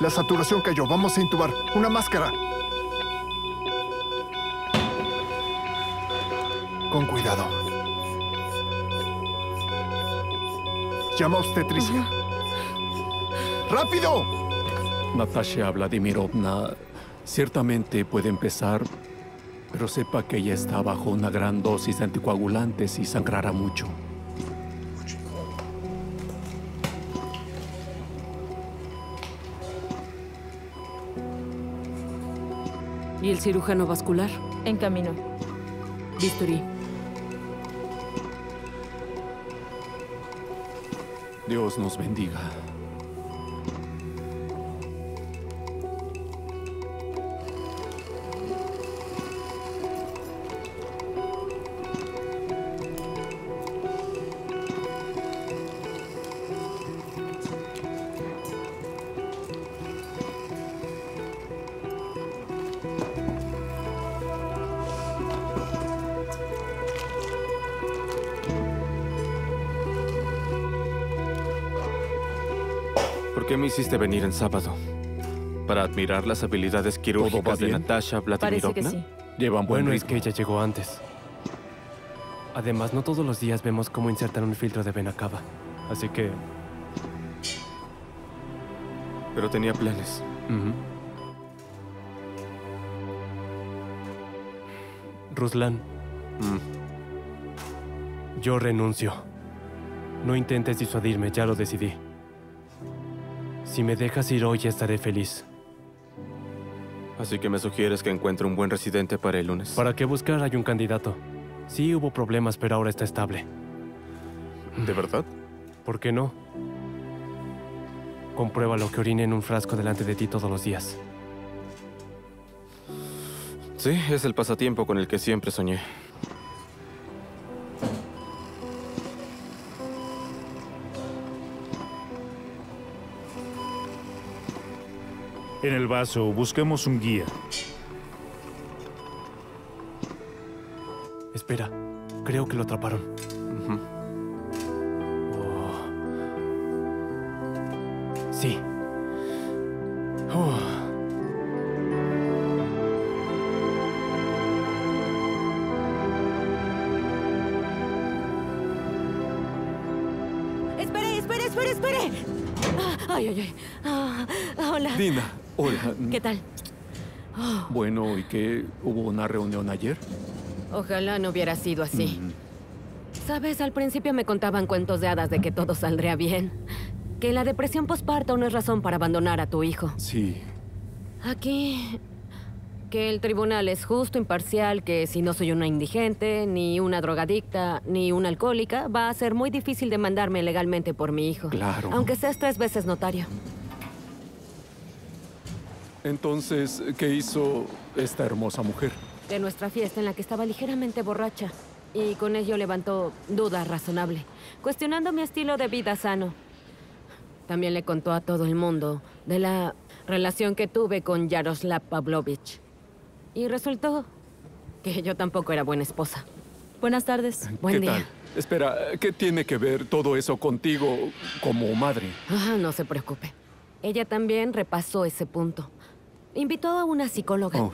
La saturación cayó. Vamos a intubar. ¡Una máscara! Con cuidado. Llama obstetricia. ¡Rápido! Natasha Vladimirovna ciertamente puede empezar, pero sepa que ella está bajo una gran dosis de anticoagulantes y sangrará mucho. ¿Y el cirujano vascular? En camino. Bisturí. Dios nos bendiga. ¿Por qué me hiciste venir en sábado? ¿Para admirar las habilidades quirúrgicas de Natasha Vladimirovna? Parece que sí. Llevan buen ritmo. Es que ella llegó antes. Además, no todos los días vemos cómo insertan un filtro de vena cava. Así que... Pero tenía planes. Ruslan. Yo renuncio. No intentes disuadirme, ya lo decidí. Si me dejas ir hoy, estaré feliz. Así que me sugieres que encuentre un buen residente para el lunes. ¿Para qué buscar? Hay un candidato. Sí, hubo problemas, pero ahora está estable. ¿De verdad? ¿Por qué no? Compruébalo, que orine en un frasco delante de ti todos los días. Sí, es el pasatiempo con el que siempre soñé. En el vaso, busquemos un guía. Espera, creo que lo atraparon. Sí. ¡Espere! ¡Ay! Hola. Dina, hola. ¿Qué tal? Bueno, ¿y qué? ¿Hubo una reunión ayer? Ojalá no hubiera sido así. Sabes, al principio me contaban cuentos de hadas de que todo saldría bien. Que la depresión posparto no es razón para abandonar a tu hijo. Sí. Aquí... Que el tribunal es justo, imparcial, que si no soy una indigente, ni una drogadicta, ni una alcohólica, va a ser muy difícil demandarme legalmente por mi hijo. Claro. Aunque seas 3 veces notario. Entonces, ¿qué hizo esta hermosa mujer? De nuestra fiesta en la que estaba ligeramente borracha. Y con ello levantó duda razonable, cuestionando mi estilo de vida sano. También le contó a todo el mundo de la relación que tuve con Yaroslav Pavlovich. Y resultó que yo tampoco era buena esposa. Buenas tardes. Buen día. Espera, ¿qué tiene que ver todo eso contigo como madre? No se preocupe. Ella también repasó ese punto. Invitó a una psicóloga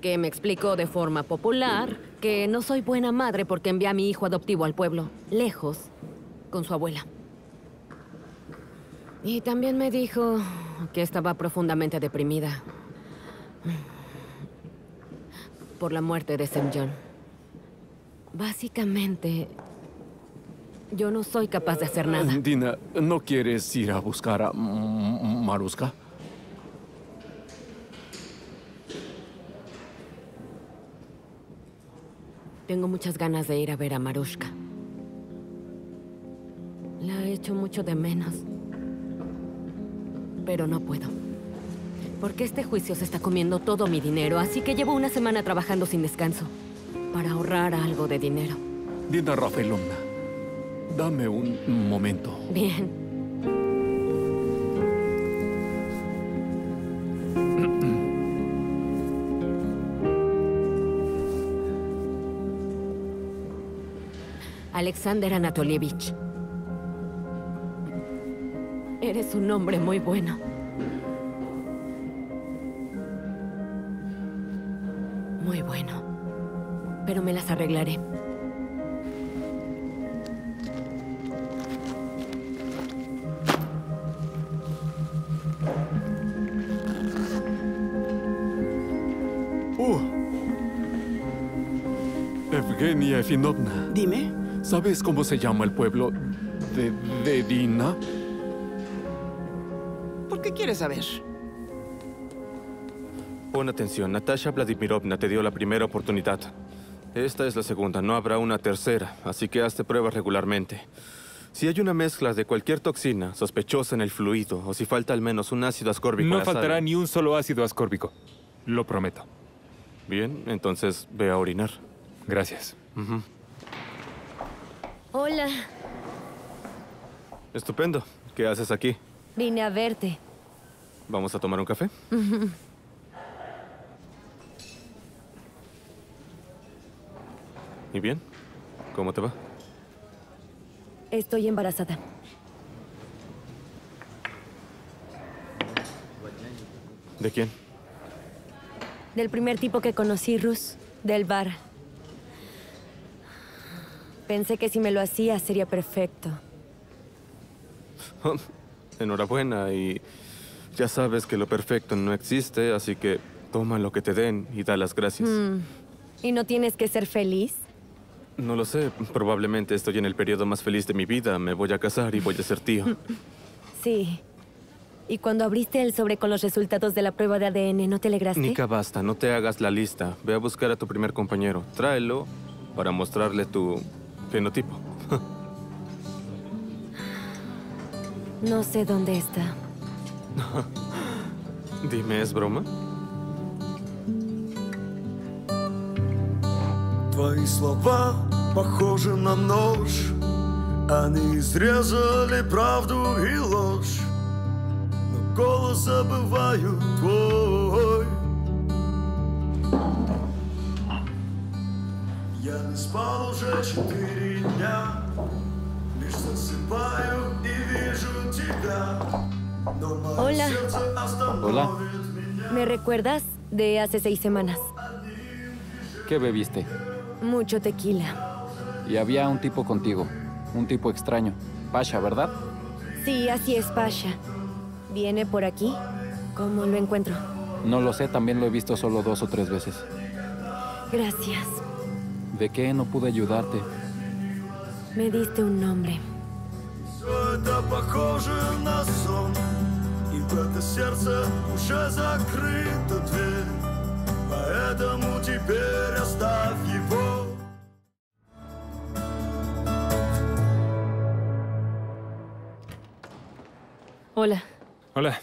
que me explicó de forma popular que no soy buena madre porque envié a mi hijo adoptivo al pueblo, lejos, con su abuela. Y también me dijo que estaba profundamente deprimida por la muerte de Sam John. Básicamente, yo no soy capaz de hacer nada. Dina, ¿no quieres ir a buscar a Marushka? Tengo muchas ganas de ir a ver a Marushka. La he hecho mucho de menos. Pero no puedo. Porque este juicio se está comiendo todo mi dinero, así que llevo una semana trabajando sin descanso para ahorrar algo de dinero. Dina Rafaelovna, dame un momento. Bien. Alexander Anatolievich. Eres un hombre muy bueno. Muy bueno. Pero me las arreglaré. Evgenia Efinovna. Dime. ¿Sabes cómo se llama el pueblo de Dina? ¿Por qué quieres saber? Pon atención, Natasha Vladimirovna te dio la primera oportunidad. Esta es la segunda, no habrá una tercera, así que hazte pruebas regularmente. Si hay una mezcla de cualquier toxina sospechosa en el fluido, o si falta al menos un ácido ascórbico... No faltará ni un solo ácido ascórbico, lo prometo. Bien, entonces ve a orinar. Gracias. Hola. Estupendo. ¿Qué haces aquí? Vine a verte. ¿Vamos a tomar un café? ¿Y bien? ¿Cómo te va? Estoy embarazada. ¿De quién? Del primer tipo que conocí, Rus, del bar. Pensé que si me lo hacías sería perfecto. Enhorabuena, y ya sabes que lo perfecto no existe, así que toma lo que te den y da las gracias. ¿Y no tienes que ser feliz? No lo sé. Probablemente estoy en el periodo más feliz de mi vida. Me voy a casar y voy a ser tío. Sí. ¿Y cuando abriste el sobre con los resultados de la prueba de ADN, no te alegraste? Nika, basta. No te hagas la lista. Ve a buscar a tu primer compañero. Tráelo para mostrarle tu fenotipo. No sé dónde está. Dime, ¿es broma? Твои слова похожи на нож, они изрезали правду и ложь, но голос забываю твой. Я не спал уже 4 дня, лишь засыпаю и вижу тебя, но мое сердце остановит меня. ¿Me recuerdas de hace 6 semanas? ¿Qué bebiste? Mucho tequila. Y había un tipo contigo, un tipo extraño. Pasha, ¿verdad? Sí, así es, Pasha. ¿Viene por aquí? ¿Cómo lo encuentro? No lo sé, también lo he visto solo 2 o 3 veces. Gracias. ¿De qué no pude ayudarte? Me diste un nombre. Поэтому теперь оставь его. Hola. Hola.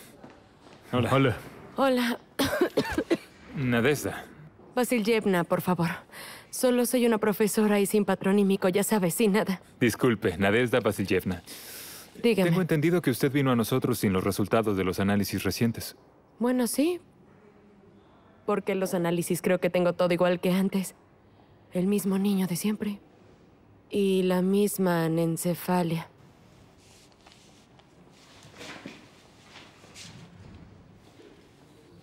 Hola. Hola. Hola. Nadezhda. Vasilievna, por favor. Solo soy una profesora y sin patronímico, ya sabes, sin nada. Disculpe, Nadezhda Vasilievna. Dígame. Tengo entendido que usted vino a nosotros sin los resultados de los análisis recientes. Bueno, sí. Porque los análisis creo que tengo todo igual que antes. El mismo niño de siempre. Y la misma anencefalia.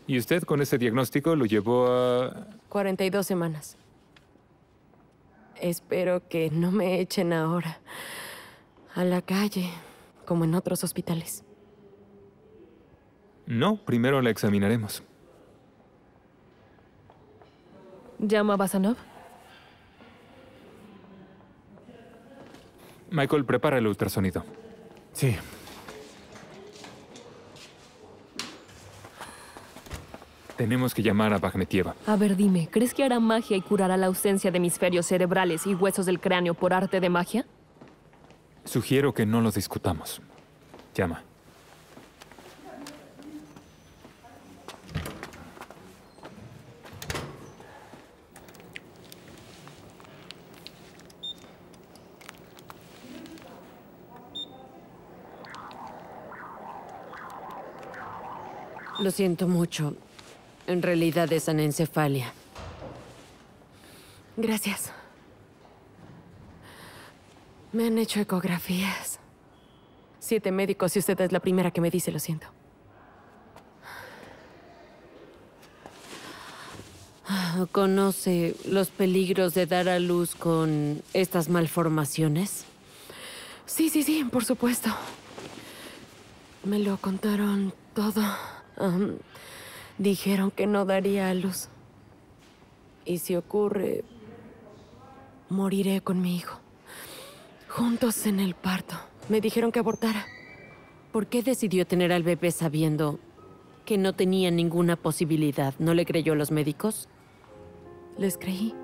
¿Y usted con ese diagnóstico lo llevó a...? 42 semanas. Espero que no me echen ahora a la calle, como en otros hospitales. No, primero la examinaremos. ¿Llamo a Basanov? Michael, prepara el ultrasonido. Sí. Tenemos que llamar a Bagnetieva. A ver, dime, ¿crees que hará magia y curará la ausencia de hemisferios cerebrales y huesos del cráneo por arte de magia? Sugiero que no lo discutamos. Llama. Lo siento mucho. En realidad es anencefalia. Gracias. Me han hecho ecografías. 7 médicos y usted es la primera que me dice lo siento. ¿Conoce los peligros de dar a luz con estas malformaciones? Sí, por supuesto. Me lo contaron todo. Dijeron que no daría a luz. Y si ocurre, moriré con mi hijo. Juntos en el parto. Me dijeron que abortara. ¿Por qué decidió tener al bebé sabiendo que no tenía ninguna posibilidad? ¿No le creyó a los médicos? Les creí.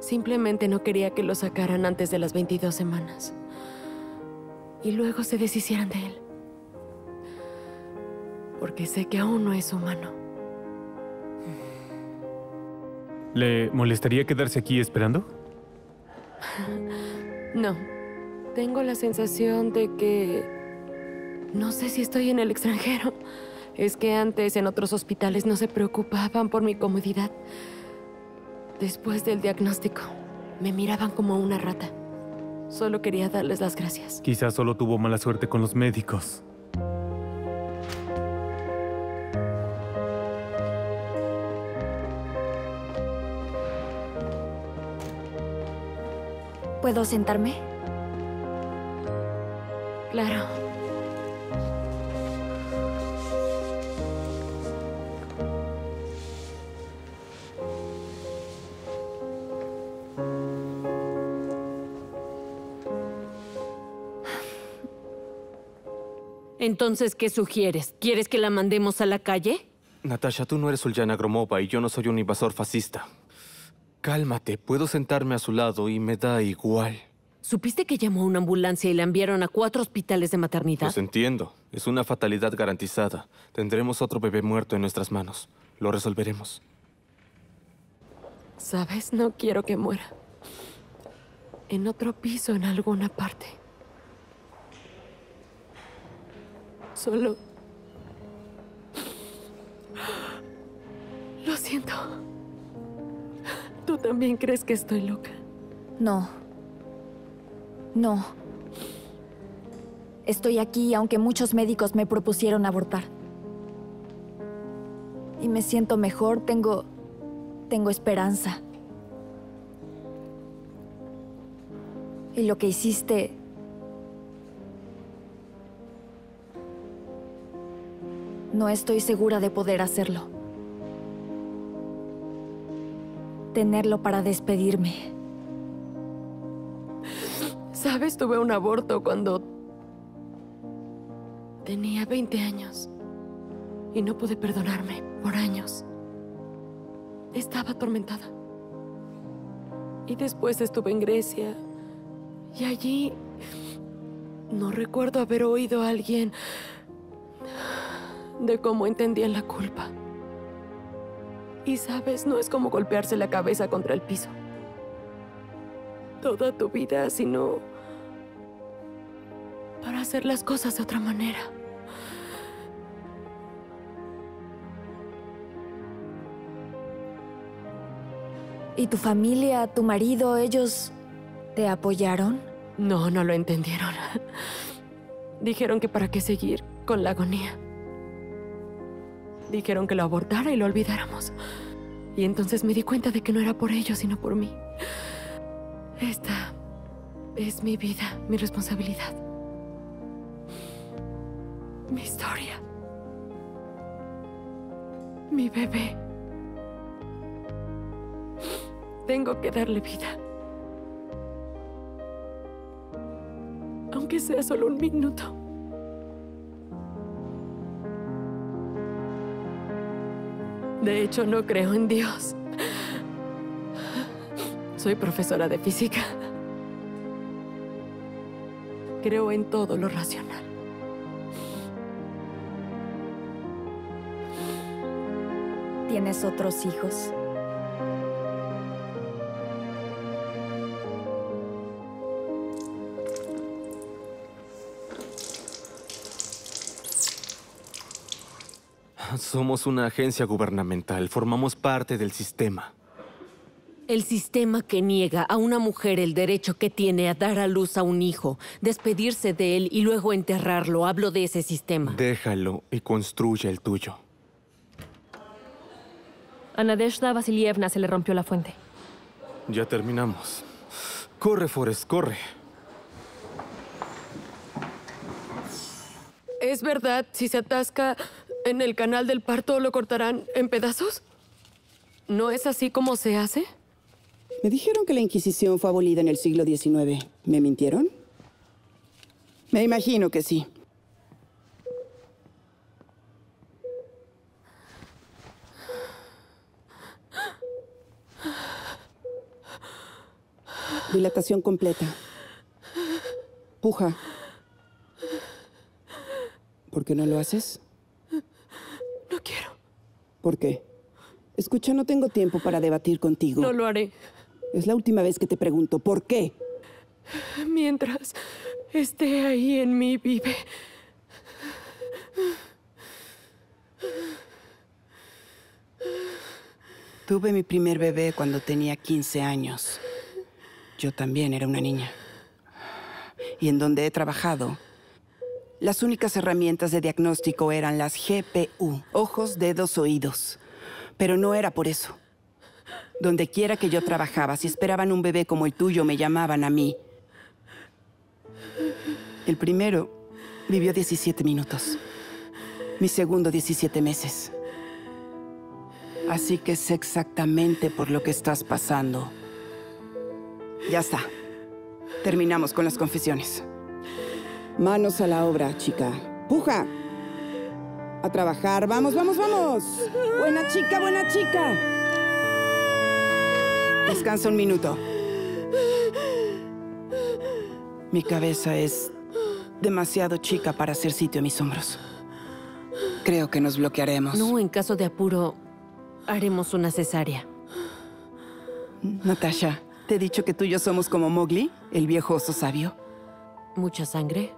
Simplemente no quería que lo sacaran antes de las 22 semanas. Y luego se deshicieran de él. Porque sé que aún no es humano. ¿Le molestaría quedarse aquí esperando? No. Tengo la sensación de que... no sé si estoy en el extranjero. Es que antes en otros hospitales no se preocupaban por mi comodidad. Después del diagnóstico, me miraban como una rata. Solo quería darles las gracias. Quizás solo tuvo mala suerte con los médicos. ¿Puedo sentarme? Claro. Entonces, ¿qué sugieres? ¿Quieres que la mandemos a la calle? Natasha, tú no eres Ulyana Gromova y yo no soy un invasor fascista. Cálmate, puedo sentarme a su lado y me da igual. ¿Supiste que llamó a una ambulancia y la enviaron a 4 hospitales de maternidad? Pues entiendo. Es una fatalidad garantizada. Tendremos otro bebé muerto en nuestras manos. Lo resolveremos. ¿Sabes? No quiero que muera. En otro piso, en alguna parte. Solo... Lo siento. ¿Tú también crees que estoy loca? No. No. Estoy aquí aunque muchos médicos me propusieron abortar. Y me siento mejor, tengo esperanza. Y lo que hiciste... No estoy segura de poder hacerlo. Tenerlo para despedirme. ¿Sabes? Tuve un aborto cuando tenía 20 años y no pude perdonarme por años. Estaba atormentada. Y después estuve en Grecia y allí no recuerdo haber oído a alguien de cómo entendían la culpa. Y sabes, no es como golpearse la cabeza contra el piso. Toda tu vida, sino para hacer las cosas de otra manera. ¿Y tu familia, tu marido, ellos te apoyaron? No, no lo entendieron. Dijeron que para qué seguir con la agonía. Dijeron que lo abortara y lo olvidáramos. Y entonces me di cuenta de que no era por ellos, sino por mí. Esta es mi vida, mi responsabilidad. Mi historia. Mi bebé. Tengo que darle vida. Aunque sea solo un minuto. De hecho, no creo en Dios. Soy profesora de física. Creo en todo lo racional. ¿Tienes otros hijos? Somos una agencia gubernamental. Formamos parte del sistema. El sistema que niega a una mujer el derecho que tiene a dar a luz a un hijo, despedirse de él y luego enterrarlo. Hablo de ese sistema. Déjalo y construye el tuyo. A Nadezhda Vasilievna se le rompió la fuente. Ya terminamos. Corre, Forrest, corre. Es verdad, si se atasca... ¿En el canal del parto lo cortarán en pedazos? ¿No es así como se hace? Me dijeron que la Inquisición fue abolida en el siglo XIX. ¿Me mintieron? Me imagino que sí. Dilatación completa. Puja. ¿Por qué no lo haces? No quiero. ¿Por qué? Escucha, no tengo tiempo para debatir contigo. No lo haré. Es la última vez que te pregunto, ¿por qué? Mientras esté ahí en mí, vive. Tuve mi primer bebé cuando tenía 15 años. Yo también era una niña. Y en donde he trabajado... Las únicas herramientas de diagnóstico eran las GPU, ojos, dedos, oídos. Pero no era por eso. Donde quiera que yo trabajaba, si esperaban un bebé como el tuyo, me llamaban a mí. El primero vivió 17 minutos. Mi segundo, 17 meses. Así que sé exactamente por lo que estás pasando. Ya está. Terminamos con las confesiones. Manos a la obra, chica. ¡Puja! A trabajar. ¡Vamos, vamos, vamos! ¡Buena chica, buena chica! Descansa un minuto. Mi cabeza es demasiado chica para hacer sitio a mis hombros. Creo que nos bloquearemos. No, en caso de apuro, haremos una cesárea. Natasha, ¿te he dicho que tú y yo somos como Mowgli, el viejo oso sabio? ¿Mucha sangre?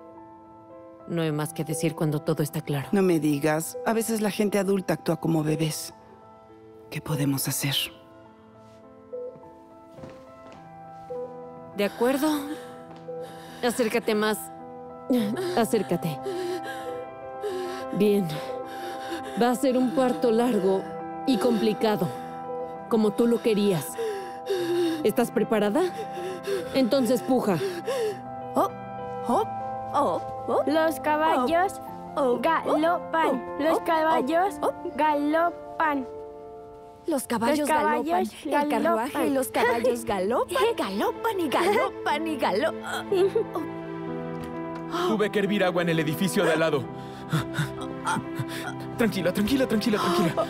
No hay más que decir cuando todo está claro. No me digas. A veces la gente adulta actúa como bebés. ¿Qué podemos hacer? ¿De acuerdo? Acércate más. Acércate. Bien. Va a ser un parto largo y complicado, como tú lo querías. ¿Estás preparada? Entonces, puja. ¡Oh! ¡Oh! Oh, oh, los caballos galopan. Los caballos galopan. Los caballos galopan. El carruaje, los caballos galopan. Galopan y galopan y galopan. Tuve que hervir agua en el edificio de al lado. Tranquila, tranquila, tranquila, tranquila.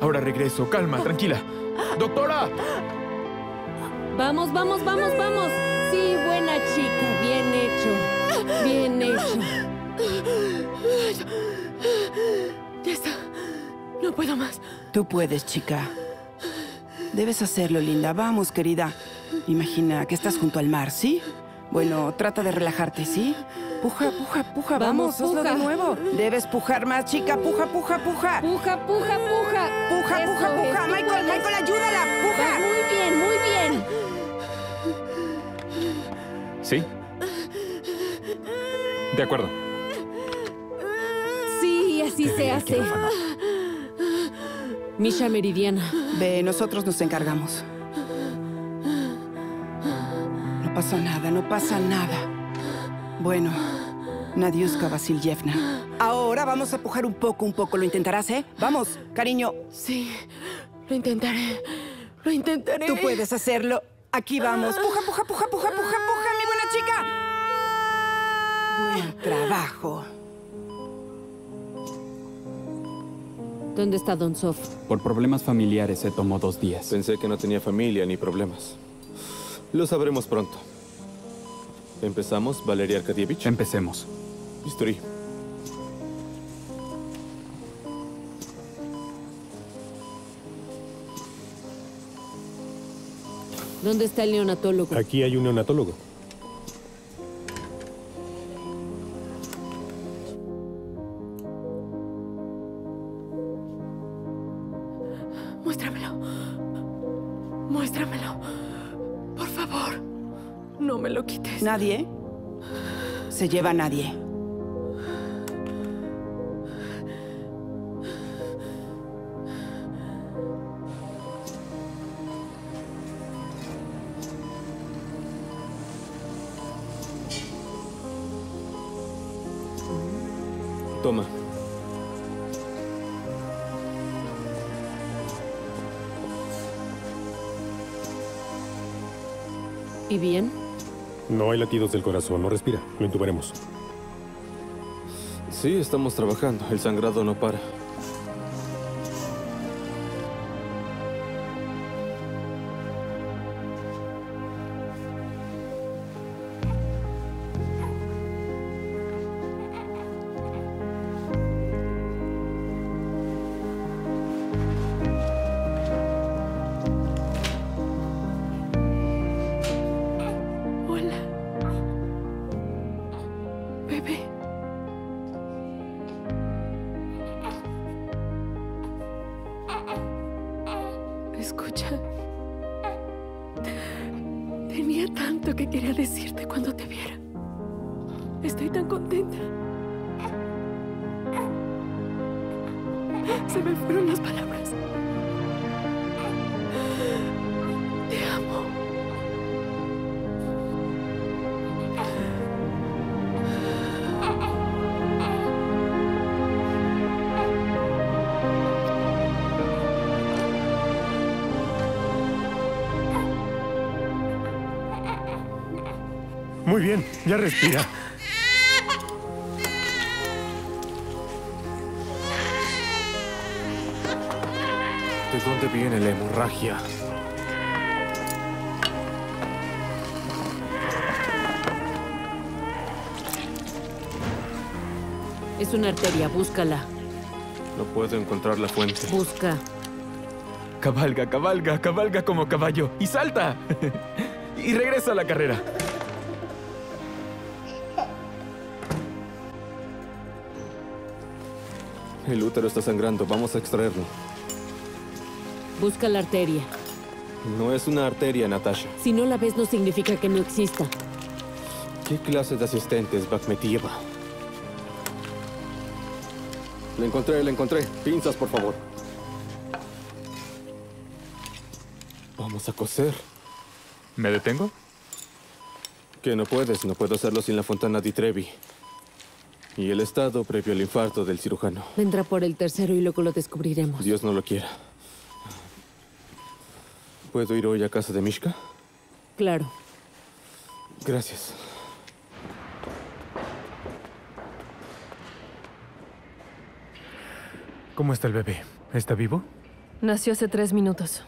Ahora regreso. Calma, tranquila. ¡Doctora! ¡Vamos, vamos, vamos, vamos! Sí, buena chica. Bien hecho. Bien hecho. Ya está. No puedo más. Tú puedes, chica. Debes hacerlo, linda. Vamos, querida. Imagina que estás junto al mar, ¿sí? Bueno, trata de relajarte, ¿sí? Puja, puja, puja. Vamos, hazlo de nuevo. Debes pujar más, chica. Puja, puja, puja. Puja, puja, puja. Puja, puja, puja. Michael, Michael, ayúdala. Puja. Muy bien, muy bien. ¿Sí? De acuerdo. Sí, así se hace. Misha Meridiana. Ve, nosotros nos encargamos. No pasa nada, no pasa nada. Bueno, Nadezhda Vasilievna. Ahora vamos a pujar un poco. ¿Lo intentarás, eh? Vamos, cariño. Sí, lo intentaré. Lo intentaré. Tú puedes hacerlo. Aquí vamos. Puja, puja, puja, puja, puja, puja. Chica. Buen trabajo. ¿Dónde está Don Sof? Por problemas familiares se tomó 2 días. Pensé que no tenía familia ni problemas. Lo sabremos pronto. ¿Empezamos, Valeria Arkadievich? Empecemos. Bisturí. ¿Dónde está el neonatólogo? Aquí hay un neonatólogo. Nadie se lleva a nadie. Toma. ¿Y bien? No hay latidos del corazón, no respira. Lo intubaremos. Sí, estamos trabajando. El sangrado no para. Estoy tan contenta. Se me fueron las palabras. Te amo. Muy bien, ya respira. ¿De dónde viene la hemorragia? Es una arteria, búscala. No puedo encontrar la fuente. Busca. Cabalga, cabalga, cabalga como caballo. ¡Y salta! Y regresa a la carrera. El útero está sangrando. Vamos a extraerlo. Busca la arteria. No es una arteria, Natasha. Si no la ves, no significa que no exista. ¿Qué clase de asistente es Bakhmetieva? La encontré, la encontré. Pinzas, por favor. Vamos a coser. ¿Me detengo? Que no puedes. No puedo hacerlo sin la Fontana di Trevi. Y el estado previo al infarto del cirujano. Vendrá por el tercero y luego lo descubriremos. Dios no lo quiera. ¿Puedo ir hoy a casa de Mishka? Claro. Gracias. ¿Cómo está el bebé? ¿Está vivo? Nació hace 3 minutos.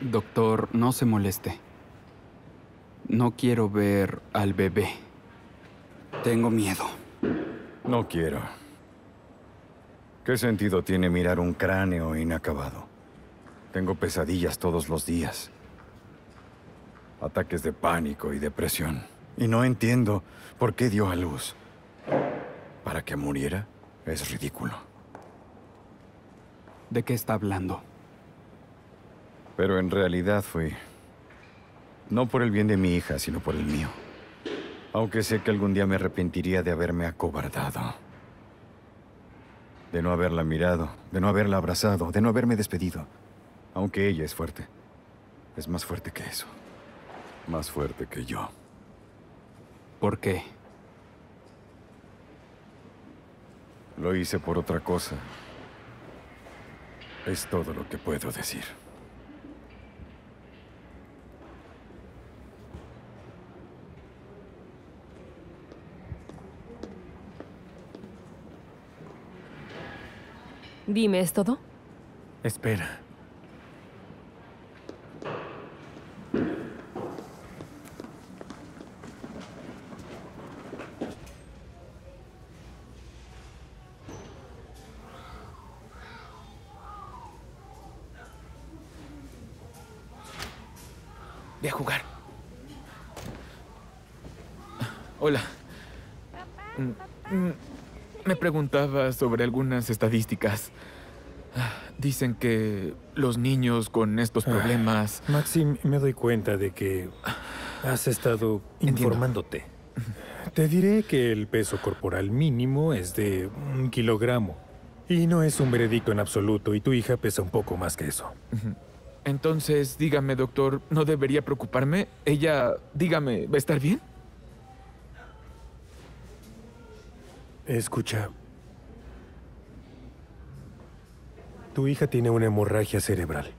Doctor, no se moleste. No quiero ver al bebé. Tengo miedo. No quiero. ¿Qué sentido tiene mirar un cráneo inacabado? Tengo pesadillas todos los días. Ataques de pánico y depresión. Y no entiendo por qué dio a luz. ¿Para que muriera? Es ridículo. ¿De qué está hablando? Pero en realidad fui, no por el bien de mi hija, sino por el mío. Aunque sé que algún día me arrepentiría de haberme acobardado. De no haberla mirado, de no haberla abrazado, de no haberme despedido. Aunque ella es fuerte. Es más fuerte que eso. Más fuerte que yo. ¿Por qué? Lo hice por otra cosa. Es todo lo que puedo decir. Dime, ¿es todo? Espera. Ve a jugar. Hola. Me preguntaba sobre algunas estadísticas. Dicen que los niños con estos problemas... Maxim, me doy cuenta de que has estado informándote. Entiendo. Te diré que el peso corporal mínimo es de 1 kilogramo. Y no es un veredicto en absoluto, y tu hija pesa un poco más que eso. Entonces, dígame, doctor, ¿no debería preocuparme? Ella, dígame, ¿va a estar bien? Escucha. Tu hija tiene una hemorragia cerebral.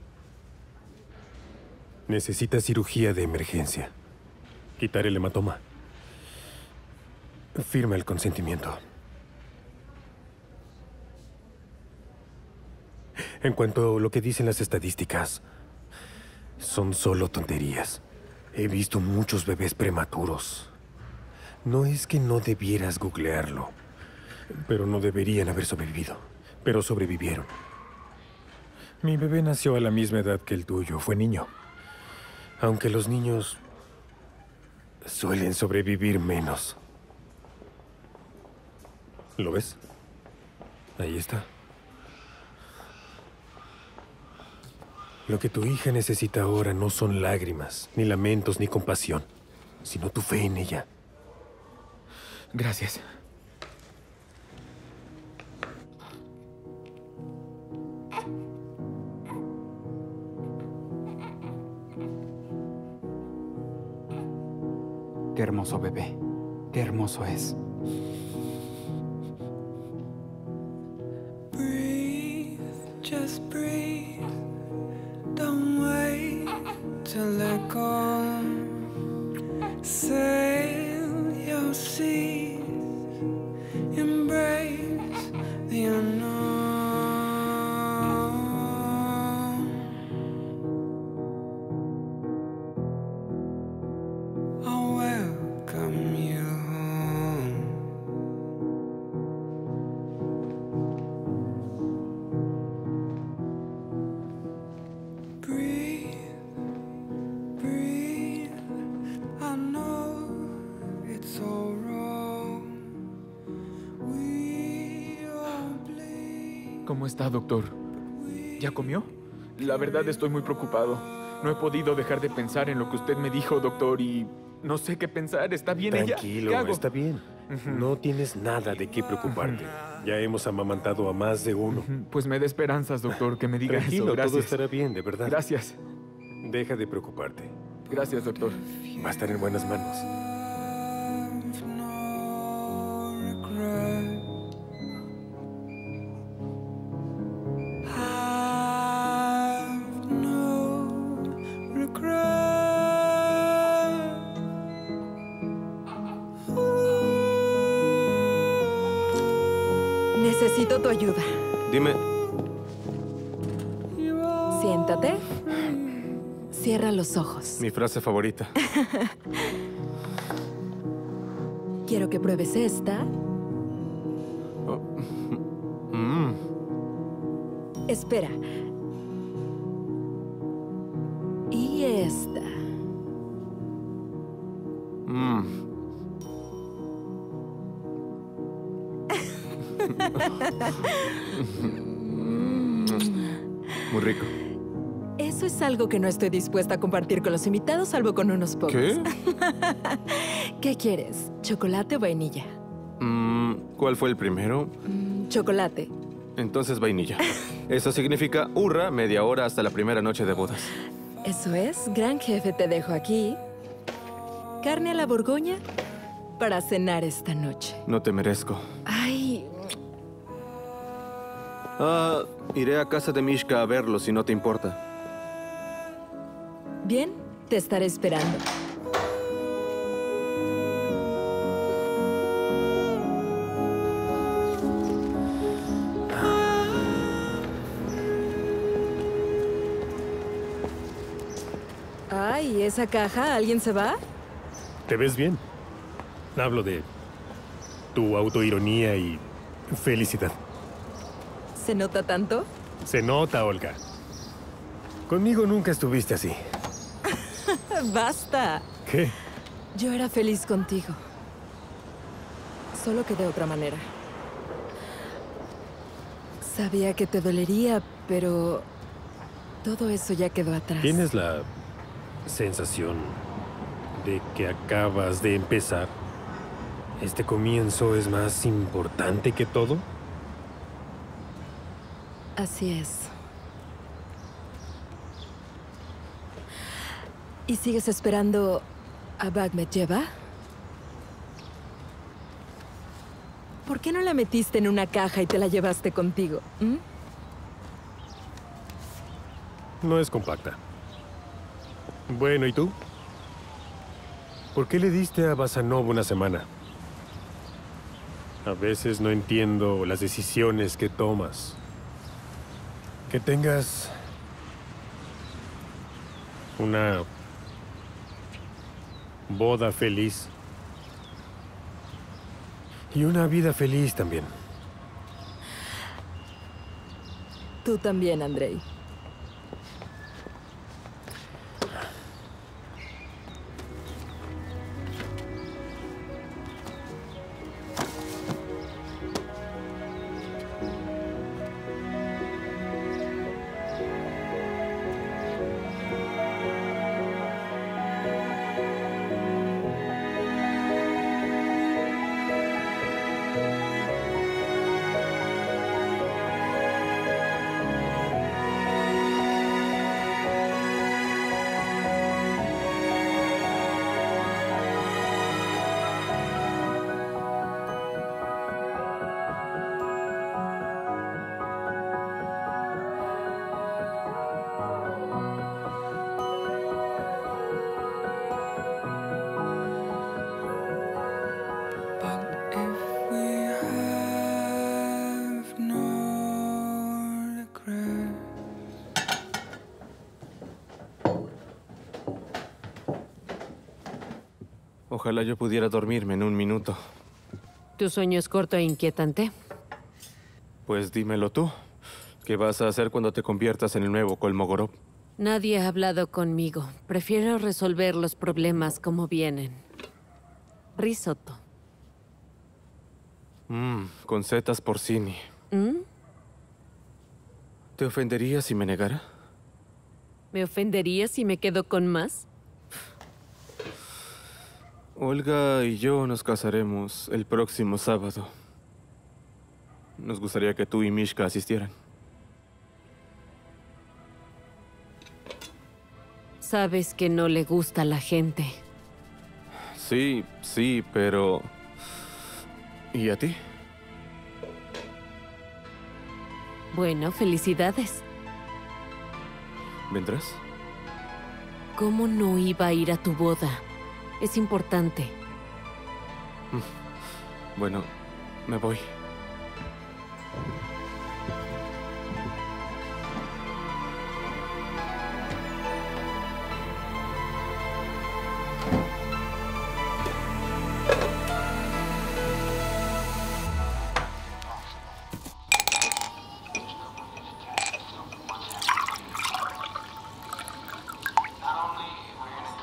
Necesita cirugía de emergencia. Quitar el hematoma. Firma el consentimiento. En cuanto a lo que dicen las estadísticas, son solo tonterías. He visto muchos bebés prematuros. No es que no debieras googlearlo. Pero no deberían haber sobrevivido. Pero sobrevivieron. Mi bebé nació a la misma edad que el tuyo. Fue niño. Aunque los niños suelen sobrevivir menos. ¿Lo ves? Ahí está. Lo que tu hija necesita ahora no son lágrimas, ni lamentos, ni compasión, sino tu fe en ella. Gracias. Qué hermoso bebé. Qué hermoso es. Breathe, just breathe. Don't wait to let go. Sail your seas. Embrace the unknown. I'll welcome you home. Breathe, breathe. I know it's all wrong. We all bleed. ¿Cómo está, doctor? ¿Ya comió? La verdad estoy muy preocupado. No he podido dejar de pensar en lo que usted me dijo, doctor, y no sé qué pensar. ¿Está bien ella? Tranquilo, ¿qué hago? Está bien. No tienes nada de qué preocuparte. Ya hemos amamantado a más de uno. Pues me da esperanzas, doctor, que me diga Tranquilo, eso. Gracias. Todo estará bien, de verdad. Gracias. Deja de preocuparte. Gracias, doctor. Va a estar en buenas manos. Have no regret. Have no regret. Necesito tu ayuda. Dime. Siéntate. Cierra los ojos. Mi frase favorita. Quiero que pruebes esta. Oh. Espera. Y esta. Muy rico. Eso es algo que no estoy dispuesta a compartir con los invitados, salvo con unos pocos. ¿Qué? ¿Qué quieres? ¿Chocolate o vainilla? ¿Cuál fue el primero? Chocolate. Entonces vainilla. Eso significa hurra, media hora hasta la primera noche de bodas. Eso es. Gran jefe, te dejo aquí. Carne a la borgoña para cenar esta noche. No te merezco. Ay... iré a casa de Mishka a verlo, si no te importa. Bien, te estaré esperando. Ay, esa caja, ¿alguien se va? ¿Te ves bien? Hablo de tu autoironía y felicidad. ¿Se nota tanto? Se nota, Olga. Conmigo nunca estuviste así. ¡Basta! ¿Qué? Yo era feliz contigo. Solo que de otra manera. Sabía que te dolería, pero... todo eso ya quedó atrás. ¿Tienes la sensación de que acabas de empezar? ¿Este comienzo es más importante que todo? Así es. ¿Y sigues esperando a Bagmetjeva? ¿Por qué no la metiste en una caja y te la llevaste contigo? No es compacta. Bueno, ¿y tú? ¿Por qué le diste a Basanov una semana? A veces no entiendo las decisiones que tomas. Que tengas una... boda feliz. Y una vida feliz también. Tú también, Andrei. Ojalá yo pudiera dormirme en un minuto. ¿Tu sueño es corto e inquietante? Pues dímelo tú. ¿Qué vas a hacer cuando te conviertas en el nuevo Kolmogorov? Nadie ha hablado conmigo. Prefiero resolver los problemas como vienen. Risotto. Con setas porcini. ¿Te ofendería si me negara? ¿Me ofendería si me quedo con más? Olga y yo nos casaremos el próximo sábado. Nos gustaría que tú y Mishka asistieran. Sabes que no le gusta a la gente. Sí, pero... ¿Y a ti? Bueno, felicidades. ¿Vendrás? ¿Cómo no iba a ir a tu boda? Es importante. Bueno, me voy.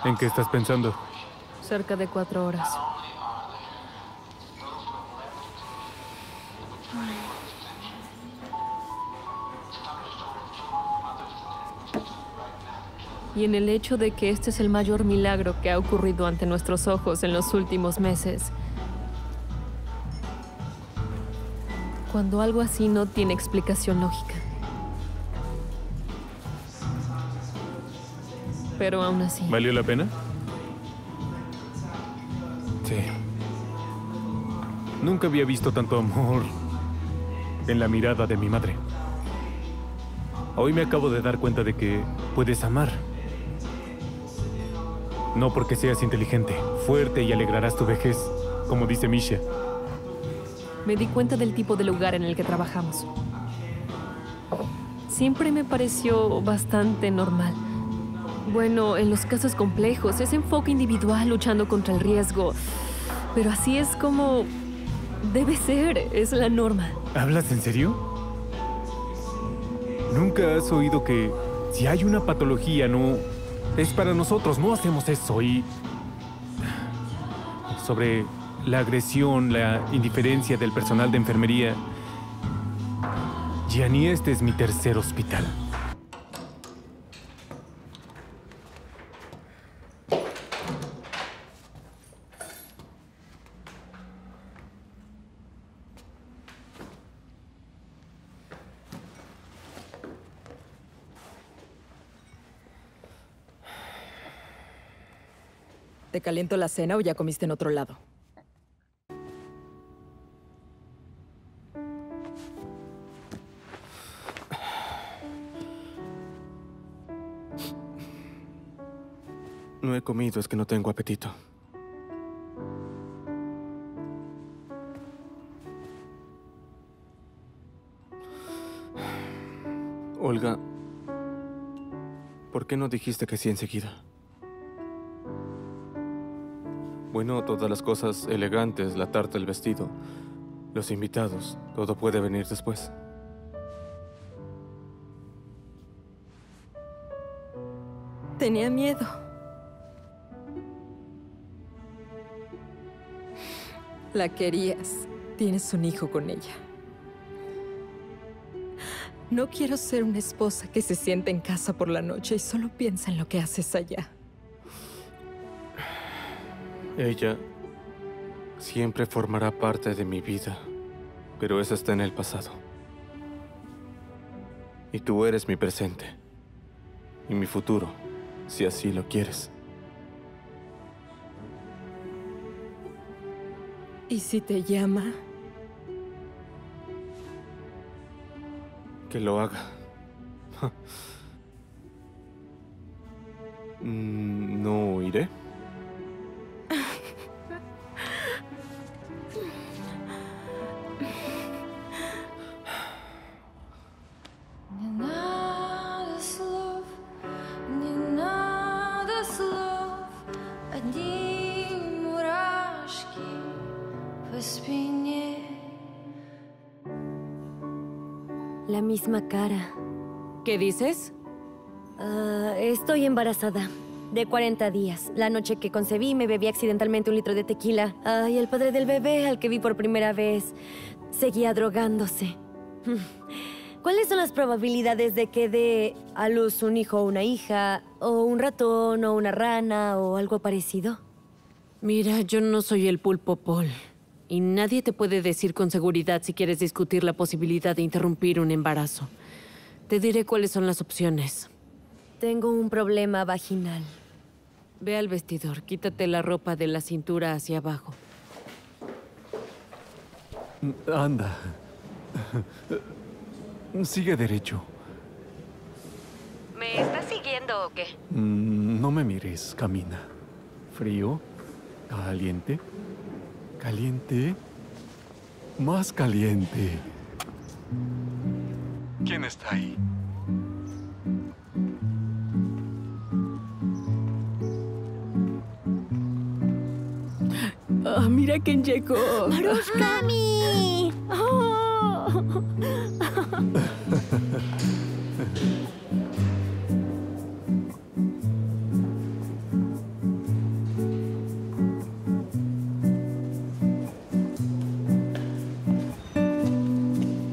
¿En qué estás pensando? Cerca de 4 horas. Y en el hecho de que este es el mayor milagro que ha ocurrido ante nuestros ojos en los últimos meses. Cuando algo así no tiene explicación lógica. Pero aún así... ¿Valió la pena? Sí. Nunca había visto tanto amor en la mirada de mi madre. Hoy me acabo de dar cuenta de que puedes amar. No porque seas inteligente, fuerte y alegrarás tu vejez, como dice Misha. Me di cuenta del tipo de lugar en el que trabajamos. Siempre me pareció bastante normal. Bueno, en los casos complejos, ese enfoque individual luchando contra el riesgo. Pero así es como debe ser, es la norma. ¿Hablas en serio? ¿Nunca has oído que si hay una patología, no... es para nosotros, no hacemos eso y... Sobre la agresión, la indiferencia del personal de enfermería... Gianni, este es mi tercer hospital. ¿Te caliento la cena o ya comiste en otro lado? No he comido, es que no tengo apetito. Olga, ¿por qué no dijiste que sí enseguida? Bueno, todas las cosas elegantes, la tarta, el vestido, los invitados, todo puede venir después. Tenía miedo. La querías. Tienes un hijo con ella. No quiero ser una esposa que se sienta en casa por la noche y solo piensa en lo que haces allá. Ella siempre formará parte de mi vida, pero eso está en el pasado. Y tú eres mi presente y mi futuro, si así lo quieres. ¿Y si te llama? Que lo haga. ¿No iré? la misma cara. ¿Qué dices? Estoy embarazada. De 40 días. La noche que concebí me bebí accidentalmente un litro de tequila. Y el padre del bebé, al que vi por primera vez, seguía drogándose. ¿Cuáles son las probabilidades de que dé a luz un hijo o una hija, o un ratón, o una rana, o algo parecido? Mira, yo no soy el pulpo Paul. Y nadie te puede decir con seguridad si quieres discutir la posibilidad de interrumpir un embarazo. Te diré cuáles son las opciones. Tengo un problema vaginal. Ve al vestidor, quítate la ropa de la cintura hacia abajo. Anda. Sigue derecho. ¿Me estás siguiendo o qué? No me mires, camina. ¿Frío? ¿Caliente? ¿Caliente? Más caliente. ¿Quién está ahí? Oh, mira quién llegó. ¡Marushka! ¡Mami! Oh.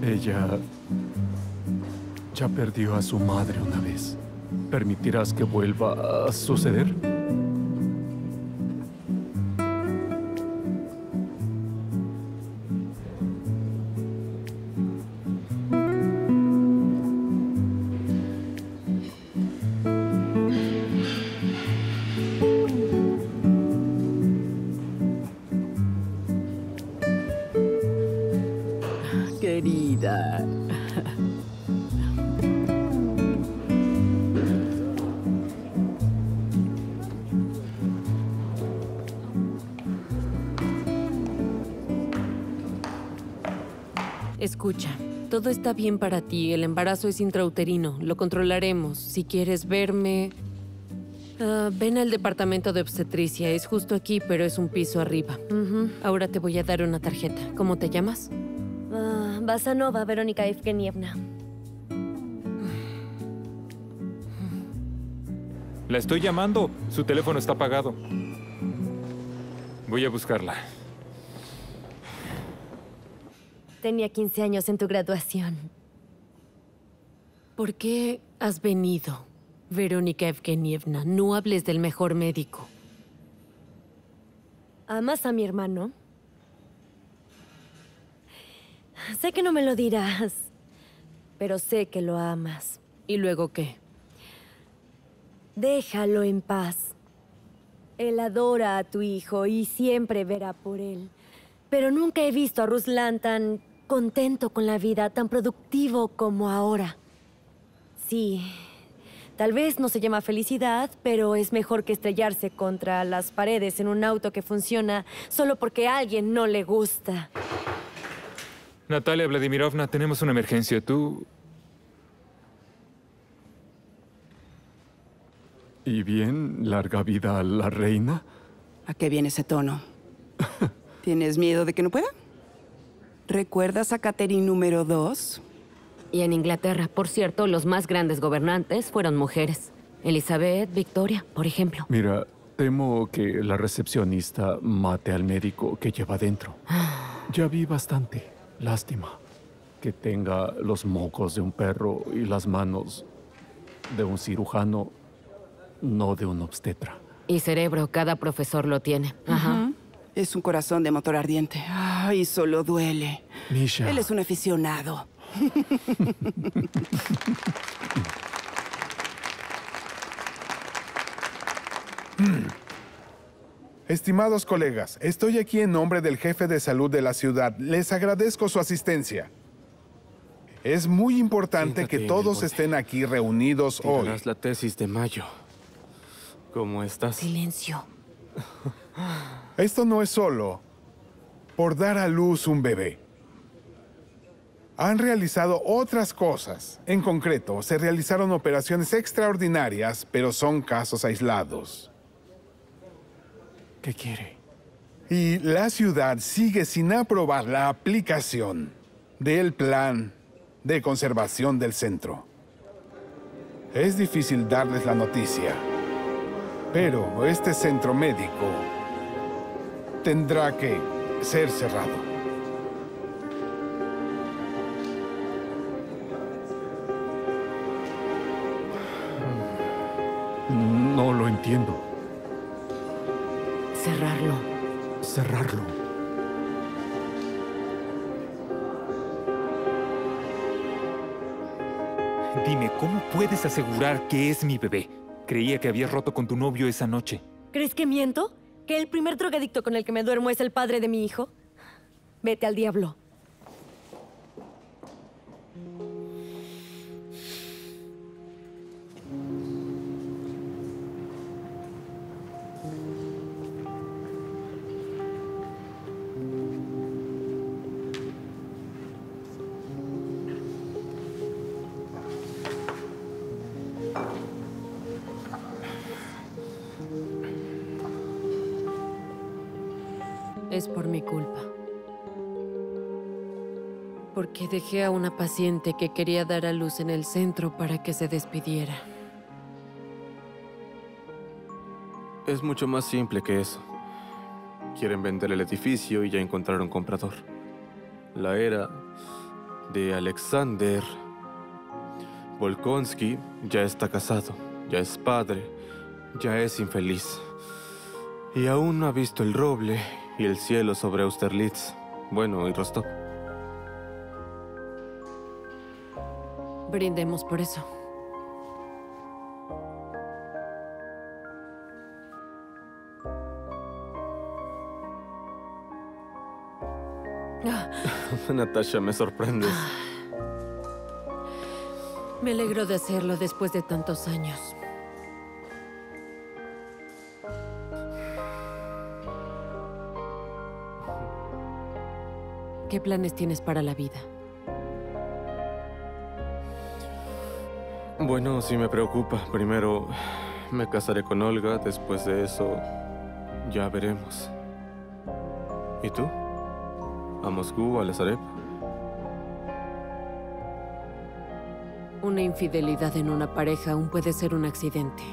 Ella ya perdió a su madre una vez. ¿Permitirás que vuelva a suceder? Escucha, todo está bien para ti. El embarazo es intrauterino. Lo controlaremos. Si quieres verme, ven al departamento de obstetricia. Es justo aquí, pero es un piso arriba. Ahora te voy a dar una tarjeta. ¿Cómo te llamas? Basanova, Verónica Evgenievna. La estoy llamando. Su teléfono está apagado. Voy a buscarla. Tenía 15 años en tu graduación. ¿Por qué has venido, Verónica Evgenievna? No hables del mejor médico. ¿Amas a mi hermano? Sé que no me lo dirás, pero sé que lo amas. ¿Y luego qué? Déjalo en paz. Él adora a tu hijo y siempre verá por él. Pero nunca he visto a Ruslan tan contento con la vida, tan productivo como ahora. Sí, tal vez no se llama felicidad, pero es mejor que estrellarse contra las paredes en un auto que funciona solo porque a alguien no le gusta. Natalia Vladimirovna, tenemos una emergencia. ¿Tú? ¿Y bien? ¿Larga vida a la reina? ¿A qué viene ese tono? ¿Tienes miedo de que no pueda? ¿Recuerdas a Catherine número 2? Y en Inglaterra, por cierto, los más grandes gobernantes fueron mujeres. Elizabeth, Victoria, por ejemplo. Mira, temo que la recepcionista mate al médico que lleva dentro. Ya vi bastante. Lástima que tenga los mocos de un perro y las manos de un cirujano, no de un obstetra. Y cerebro, cada profesor lo tiene. Ajá. Es un corazón de motor ardiente. Ay, solo duele. Misha. Él es un aficionado. Estimados colegas, estoy aquí en nombre del jefe de salud de la ciudad. Les agradezco su asistencia. Es muy importante que todos estén aquí reunidos hoy. Tienes la tesis de mayo. ¿Cómo estás? Silencio. Esto no es solo por dar a luz un bebé. Han realizado otras cosas. En concreto, se realizaron operaciones extraordinarias, pero son casos aislados. ¿Qué quiere? Y la ciudad sigue sin aprobar la aplicación del plan de conservación del centro. Es difícil darles la noticia, pero este centro médico tendrá que ser cerrado. No lo entiendo. Cerrarlo. Cerrarlo. Dime, ¿cómo puedes asegurar que es mi bebé? Creía que habías roto con tu novio esa noche. ¿Crees que miento? ¿Que el primer drogadicto con el que me duermo es el padre de mi hijo? Vete al diablo. Es por mi culpa. Porque dejé a una paciente que quería dar a luz en el centro para que se despidiera. Es mucho más simple que eso. Quieren vender el edificio y ya encontraron comprador. La era de Alexander Volkonsky ya está casado, ya es padre, ya es infeliz. Y aún no ha visto el roble y el cielo sobre Austerlitz. Bueno, y Rostov. Brindemos por eso. Natasha, me sorprendes. Me alegro de hacerlo después de tantos años. ¿Qué planes tienes para la vida? Bueno, sí me preocupa. Primero me casaré con Olga, después de eso ya veremos. ¿Y tú? ¿A Moscú, a la Zarep? Una infidelidad en una pareja aún puede ser un accidente.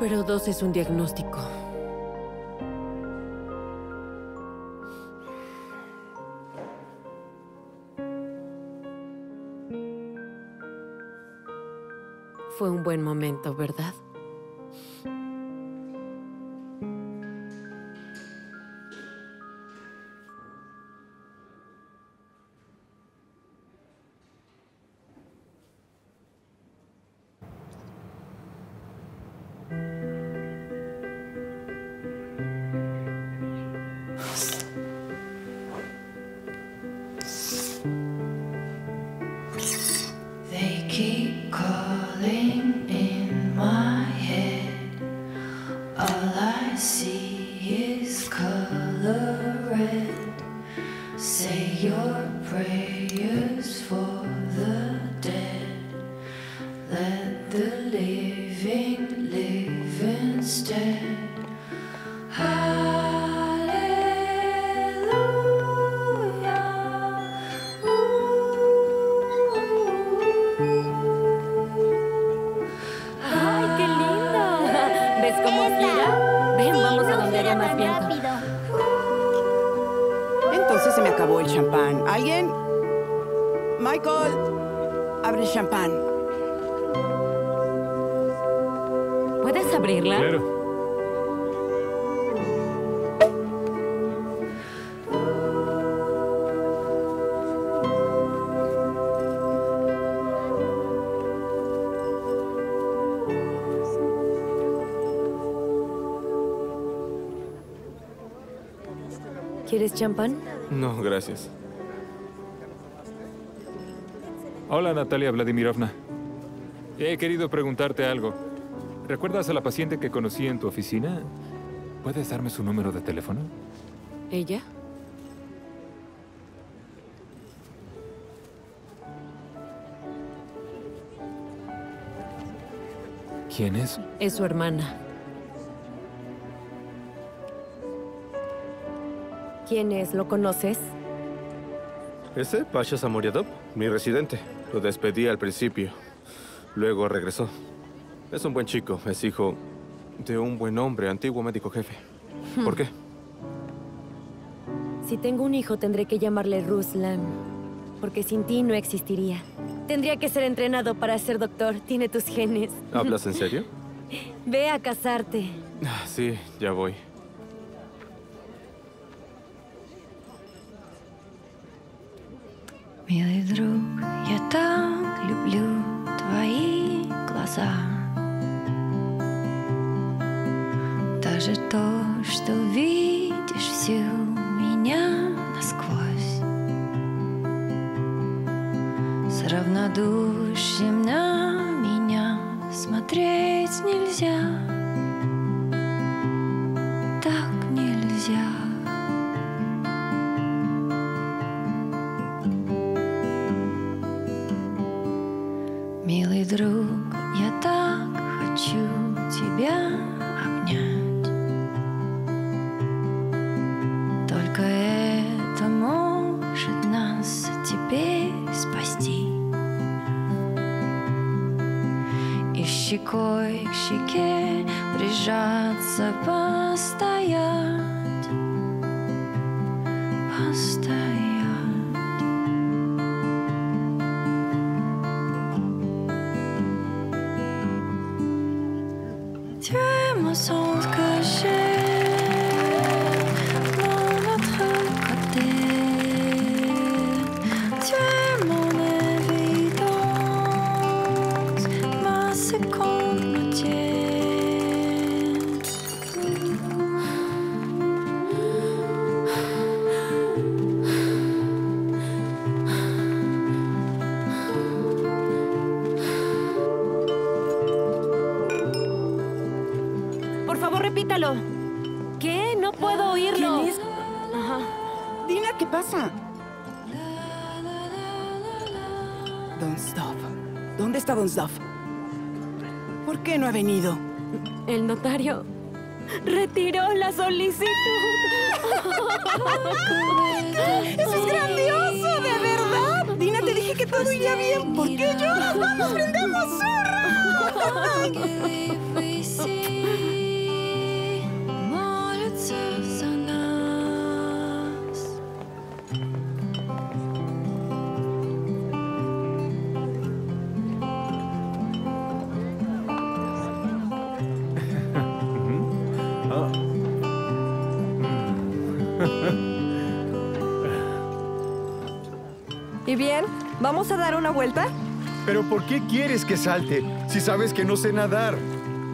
Pero dos es un diagnóstico. Fue un buen momento, ¿verdad? ¿Quieres champán? No, gracias. Hola, Natalia Vladimirovna. He querido preguntarte algo. ¿Recuerdas a la paciente que conocí en tu oficina? ¿Puedes darme su número de teléfono? ¿Ella? ¿Quién es? Es su hermana. ¿Quién es? ¿Lo conoces? ¿Ese? ¿Pasha Zamuradov? Mi residente. Lo despedí al principio. Luego regresó. Es un buen chico. Es hijo de un buen hombre, antiguo médico jefe. ¿Por qué? Si tengo un hijo, tendré que llamarle Ruslan, porque sin ti no existiría. Tendría que ser entrenado para ser doctor. Tiene tus genes. ¿Hablas en serio? Ve a casarte. Sí, ya voy. Милый друг, я так люблю твои глаза. Даже то, что видишь всю меня насквозь. С равнодушием на меня смотреть нельзя. Так нельзя. Милый друг, я так хочу тебя обнять. Только это может нас теперь спасти. И щекой к щеке прижаться, постоять, постоять. Sans cacher dans notre côté, tu es mon évidence, ma seconde moitié. ¿Qué? No puedo oírlo. ¿Quién es? Ajá. Dina, ¿qué pasa? Don't stop. ¿Dónde está Don't Stop? ¿Por qué no ha venido? El notario retiró la solicitud. ¡Eso es grandioso, de verdad! Dina, te dije que todo iría bien. ¿Por qué lloras? ¡Vamos, brindemos zorro! За нас. ¿Y bien? ¿Vamos a dar una vuelta? ¿Pero por qué quieres que salte si sabes que no sé nadar?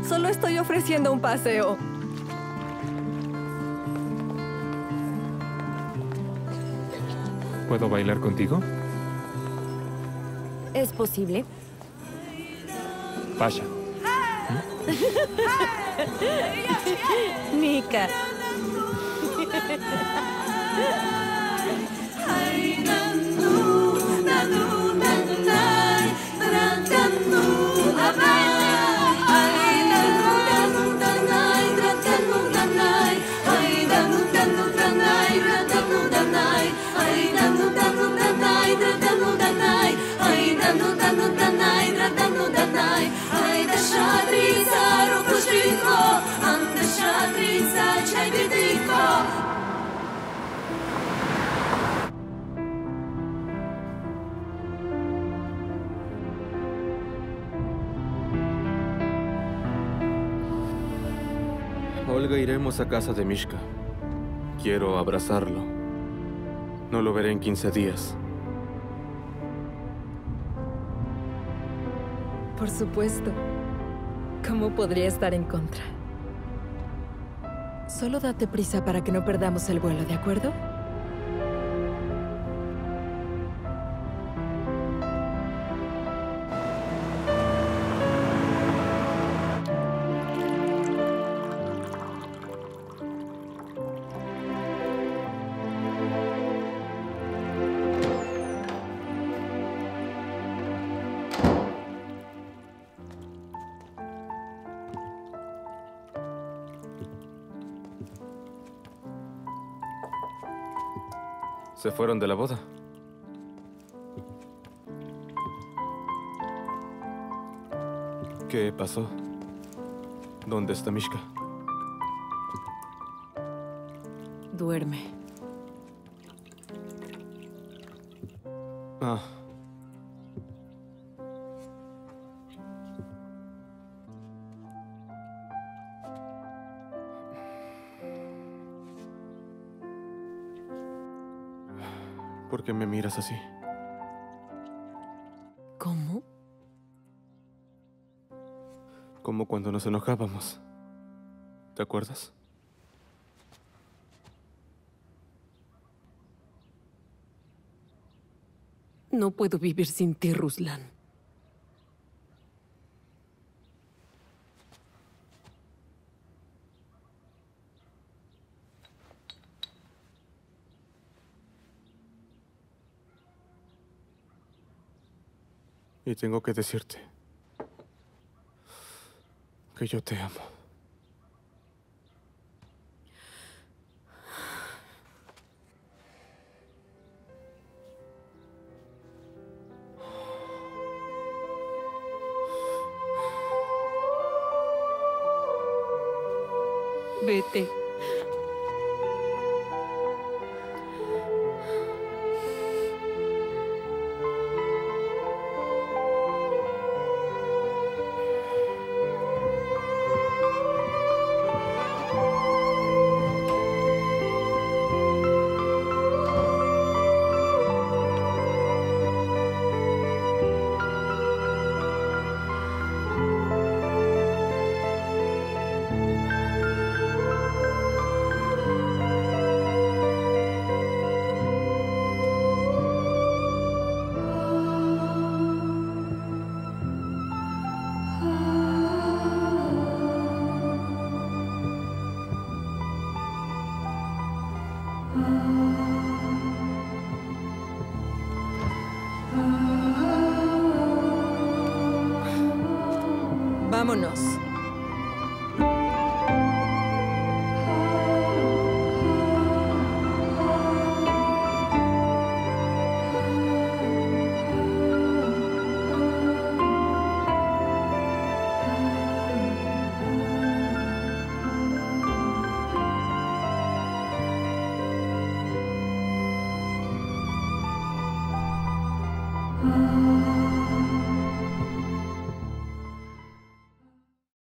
Solo estoy ofreciendo un paseo. ¿Puedo bailar contigo? Es posible. Pasha. Nika. Olga, iremos a casa de Mishka. Quiero abrazarlo. No lo veré en 15 días. Por supuesto. ¿Cómo podría estar en contra? Solo date prisa para que no perdamos el vuelo, ¿de acuerdo? ¿Se fueron de la boda? ¿Qué pasó? ¿Dónde está Mishka? Duerme. Ah. ¿Por qué me miras así? ¿Cómo? Como cuando nos enojábamos. ¿Te acuerdas? No puedo vivir sin ti, Ruslan. Y tengo que decirte que yo te amo. Vete. Vámonos.